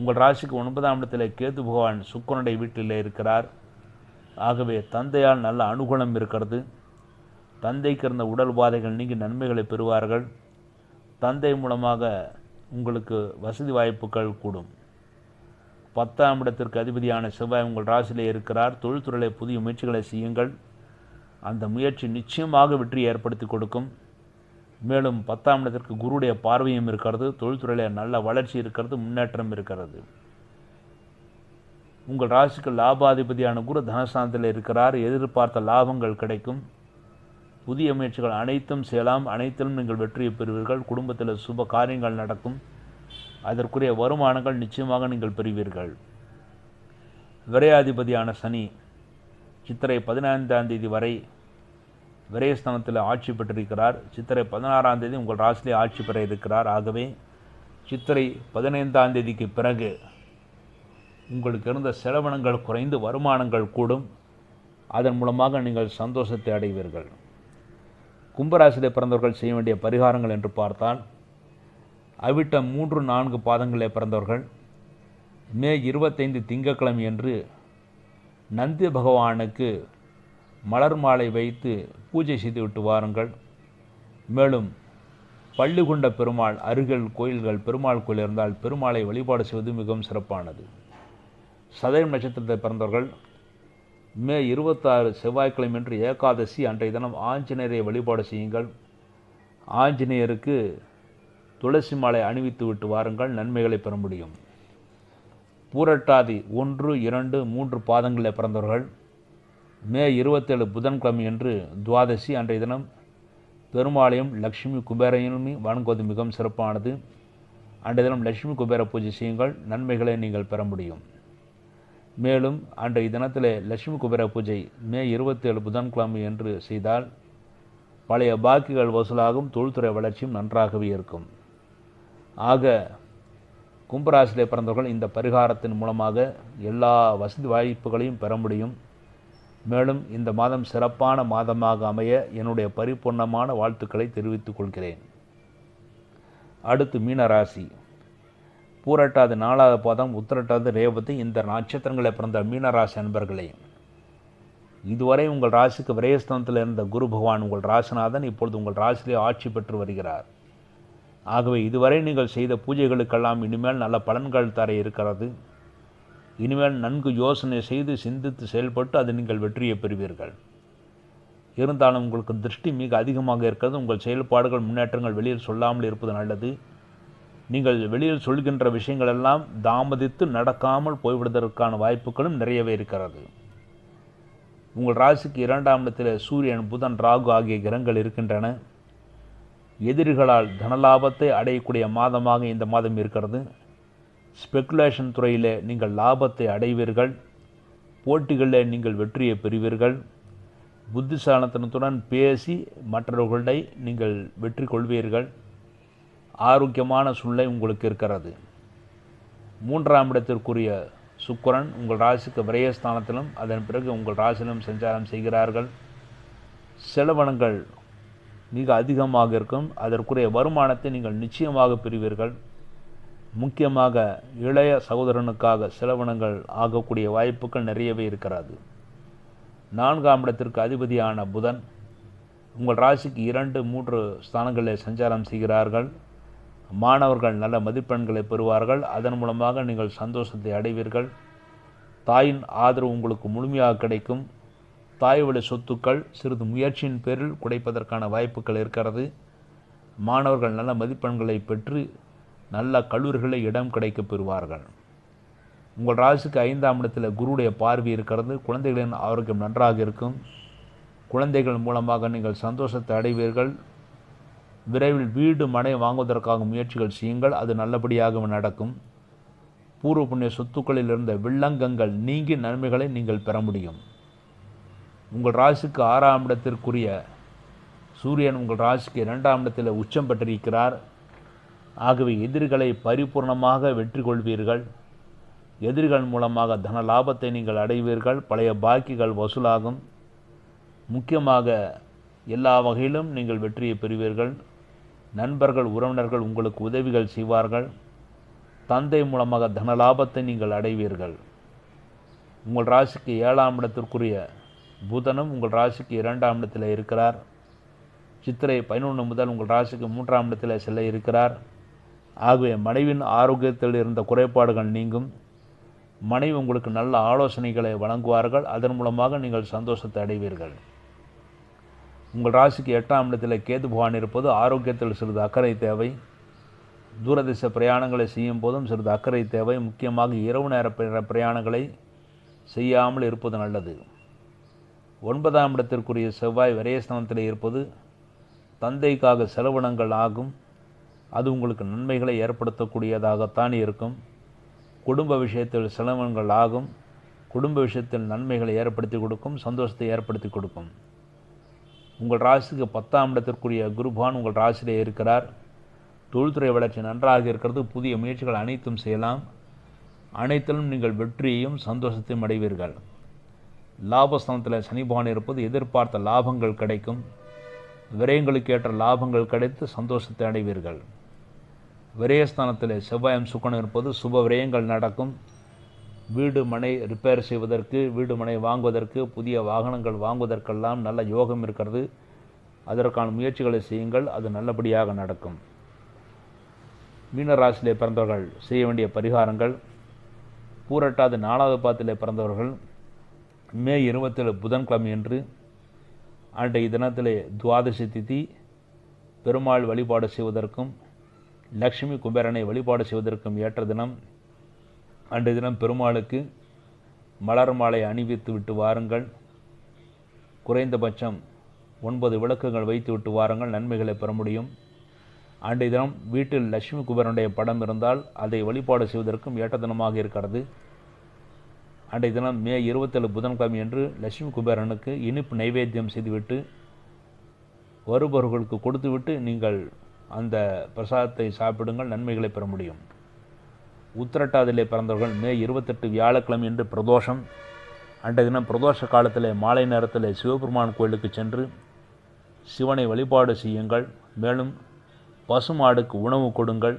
உங்கள் ராசிக்கு 9ஆம் இடத்தில் கேது பகவான் சுக்கிரனுடைய வீட்டில் இருக்கிறார். ஆகவே தந்தையால் நல்ல அனுகூலம் இருக்கிறது. தந்தைக்கு இருந்த உடல் பாதைகள் நீங்கி நன்மைகளை பெறுவார்கள். தந்தை மூலமாக உங்களுக்கு வசதி வாய்ப்புகள் கூடும். 10ஆம் இடத்திற்கு அதிபதியான செவ்வாய் உங்கள் ராசியிலே இருக்கிறார். தொழில்துறையிலே புதிய முயற்சிகளை செய்யுங்கள். அந்த முயற்சி நிச்சயமாக வெற்றி ஏற்படுத்தி கொடுக்கும். மேலும் 10ஆம் இடத்திற்கு குருடைய பார்வையும் இருக்கிறது. தொழில்துறையிலே நல்ல வளர்ச்சி இருக்கிறது. முன்னேற்றம் இருக்கிறது. உங்கள் ராசிக்கு லாபாதிபதியான குரு தனஸ்தானத்தில் இருக்கிறார். எதிர்பார்த்த லாபங்கள் கிடைக்கும். புதிய முயற்சிகள் அனைத்தும் செய்யலாம். அனைத்திலும் நீங்கள் வெற்றியை பெறுவீர்கள். குடும்பத்தில் சுப காரியங்கள் நடக்கும். அதற்குரிய வருமானங்கள் நிச்சயமாக நீங்கள் பெறுவீர்கள். விரையாதிபதியான சனி சித்திரை 15ஆம் தேதி வரை விரயஸ்தானத்தில் ஆட்சி பெற்றிருக்கிறார். சித்திரை 16ஆம் தேதி உங்கள் ராசிலே ஆட்சி பெற இருக்கிறார். ஆகவே சித்திரை 15ஆம் தேதிக்கு பிறகு உங்களுக்கு இருந்த செலவினங்கள் குறைந்து வருமானங்கள் கூடும். அதன் மூலமாக நீங்கள் சந்தோஷத்தை அடைவீர்கள். கும்பராசியிலே பிறந்தவர்கள் செய்ய வேண்டிய பரிகாரங்கள் என்று பார்த்தால், அவிட்ட 3-4 பாதங்களே பிறந்தவர்கள் மே 25 திங்கட்கிழமை என்று நந்தி பகவானுக்கு மலர் மாலை வைத்து பூஜை செய்துவிட்டு வாருங்கள். மேலும் பள்ளி கொண்ட பெருமாள் அருகில் கோயில்கள் பெருமாள் கோயில் இருந்தால் பெருமாளை வழிபாடு செய்வது மிகவும் சிறப்பானது. சதயம் நட்சத்திரத்தை பிறந்தவர்கள் மே 26 செவ்வாய்க்கிழமை என்று ஏகாதசி அன்றைய தினம் ஆஞ்சநேயரை வழிபாடு செய்யுங்கள். ஆஞ்சநேயருக்கு துளசி மாலை அணிவித்து விட்டு வாருங்கள். நன்மைகளை பெற முடியும். பூரட்டாதி 1, 2, 3 பாதங்களில் பிறந்தவர்கள் மே 27 புதன்கிழமை என்று துவாதசி அன்றைய தினம் பெருமாளையும் லக்ஷ்மி குபேரையும் வணங்குவது மிகவும் சிறப்பானது. அன்றைய தினம் லட்சுமி குபேர பூஜை செய்யுங்கள். நன்மைகளை நீங்கள் பெற முடியும். மேலும் அன்றைய தினத்தில் லட்சுமி குபேர பூஜை மே 27 புதன்கிழமை என்று செய்தால் பழைய பாக்கிகள் வசூலாகும். தொழில்துறை வளர்ச்சியும் நன்றாகவே இருக்கும். ஆக கும்பராசியிலே பிறந்தவர்கள் இந்த பரிகாரத்தின் மூலமாக எல்லா வசதி வாய்ப்புகளையும் பெற முடியும். மேலும் இந்த மாதம் சிறப்பான மாதமாக அமைய என்னுடைய பரிபூர்ணமான வாழ்த்துக்களை தெரிவித்துக் கொள்கிறேன். அடுத்து மீனராசி. பூரட்டாது 4வது பாதம் உத்திரட்டாது ரேவதி இந்த நட்சத்திரங்களை பிறந்த மீனராசி அன்பர்களே, இதுவரை உங்கள் ராசிக்கு விரயஸ்தானத்தில் இருந்த குரு பகவான் உங்கள் ராசிநாதன் இப்பொழுது உங்கள் ராசியிலே ஆட்சி பெற்று வருகிறார். ஆகவே இதுவரை நீங்கள் செய்த பூஜைகளுக்கெல்லாம் இனிமேல் நல்ல பலன்கள் தர இருக்கிறது. இனிமேல் நன்கு யோசனை செய்து சிந்தித்து செயல்பட்டு அது நீங்கள் வெற்றியை பெறுவீர்கள். இருந்தாலும் உங்களுக்கு திருஷ்டி மிக அதிகமாக இருக்கிறது. உங்கள் செயல்பாடுகள் முன்னேற்றங்கள் வெளியில் சொல்லாமல் இருப்பது நல்லது. நீங்கள் வெளியில் சொல்கின்ற விஷயங்களெல்லாம் தாமதித்து நடக்காமல் போய்விடுவதற்கான வாய்ப்புகளும் நிறையவே இருக்கிறது. உங்கள் ராசிக்கு 2ஆம் இடத்தில் சூரியன் புதன் ராகு ஆகிய கிரகங்கள் இருக்கின்றன. எதிரிகளால் தனலாபத்தை அடையக்கூடிய மாதமாக இந்த மாதம் இருக்கிறது. ஸ்பெக்குலேஷன் துறையில் நீங்கள் லாபத்தை அடைவீர்கள். போட்டிகளில் நீங்கள் வெற்றியை பெறுவீர்கள். புத்திசாலித்தனத்துடன் பேசி மற்றவர்களை நீங்கள் வெற்றி கொள்வீர்கள். ஆரோக்கியமான சூழ்நிலை உங்களுக்கு இருக்கிறது. 3ஆம் இடத்திற்குரிய சுக்கிரன் உங்கள் ராசிக்கு விரயஸ்தானத்திலும் அதன் பிறகு உங்கள் ராசியிலும் சஞ்சாரம் செய்கிறார்கள். செலவனங்கள் மிக அதிகமாக இருக்கும். அதற்குரிய வருமானத்தை நீங்கள் நிச்சயமாக பெறுவீர்கள். முக்கியமாக இளைய சகோதரனுக்காக செலவனங்கள் ஆகக்கூடிய வாய்ப்புகள் நிறையவே இருக்கிறது. 4ஆம் இடத்திற்கு அதிபதியான புதன் உங்கள் ராசிக்கு 2, 3 ஸ்தானங்களில் சஞ்சாரம் செய்கிறார்கள். மாணவர்கள் நல்ல மதிப்பெண்களை பெறுவார்கள். அதன் மூலமாக நீங்கள் சந்தோஷத்தை அடைவீர்கள். தாயின் ஆதரவு உங்களுக்கு முழுமையாக கிடைக்கும். தாய் வழி சொத்துக்கள் சிறிது முயற்சியின் பேரில் குடைப்பதற்கான வாய்ப்புகள் இருக்கிறது. மாணவர்கள் நல்ல மதிப்பெண்களை பெற்று நல்ல கல்லூரிகளை இடம் கிடைக்கப் பெறுவார்கள். உங்கள் ராசிக்கு 5ஆம் இடத்தில் குருடைய பார்வை இருக்கிறது. குழந்தைகளின் ஆரோக்கியம் நன்றாக இருக்கும். குழந்தைகள் மூலமாக நீங்கள் சந்தோஷத்தை அடைவீர்கள். விரைவில் வீடு மனை வாங்குவதற்காக முயற்சிகள் செய்யுங்கள், அது நல்லபடியாக நடக்கும். பூர்வ புண்ணிய சொத்துக்களில் இருந்த வில்லங்கங்கள் நீங்கி நன்மைகளை நீங்கள் பெற முடியும். உங்கள் ராசிக்கு 6ஆம் இடத்திற்குரிய சூரியன் உங்கள் ராசிக்கு 2ஆம் இடத்தில் உச்சம் பெற்றிருக்கிறார். ஆகவே எதிரிகளை பரிபூர்ணமாக வெற்றி கொள்வீர்கள். எதிரிகள் மூலமாக தன லாபத்தை நீங்கள் அடைவீர்கள். பழைய பாக்கிகள் வசூலாகும். முக்கியமாக எல்லா வகையிலும் நீங்கள் வெற்றியை பெறுவீர்கள். நண்பர்கள் உறவினர்கள் உங்களுக்கு உதவிகள் செய்வார்கள். தந்தை மூலமாக தன லாபத்தை நீங்கள் அடைவீர்கள். உங்கள் ராசிக்கு 7ஆம் இடத்திற்குரிய புதனும் உங்கள் ராசிக்கு 2ஆம் இடத்தில் இருக்கிறார். சித்திரை 11 முதல் உங்கள் ராசிக்கு 3ஆம் இடத்தில் செல்ல இருக்கிறார். ஆகவே மனைவியின் ஆரோக்கியத்தில் இருந்த குறைபாடுகள் நீங்கும். மனைவி உங்களுக்கு நல்ல ஆலோசனைகளை வழங்குவார்கள். அதன் மூலமாக நீங்கள் சந்தோஷத்தை அடைவீர்கள். உங்கள் ராசிக்கு 8ஆம் இடத்தில் கேது பகவான் இருப்பது ஆரோக்கியத்தில் சிறிது அக்கறை தேவை. தூரதேச பிரயாணங்களை செய்யும் போதும் சிறிது அக்கறை தேவை. முக்கியமாக இரவு நேர பிரயாணங்களை செய்யாமல் இருப்பது நல்லது. 9ஆம் இடத்திற்குரிய செவ்வாய் விரயஸ்தானத்தில் இருப்பது தந்தைக்காக செலவினங்கள் ஆகும். அது உங்களுக்கு நன்மைகளை ஏற்படுத்தக்கூடியதாகத்தான் இருக்கும். குடும்ப விஷயத்தில் செலவினங்கள் ஆகும். குடும்ப விஷயத்தில் நன்மைகளை ஏற்படுத்தி கொடுக்கும், சந்தோஷத்தை ஏற்படுத்தி கொடுக்கும். உங்கள் ராசிக்கு 10ஆம் இடத்திற்குரிய குருபான் உங்கள் ராசியிலே இருக்கிறார். தொழில்துறை வளர்ச்சி நன்றாக இருக்கிறது. புதிய முயற்சிகள் அனைத்தும் செய்யலாம். அனைத்திலும் நீங்கள் வெற்றியையும் சந்தோஷத்தையும் அடைவீர்கள். லாபஸ்தானத்தில் சனி பகவான் இருப்பது எதிர்பார்த்த லாபங்கள் கிடைக்கும். விரயங்களுக்கு ஏற்ற லாபங்கள் கிடைத்து சந்தோஷத்தை அடைவீர்கள். விரயஸ்தானத்தில் செவ்வாயம் சுக்கரன் இருப்பது சுப விரயங்கள் நடக்கும். வீடு மனை ரிப்பேர் செய்வதற்கு, வீடு மனை வாங்குவதற்கு, புதிய வாகனங்கள் வாங்குவதற்கெல்லாம் நல்ல யோகம் இருக்கிறது. அதற்கான முயற்சிகளை செய்யுங்கள், அது நல்லபடியாக நடக்கும். மீனராசியிலே பிறந்தவர்கள் செய்ய வேண்டிய பரிகாரங்கள்: பூரட்டாது 4வது பாதத்திலே பிறந்தவர்கள் மே 27 புதன்கிழமையன்று அன்றைய தினத்திலே துவாதசி திதி பெருமாள் வழிபாடு செய்வதற்கும் லக்ஷ்மி குபேரனை வழிபாடு செய்வதற்கும் ஏற்ற தினம். அன்றைய தினம் பெருமாளுக்கு மலர் மாலை அணிவித்து விட்டு வாருங்கள். குறைந்தபட்சம் 9 விளக்குகள் வைத்து விட்டு வாருங்கள், நன்மைகளை பெற முடியும். அன்றைய தினம் வீட்டில் லட்சுமி குபேரனுடைய படம் இருந்தால் அதை வழிபாடு செய்வதற்கும் ஏற்ற தினமாக இருக்கிறது. அன்றைய தினம் மே 27 புதன்கிழமை என்று லட்சுமி குபேரனுக்கு இனிப்பு நைவேத்தியம் செய்துவிட்டு வருபவர்களுக்கு கொடுத்துவிட்டு நீங்கள் அந்த பிரசாதத்தை சாப்பிடுங்கள், நன்மைகளை பெற முடியும். உத்திரட்டாதிலே பிறந்தவர்கள் மே 28 வியாழக்கிழமை என்று பிரதோஷம். அன்றைய தினம் பிரதோஷ காலத்தில் மாலை நேரத்தில் சிவபெருமான் கோயிலுக்கு சென்று சிவனை வழிபாடு செய்யுங்கள். மேலும் பசுமாடுக்கு உணவு கொடுங்கள்.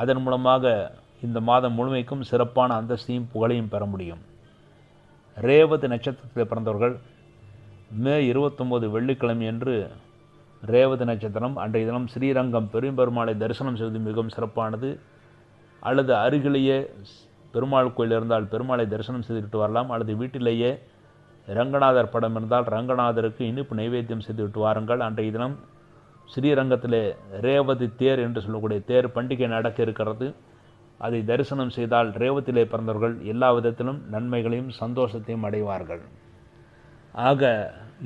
அதன் மூலமாக இந்த மாதம் முழுமைக்கும் சிறப்பான அந்தஸ்தையும் புகழையும் பெற முடியும். ரேவதி நட்சத்திரத்தில் பிறந்தவர்கள் மே 29 வெள்ளிக்கிழமை என்று ரேவதி நட்சத்திரம். அன்றைய தினம் ஸ்ரீரங்கம் பெரும்பெருமாளை தரிசனம் செய்வது மிகவும் சிறப்பானது. அல்லது அருகிலேயே பெருமாள் கோயில் இருந்தால் பெருமாளை தரிசனம் செய்துவிட்டு வரலாம். அல்லது வீட்டிலேயே ரங்கநாதர் படம் இருந்தால் ரங்கநாதருக்கு இனிப்பு நைவேத்தியம் செய்துவிட்டு வாருங்கள். அன்றைய தினம் ஸ்ரீரங்கத்திலே ரேவதி தேர் என்று சொல்லக்கூடிய தேர் பண்டிகை நடக்க இருக்கிறது. அதை தரிசனம் செய்தால் ரேவத்திலே பிறந்தவர்கள் எல்லா விதத்திலும் நன்மைகளையும் சந்தோஷத்தையும் அடைவார்கள். ஆக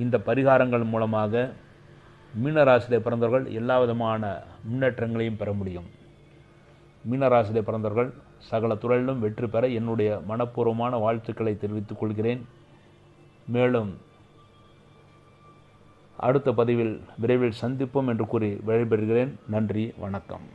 இந்த பரிகாரங்கள் மூலமாக மீனராசியிலே பிறந்தவர்கள் எல்லா விதமான முன்னேற்றங்களையும் பெற முடியும். மீனராசியிலே பிறந்தவர்கள் சகல துறையிலும் வெற்றி பெற என்னுடைய மனப்பூர்வமான வாழ்த்துக்களை தெரிவித்துக் கொள்கிறேன். மேலும் அடுத்த பதிவில் விரைவில் சந்திப்போம் என்று கூறி விடைபெறுகிறேன். நன்றி, வணக்கம்.